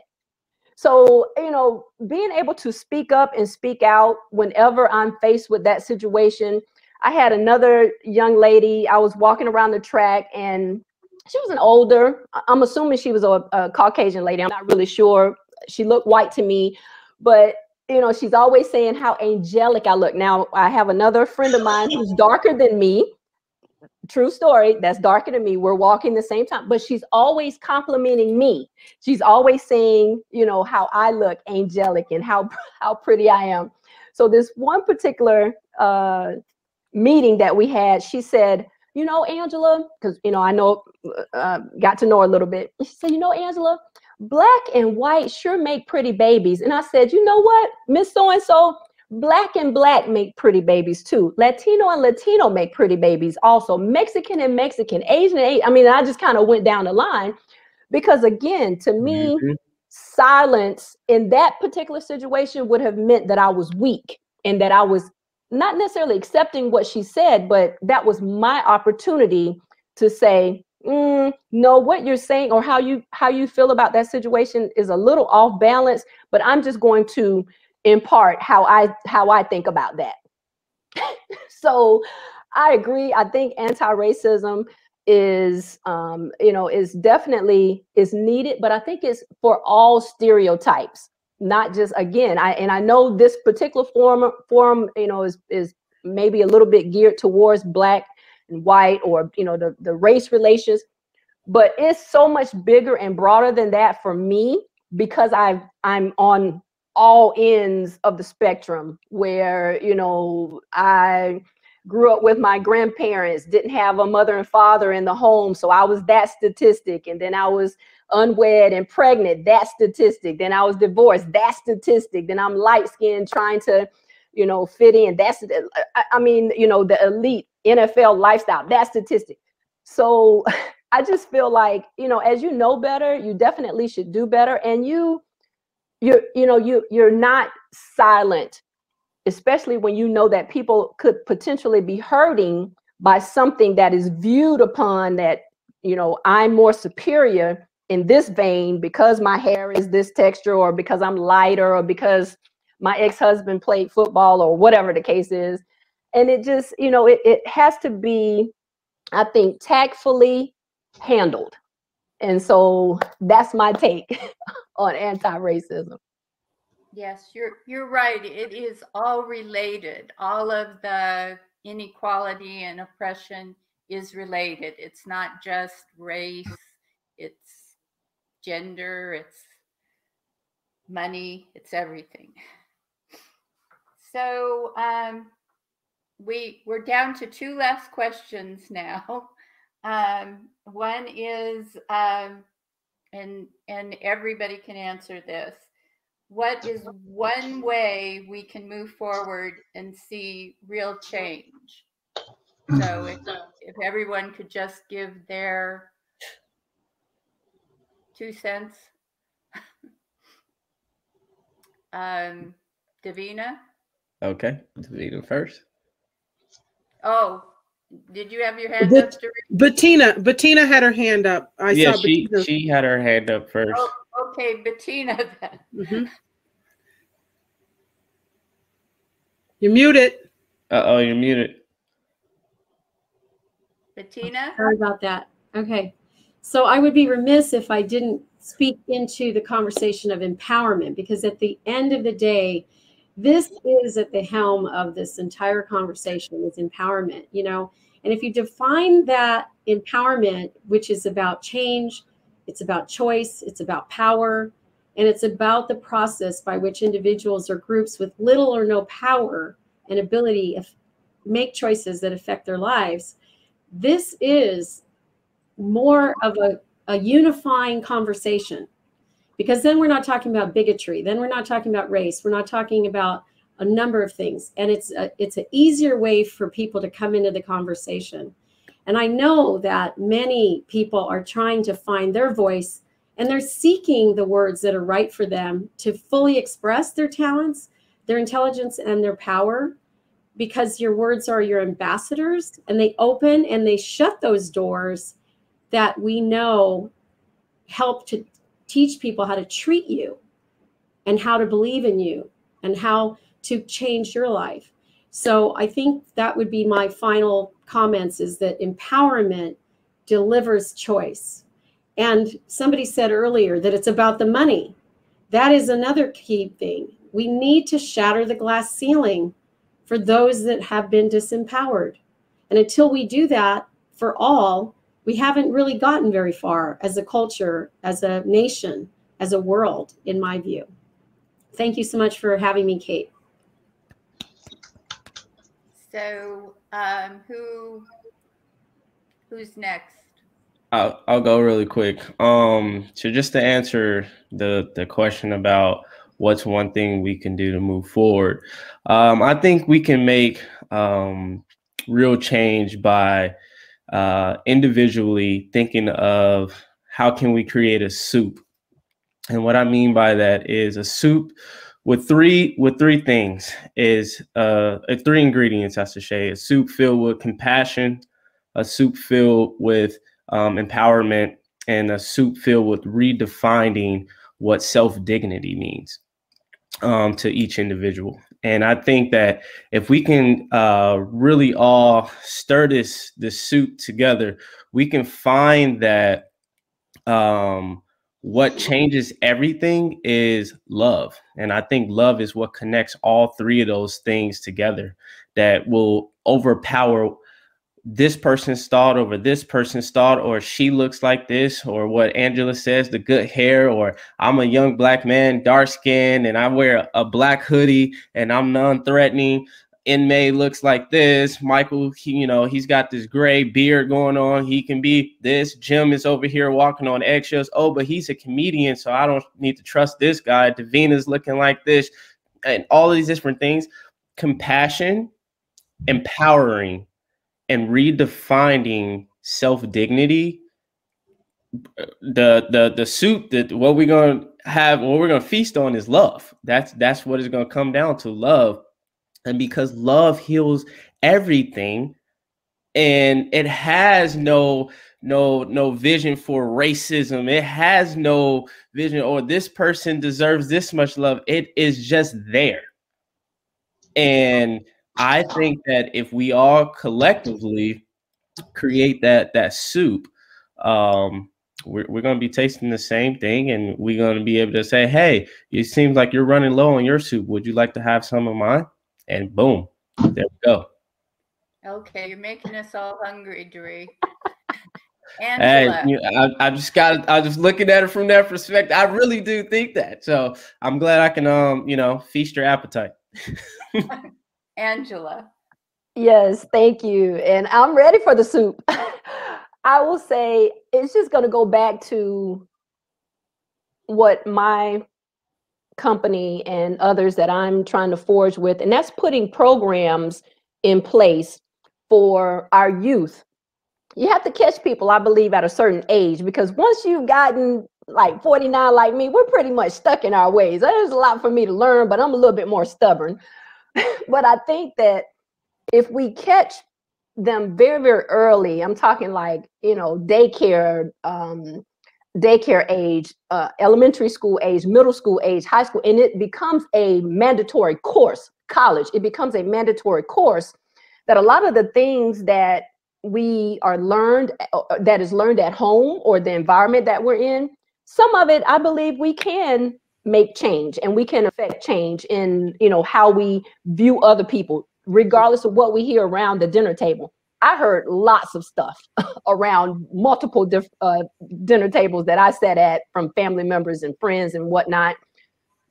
So, you know, being able to speak up and speak out whenever I'm faced with that situation. I had another young lady, I was walking around the track, and she was an older, I'm assuming she was a, a Caucasian lady. I'm not really sure. She looked white to me, but you know, she's always saying how angelic I look. Now I have another friend of mine who's darker than me. True story. That's darker than me. We're walking the same time, but she's always complimenting me. She's always saying, you know, how I look angelic and how, how pretty I am. So this one particular uh, meeting that we had, she said, you know, Angela, because, you know, I know, uh, got to know her a little bit. She said, you know, Angela, black and white sure make pretty babies. And I said, you know what, Miss So-and-so, black and black make pretty babies too. Latino and Latino make pretty babies also. Mexican and Mexican, Asian and Asian. I mean, I just kind of went down the line because, again, to me, mm-hmm. silence in that particular situation would have meant that I was weak and that I was not necessarily accepting what she said, but that was my opportunity to say, mm, no, what you're saying or how you how you feel about that situation is a little off balance, but I'm just going to impart how I how I think about that. So I agree. I think anti-racism is, um, you know, is definitely is needed, but I think it's for all stereotypes. Not just, again, I and I know this particular forum, forum, you know, is is maybe a little bit geared towards black and white, or, you know, the, the race relations, but it's so much bigger and broader than that for me, because I've, I'm on all ends of the spectrum where, you know, I grew up with my grandparents, didn't have a mother and father in the home. So I was that statistic. And then I was unwed and pregnant, that statistic. Then I was divorced, that statistic. Then I'm light skinned trying to, you know, fit in. That's, I, I mean, you know, the elite N F L lifestyle, that statistic. So I just feel like, you know, as you know better, you definitely should do better. And you, you're, you know, you, you're not silent, especially when you know that people could potentially be hurting by something that is viewed upon that, you know, I'm more superior in this vein because my hair is this texture, or because I'm lighter, or because my ex-husband played football, or whatever the case is. And it just, you know, it, it has to be, I think, tactfully handled. And so that's my take on anti-racism. Yes, you're you're right. It is all related. All of the inequality and oppression is related. It's not just race, it's gender, it's money, it's everything. So um, we, we're down to two last questions now. Um, one is, um, and and everybody can answer this. What is one way we can move forward and see real change? So if, if everyone could just give their two cents. um, Davina? Okay, Davina first. Oh, did you have your hand Bet up? Bettina, Bettina had her hand up. I yeah, saw she, Bettina. She had her hand up first. Oh, okay, Bettina then. Mm-hmm. You're muted. Uh-oh, you're muted. Bettina? Sorry about that. Okay. So I would be remiss if I didn't speak into the conversation of empowerment, because at the end of the day, this is at the helm of this entire conversation, is empowerment, you know. And if you define that empowerment, which is about change, it's about choice, it's about power, and it's about the process by which individuals or groups with little or no power and ability make choices that affect their lives. This is more of a, a unifying conversation, because then we're not talking about bigotry, then we're not talking about race, we're not talking about a number of things. And it's a, it's an easier way for people to come into the conversation. And I know that many people are trying to find their voice, and they're seeking the words that are right for them to fully express their talents, their intelligence, and their power, because your words are your ambassadors, and they open and they shut those doors that we know help to teach people how to treat you and how to believe in you and how to change your life. So I think that would be my final comments, is that empowerment delivers choice. And somebody said earlier that it's about the money. That is another key thing. We need to shatter the glass ceiling for those that have been disempowered. And until we do that for all, we haven't really gotten very far as a culture, as a nation, as a world, in my view. Thank you so much for having me, Kate. So um, who, who's next? I'll, I'll go really quick. Um, so just to answer the, the question about what's one thing we can do to move forward, um, I think we can make um, real change by uh, individually thinking of how can we create a soup. And what I mean by that is a soup with three with three things is uh, three ingredients, I should say, a soup filled with compassion, a soup filled with um, empowerment, and a soup filled with redefining what self-dignity means um, to each individual. And I think that if we can uh, really all stir this, this soup together, we can find that um, what changes everything is love. And I think love is what connects all three of those things together, that will overpower this person's thought over this person's thought, or she looks like this, or what Angela says, the good hair, or I'm a young black man, dark skin, and I wear a black hoodie and I'm non-threatening. En-May looks like this. Michael, he, you know, he's got this gray beard going on. He can be this. Jim is over here walking on eggshells. Oh, but he's a comedian, so I don't need to trust this guy. Davina's looking like this, and all of these different things. Compassion, empowering, and redefining self-dignity. The the the soup that what we're gonna have, what we're gonna feast on, is love. That's that's what it's gonna come down to, love. And because love heals everything, and it has no no no vision for racism, it has no vision or this person deserves this much love, it is just there. And I think that if we all collectively create that that soup, um We're, we're going to be tasting the same thing, and we're going to be able to say, hey, it seems like you're running low on your soup. Would you like to have some of mine? And boom, there we go. Okay, you're making us all hungry, Dari. Angela. Hey, you know, I, I just got, I was looking at it from that perspective. I really do think that. So I'm glad I can, um, you know, feast your appetite. Angela. Yes, thank you. And I'm ready for the soup. I will say it's just going to go back to what my company and others that I'm trying to forge with, and that's putting programs in place for our youth. You have to catch people, I believe, at a certain age, because once you've gotten like forty-nine like me, we're pretty much stuck in our ways. There's a lot for me to learn, but I'm a little bit more stubborn. But I think that if we catch them very, very early, I'm talking like, you know, daycare, um, daycare age, uh, elementary school age, middle school age, high school, and it becomes a mandatory course, college, it becomes a mandatory course, that a lot of the things that we are learned, that is learned at home or the environment that we're in, some of it, I believe we can make change, and we can affect change in, you know, how we view other people, regardless of what we hear around the dinner table. I heard lots of stuff around multiple diff uh, dinner tables that I sat at, from family members and friends and whatnot.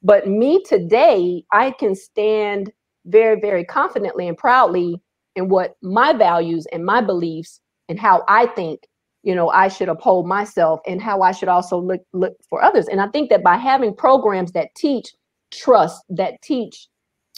But me today, I can stand very, very confidently and proudly in what my values and my beliefs and how I think, you know, I should uphold myself, and how I should also look, look for others. And I think that by having programs that teach trust, that teach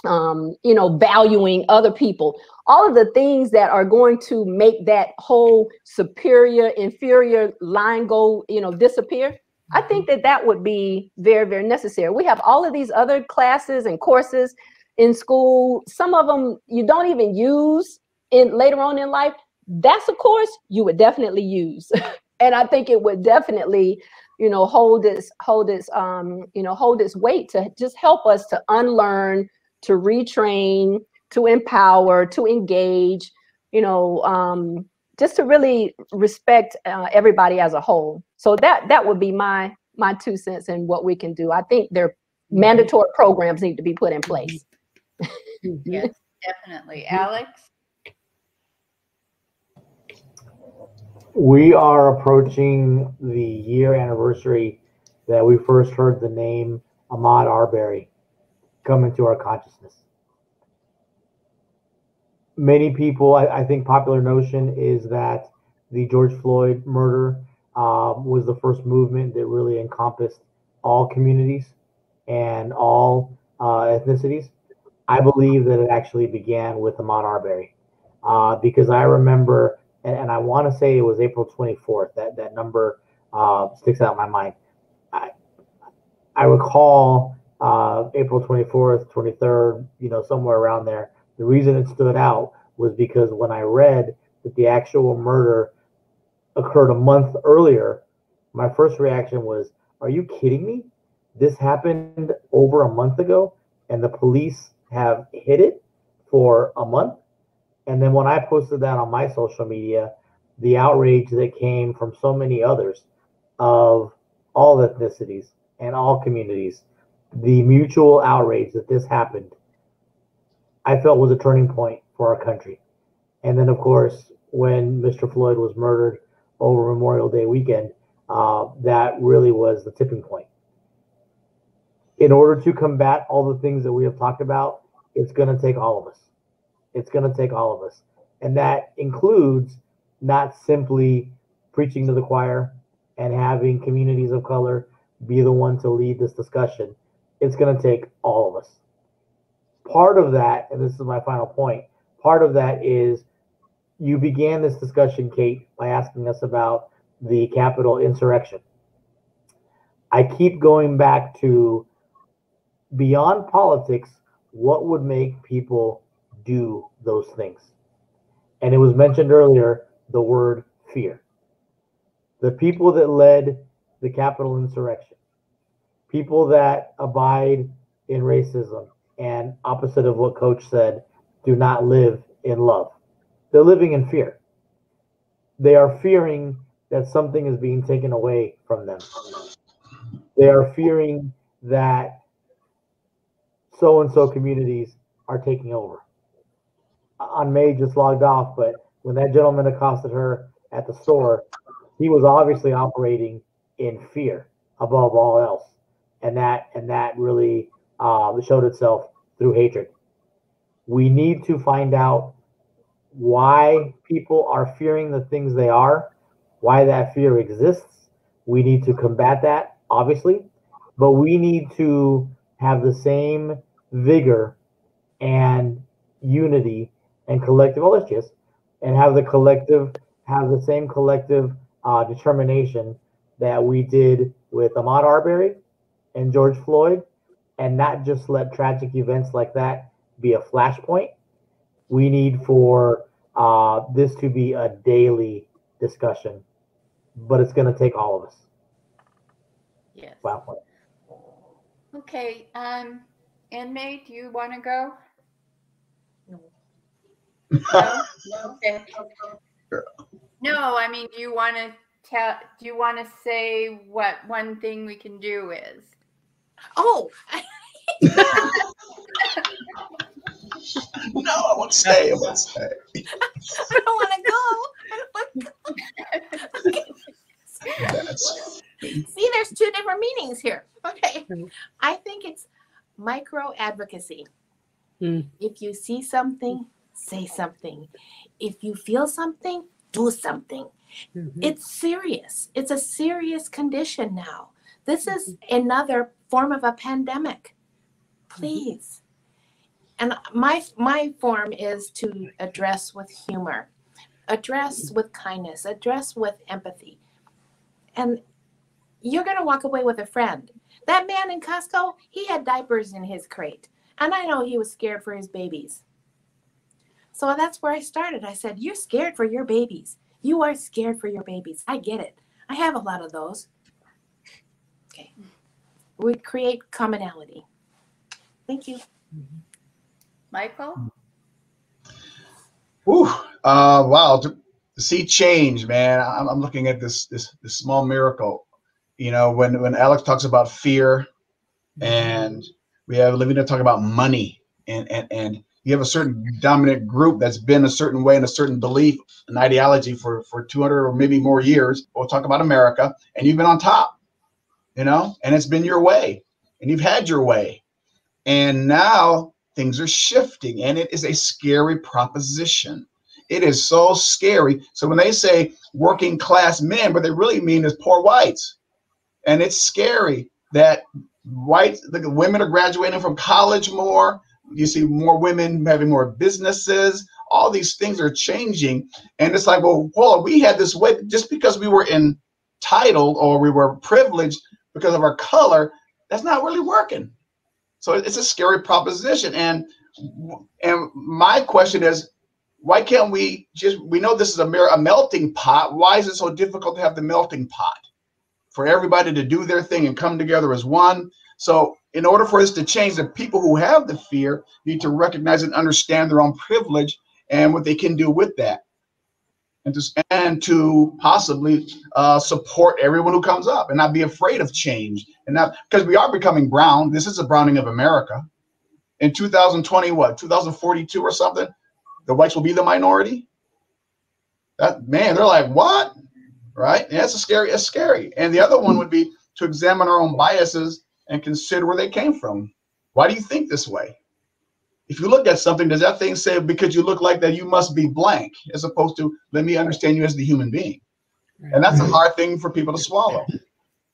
Um, you know, valuing other people, all of the things that are going to make that whole superior, inferior line go, you know, disappear. I think that that would be very, very necessary. We have all of these other classes and courses in school. Some of them you don't even use in later on in life. That's a course you would definitely use. And I think it would definitely you know, hold its, hold its, um, you know, hold its weight, to just help us to unlearn, to retrain, to empower, to engage, you know, um, just to really respect uh, everybody as a whole. So that that would be my my two cents in what we can do. I think their mandatory programs need to be put in place. Yes, definitely. Alex? We are approaching the year anniversary that we first heard the name Ahmaud Arbery come into our consciousness. Many people, I, I think popular notion is that the George Floyd murder uh, was the first movement that really encompassed all communities and all uh, ethnicities. I believe that it actually began with Ahmaud Arbery uh, because I remember, and, and I want to say it was April twenty-fourth, that, that number uh, sticks out in my mind. I, I recall uh, April twenty-fourth, twenty-third, you know, somewhere around there. The reason it stood out was because when I read that the actual murder occurred a month earlier, my first reaction was, are you kidding me? This happened over a month ago, and the police have hid it for a month? And then when I posted that on my social media, the outrage that came from so many others of all ethnicities and all communities, the mutual outrage that this happened, I felt was a turning point for our country. And then, of course, when Mister Floyd was murdered over Memorial Day weekend, uh, that really was the tipping point. In order to combat all the things that we have talked about, it's going to take all of us. It's going to take all of us. And that includes not simply preaching to the choir and having communities of color be the one to lead this discussion. It's going to take all of us. Part of that, and this is my final point, part of that is you began this discussion, Kate, by asking us about the Capitol insurrection. I keep going back to, beyond politics, what would make people do those things? And it was mentioned earlier, the word fear. The people that led the Capitol insurrection, people that abide in racism, and opposite of what Coach said, do not live in love. They're living in fear. They are fearing that something is being taken away from them. They are fearing that so-and-so communities are taking over. En-May just logged off, but when that gentleman accosted her at the store, he was obviously operating in fear above all else. And that, and that really... Uh, it showed itself through hatred. We need to find out why people are fearing the things they are, why that fear exists. We need to combat that, obviously, but we need to have the same vigor and unity and collective, oh, let's just, and have the collective, have the same collective uh, determination that we did with Ahmaud Arbery and George Floyd, and not just let tragic events like that be a flashpoint. We need for uh, this to be a daily discussion, but it's going to take all of us. Yes. Wow. Okay. Um, En-May, do you want to go? No. No? Okay. No, I mean, do you want to tell, do you want to say what one thing we can do is? Oh, no, I won't stay. I won't stay. I don't want to go. I don't want to go. Okay. See, there's two different meanings here. Okay. I think it's micro advocacy. Hmm. If you see something, say something. If you feel something, do something. Mm-hmm. It's serious. It's a serious condition now. This is another form of a pandemic, please. Mm-hmm. And my my form is to address with humor, address with kindness, address with empathy. And you're gonna walk away with a friend. That man in Costco, he had diapers in his crate. And I know he was scared for his babies. So that's where I started. I said, you're scared for your babies. You are scared for your babies. I get it. I have a lot of those. Okay. We create commonality. Thank you. Mm-hmm. Michael? Whew. Uh, wow. To see change, man. I'm, I'm looking at this, this, this small miracle. You know, when, when Alex talks about fear, and we have Davina talk about money, and, and, and you have a certain dominant group that's been a certain way and a certain belief and ideology for, for two hundred or maybe more years. We'll talk about America, and you've been on top, you know, and it's been your way, and you've had your way. And now things are shifting, and it is a scary proposition. It is so scary. So when they say working class men, what they really mean is poor whites. And it's scary that white the women are graduating from college more. You see more women having more businesses. All these things are changing. And it's like, well, well, we had this way just because we were entitled or we were privileged because of our color. That's not really working. So it's a scary proposition. And, and my question is, why can't we just, we know this is a, a melting pot. Why is it so difficult to have the melting pot? For everybody to do their thing and come together as one. So in order for us to change, the people who have the fear need to recognize and understand their own privilege and what they can do with that. And to, and to possibly uh, support everyone who comes up and not be afraid of change. And not, because we are becoming brown. This is a browning of America. In two thousand twenty, what, two thousand forty-two or something, the whites will be the minority. That, man, they're like, what? Right? And that's a scary, that's scary. And the other one would be to examine our own biases and consider where they came from. Why do you think this way? If you look at something, does that thing say, because you look like that, you must be blank, as opposed to, let me understand you as the human being. And that's a hard thing for people to swallow.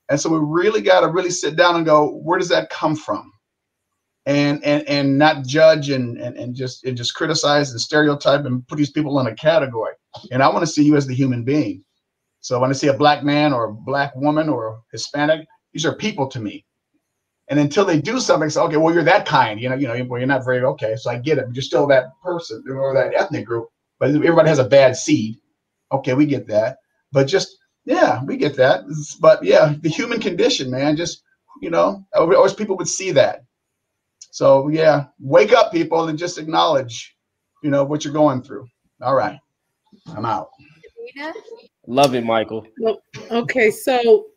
And so we really got to really sit down and go, where does that come from? And, and, and not judge and, and, and, just, and just criticize and stereotype and put these people in a category. And I want to see you as the human being. So when I see a black man or a black woman or a Hispanic, these are people to me. And until they do something, say, okay, well, you're that kind, you know, you know, well, you're not very okay. So I get it. But you're still that person or that ethnic group. But everybody has a bad seed. Okay, we get that. But just, yeah, we get that. But yeah, the human condition, man, just, you know, I wish people would see that. So yeah, wake up, people, and just acknowledge, you know, what you're going through. All right, I'm out. Love it, Michael. Well, okay, so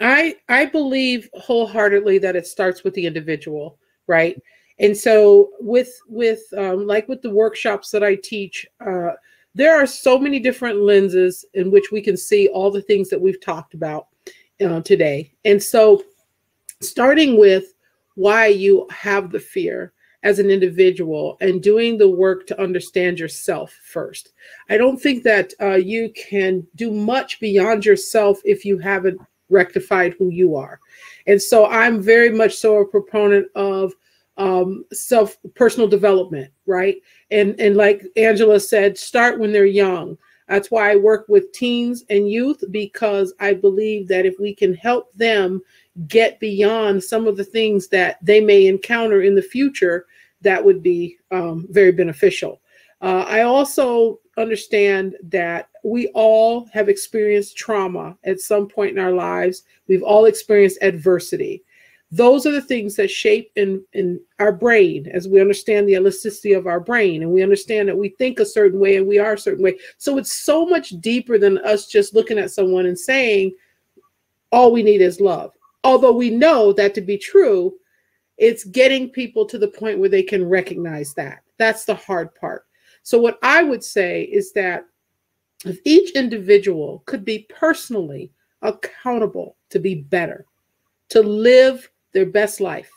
I I believe wholeheartedly that it starts with the individual, right? And so with with um, like with the workshops that I teach, uh, there are so many different lenses in which we can see all the things that we've talked about uh, today. And so, starting with why you have the fear as an individual and doing the work to understand yourself first. I don't think that uh, you can do much beyond yourself if you haven't rectified who you are. And so I'm very much so a proponent of um, self personal development, right? And, and like Angela said, start when they're young. That's why I work with teens and youth, because I believe that if we can help them get beyond some of the things that they may encounter in the future, that would be um, very beneficial. Uh, I also understand that we all have experienced trauma at some point in our lives. We've all experienced adversity. Those are the things that shape in, in our brain, as we understand the elasticity of our brain, and we understand that we think a certain way and we are a certain way. So it's so much deeper than us just looking at someone and saying, all we need is love. Although we know that to be true, it's getting people to the point where they can recognize that. That's the hard part. So what I would say is that if each individual could be personally accountable to be better, to live their best life,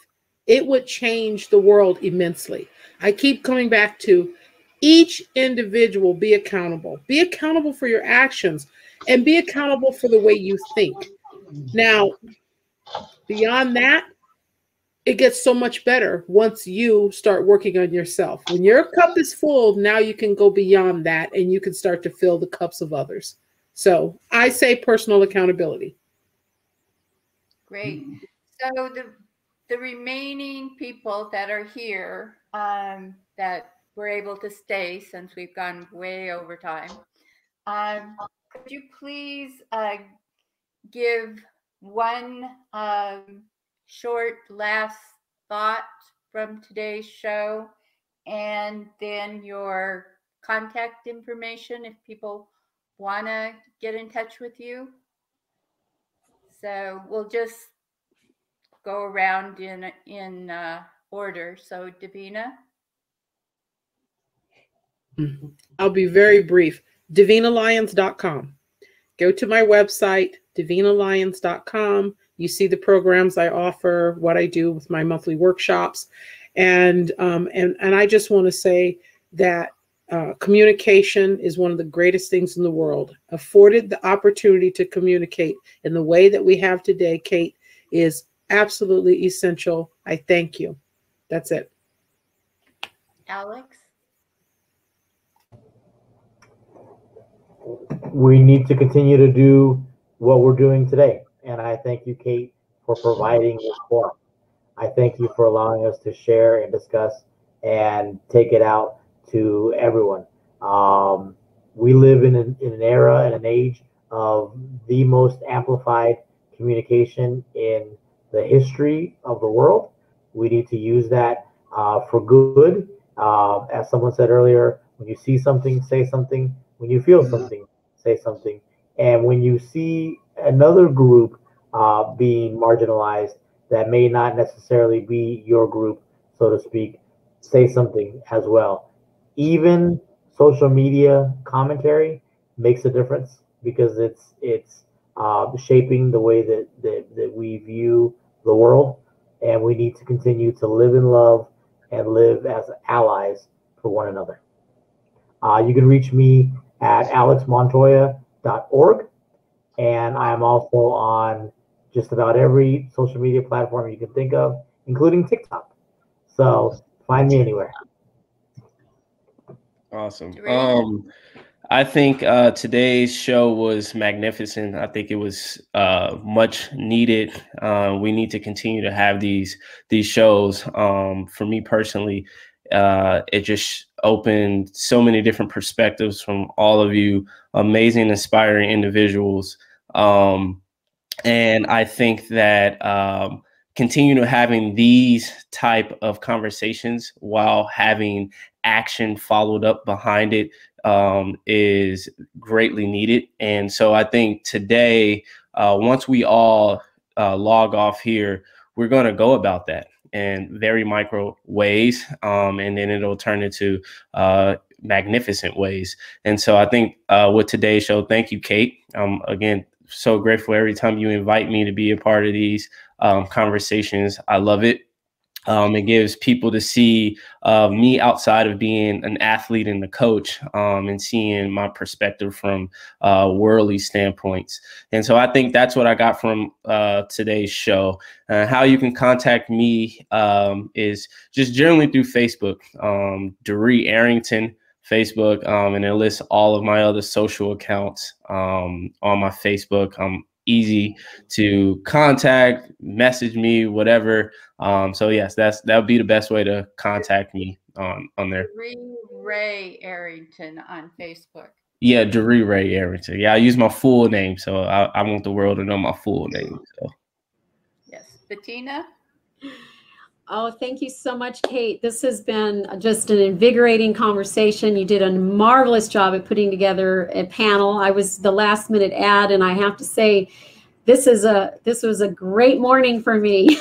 it would change the world immensely. I keep coming back to each individual, be accountable. Be accountable for your actions and be accountable for the way you think. Now, beyond that, it gets so much better once you start working on yourself. When your cup is full, now you can go beyond that and you can start to fill the cups of others. So I say personal accountability. Great. So the, the remaining people that are here um, that were able to stay, since we've gone way over time, um, could you please uh, give one um, short last thought from today's show, and then your contact information if people want to get in touch with you. So we'll just go around in in uh, order. So Davina. I'll be very brief. Davina Lyons dot com. Go to my website, Davina Lyons dot com. You see the programs I offer, what I do with my monthly workshops. And um, and, and I just want to say that uh, communication is one of the greatest things in the world. Afforded the opportunity to communicate in the way that we have today, Kate, is absolutely essential. I thank you. That's it. Alex? We need to continue to do what we're doing today. And I thank you, Kate, for providing this forum. I thank you for allowing us to share and discuss and take it out to everyone. Um, we live in an, in an era and an age of the most amplified communication in the history of the world. We need to use that uh, for good. Uh, as someone said earlier, when you see something, say something. When you feel something, say something. And when you see another group uh, being marginalized that may not necessarily be your group, so to speak, say something as well. Even social media commentary makes a difference, because it's it's uh, shaping the way that, that, that we view the world. And we need to continue to live in love and live as allies for one another. Uh, you can reach me at alex montoya dot org, and I'm also on just about every social media platform you can think of, including TikTok. So find me anywhere. Awesome. Um, I think uh, today's show was magnificent. I think it was uh, much needed. Uh, we need to continue to have these these shows. Um, for me personally, uh, it just opened so many different perspectives from all of you amazing, inspiring individuals. Um, and I think that um, continue to having these type of conversations while having action followed up behind it um, is greatly needed. And so I think today, uh, once we all uh, log off here, we're going to go about that in very micro ways, um, and then it'll turn into uh, magnificent ways. And so I think uh, with today's show, thank you, Kate. Um, again, so grateful every time you invite me to be a part of these um, conversations. I love it. Um, it gives people to see uh, me outside of being an athlete and a coach, um, and seeing my perspective from uh, worldly standpoints. And so I think that's what I got from uh, today's show. Uh, how you can contact me um, is just generally through Facebook, um, Dari Arrington Facebook, um, and it lists all of my other social accounts um, on my Facebook. Um, easy to contact, message me, whatever. Um, so yes, that's that would be the best way to contact me on on there. Dari Ray Arrington on Facebook. Yeah, Dari Ray Arrington. Yeah, I use my full name, so I, I want the world to know my full name. So yes, Bettina. Oh, thank you so much, Kate. This has been just an invigorating conversation. You did a marvelous job at putting together a panel. I was the last minute ad, and I have to say, this is a this was a great morning for me.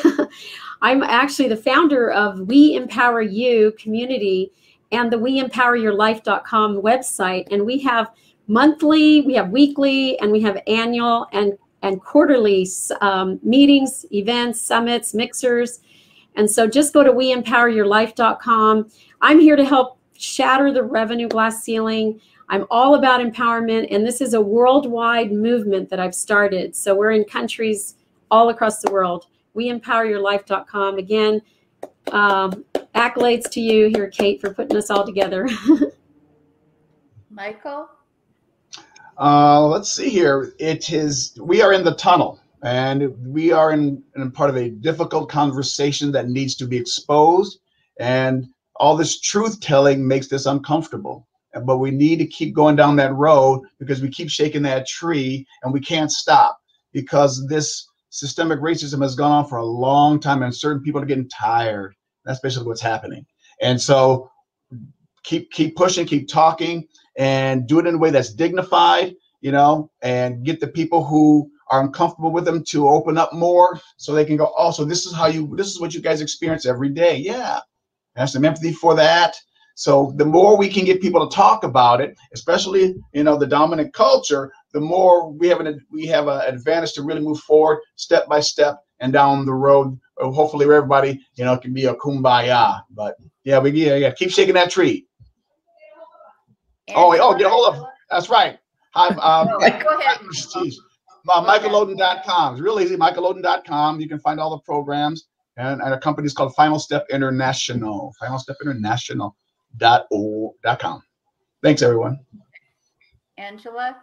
I'm actually the founder of We Empower You community and the we empower your life dot com website, and we have monthly, we have weekly, and we have annual and and quarterly um, meetings, events, summits, mixers. And so just go to we empower your life dot com. I'm here to help shatter the revenue glass ceiling. I'm all about empowerment, and this is a worldwide movement that I've started. So we're in countries all across the world. we empower your life dot com. Again, um, accolades to you here, Kate, for putting us all together. Michael? Uh, let's see here. It is, we are in the tunnel. And we are in, in part of a difficult conversation that needs to be exposed. And all this truth telling makes this uncomfortable. But we need to keep going down that road, because we keep shaking that tree and we can't stop, because this systemic racism has gone on for a long time, and certain people are getting tired. That's basically what's happening. And so keep keep pushing, keep talking, and do it in a way that's dignified, you know, and get the people who are uncomfortable with them to open up more so they can go, oh, so this is how you, this is what you guys experience every day. Yeah, have some empathy for that. So the more we can get people to talk about it, especially, you know, the dominant culture, the more we have an we have an advantage to really move forward step by step and down the road. Hopefully, everybody, you know, it can be a kumbaya. But yeah, we yeah, yeah. Keep shaking that tree. Oh, oh, yeah, hold up. That's right. Hi, um, no, go ahead. Geez. Uh, Michael Loden dot com. It's real easy. Michael Loden dot com. You can find all the programs. And, and a company is called Final Step International. Final Step International dot com. Thanks, everyone. Angela?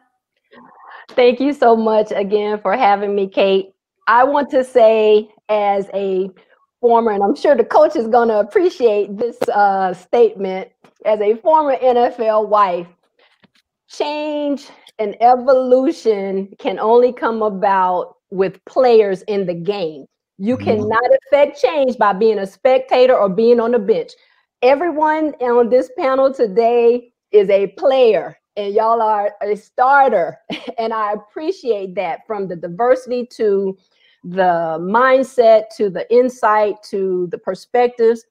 Thank you so much again for having me, Kate. I want to say, as a former, and I'm sure the coach is going to appreciate this uh, statement, as a former N F L wife, change and evolution can only come about with players in the game. You cannot affect change by being a spectator or being on the bench. Everyone on this panel today is a player, and y'all are a starter. And I appreciate that, from the diversity to the mindset, to the insight, to the perspectives,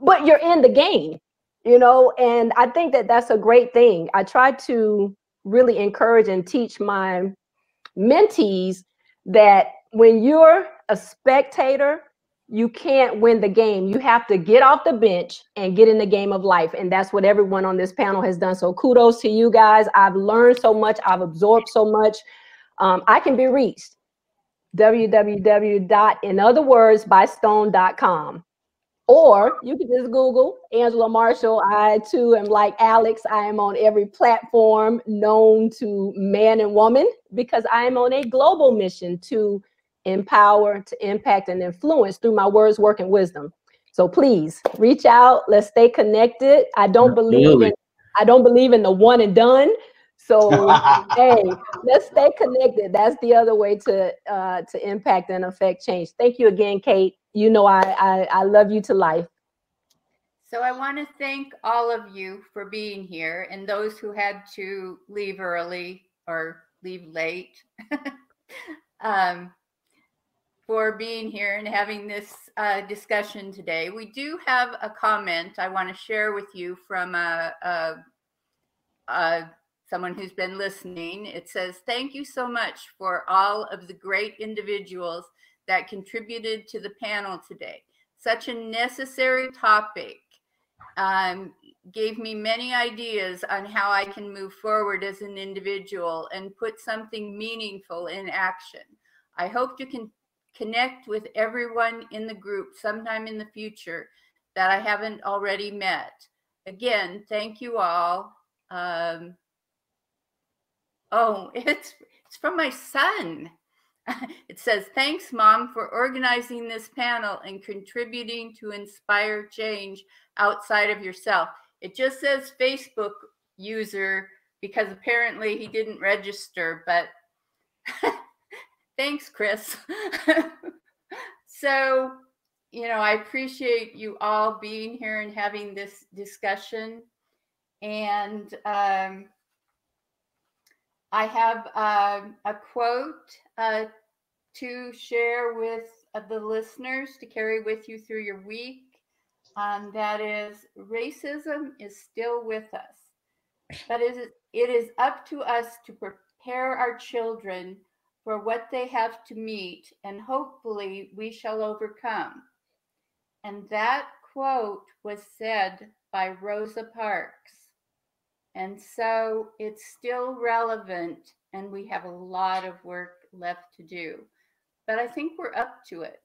but you're in the game, you know, and I think that that's a great thing. I try to really encourage and teach my mentees that when you're a spectator, you can't win the game. You have to get off the bench and get in the game of life. And that's what everyone on this panel has done. So kudos to you guys. I've learned so much. I've absorbed so much. Um, I can be reached. w w w dot in other words by stone dot com. Or you can just Google Angela Marshall. I too am like Alex. I am on every platform known to man and woman, because I am on a global mission to empower, to impact, and influence through my words, work, and wisdom. So please reach out. Let's stay connected. I don't believe in, I don't believe in the one and done. So hey, let's stay connected. That's the other way to uh, to impact and affect change. Thank you again, Kate. You know I, I I love you to life. So I want to thank all of you for being here, and those who had to leave early or leave late. um, for being here and having this uh, discussion today. We do have a comment I want to share with you from a, a, a, someone who's been listening. It says, thank you so much for all of the great individuals that contributed to the panel today. Such a necessary topic. Um, gave me many ideas on how I can move forward as an individual and put something meaningful in action. I hope to continue connect with everyone in the group sometime in the future that I haven't already met. Again, thank you all. Um, oh, it's, it's from my son. It says, thanks, Mom, for organizing this panel and contributing to inspire change outside of yourself. It just says Facebook user because apparently he didn't register, but thanks, Chris. So, you know, I appreciate you all being here and having this discussion. And um, I have uh, a quote uh, to share with uh, the listeners to carry with you through your week. Um, that is, racism is still with us, but it is up to us to prepare our children for what they have to meet, and hopefully we shall overcome. And that quote was said by Rosa Parks. And so it's still relevant, and we have a lot of work left to do, but I think we're up to it.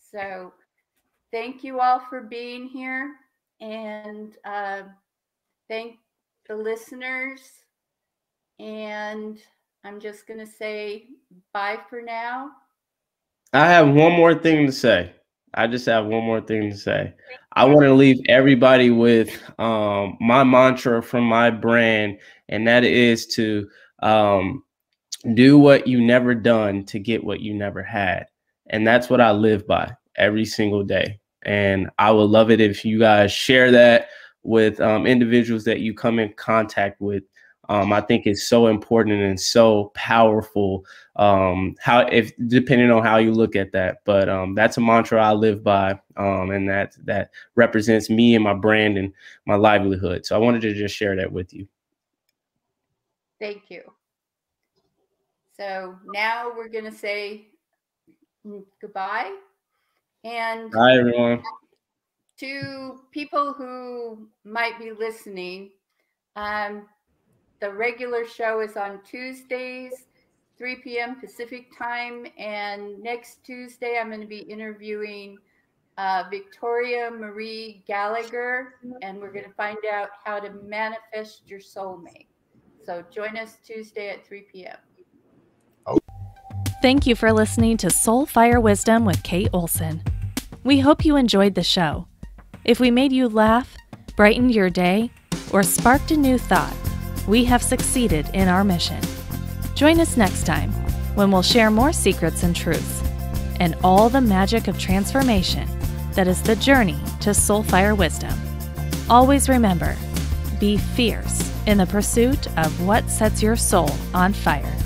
So thank you all for being here, and uh, thank the listeners, and I'm just going to say bye for now. I have one more thing to say. I just have one more thing to say. I want to leave everybody with um, my mantra from my brand, and that is to um, do what you never done to get what you never had. And that's what I live by every single day. And I would love it if you guys share that with um, individuals that you come in contact with. Um, I think it's so important and so powerful, um, how if depending on how you look at that. But um, that's a mantra I live by, um, and that that represents me and my brand and my livelihood. So I wanted to just share that with you. Thank you. So now we're going to say goodbye. And bye, everyone. To people who might be listening, um, the regular show is on Tuesdays, three p m Pacific time. And next Tuesday, I'm going to be interviewing uh, Victoria Marie Gallagher, and we're going to find out how to manifest your soulmate. So join us Tuesday at three p m Thank you for listening to Soulfire Wisdom with Kate Olson. We hope you enjoyed the show. If we made you laugh, brightened your day, or sparked a new thought, we have succeeded in our mission. Join us next time when we'll share more secrets and truths and all the magic of transformation that is the journey to Soulfire Wisdom. Always remember, be fierce in the pursuit of what sets your soul on fire.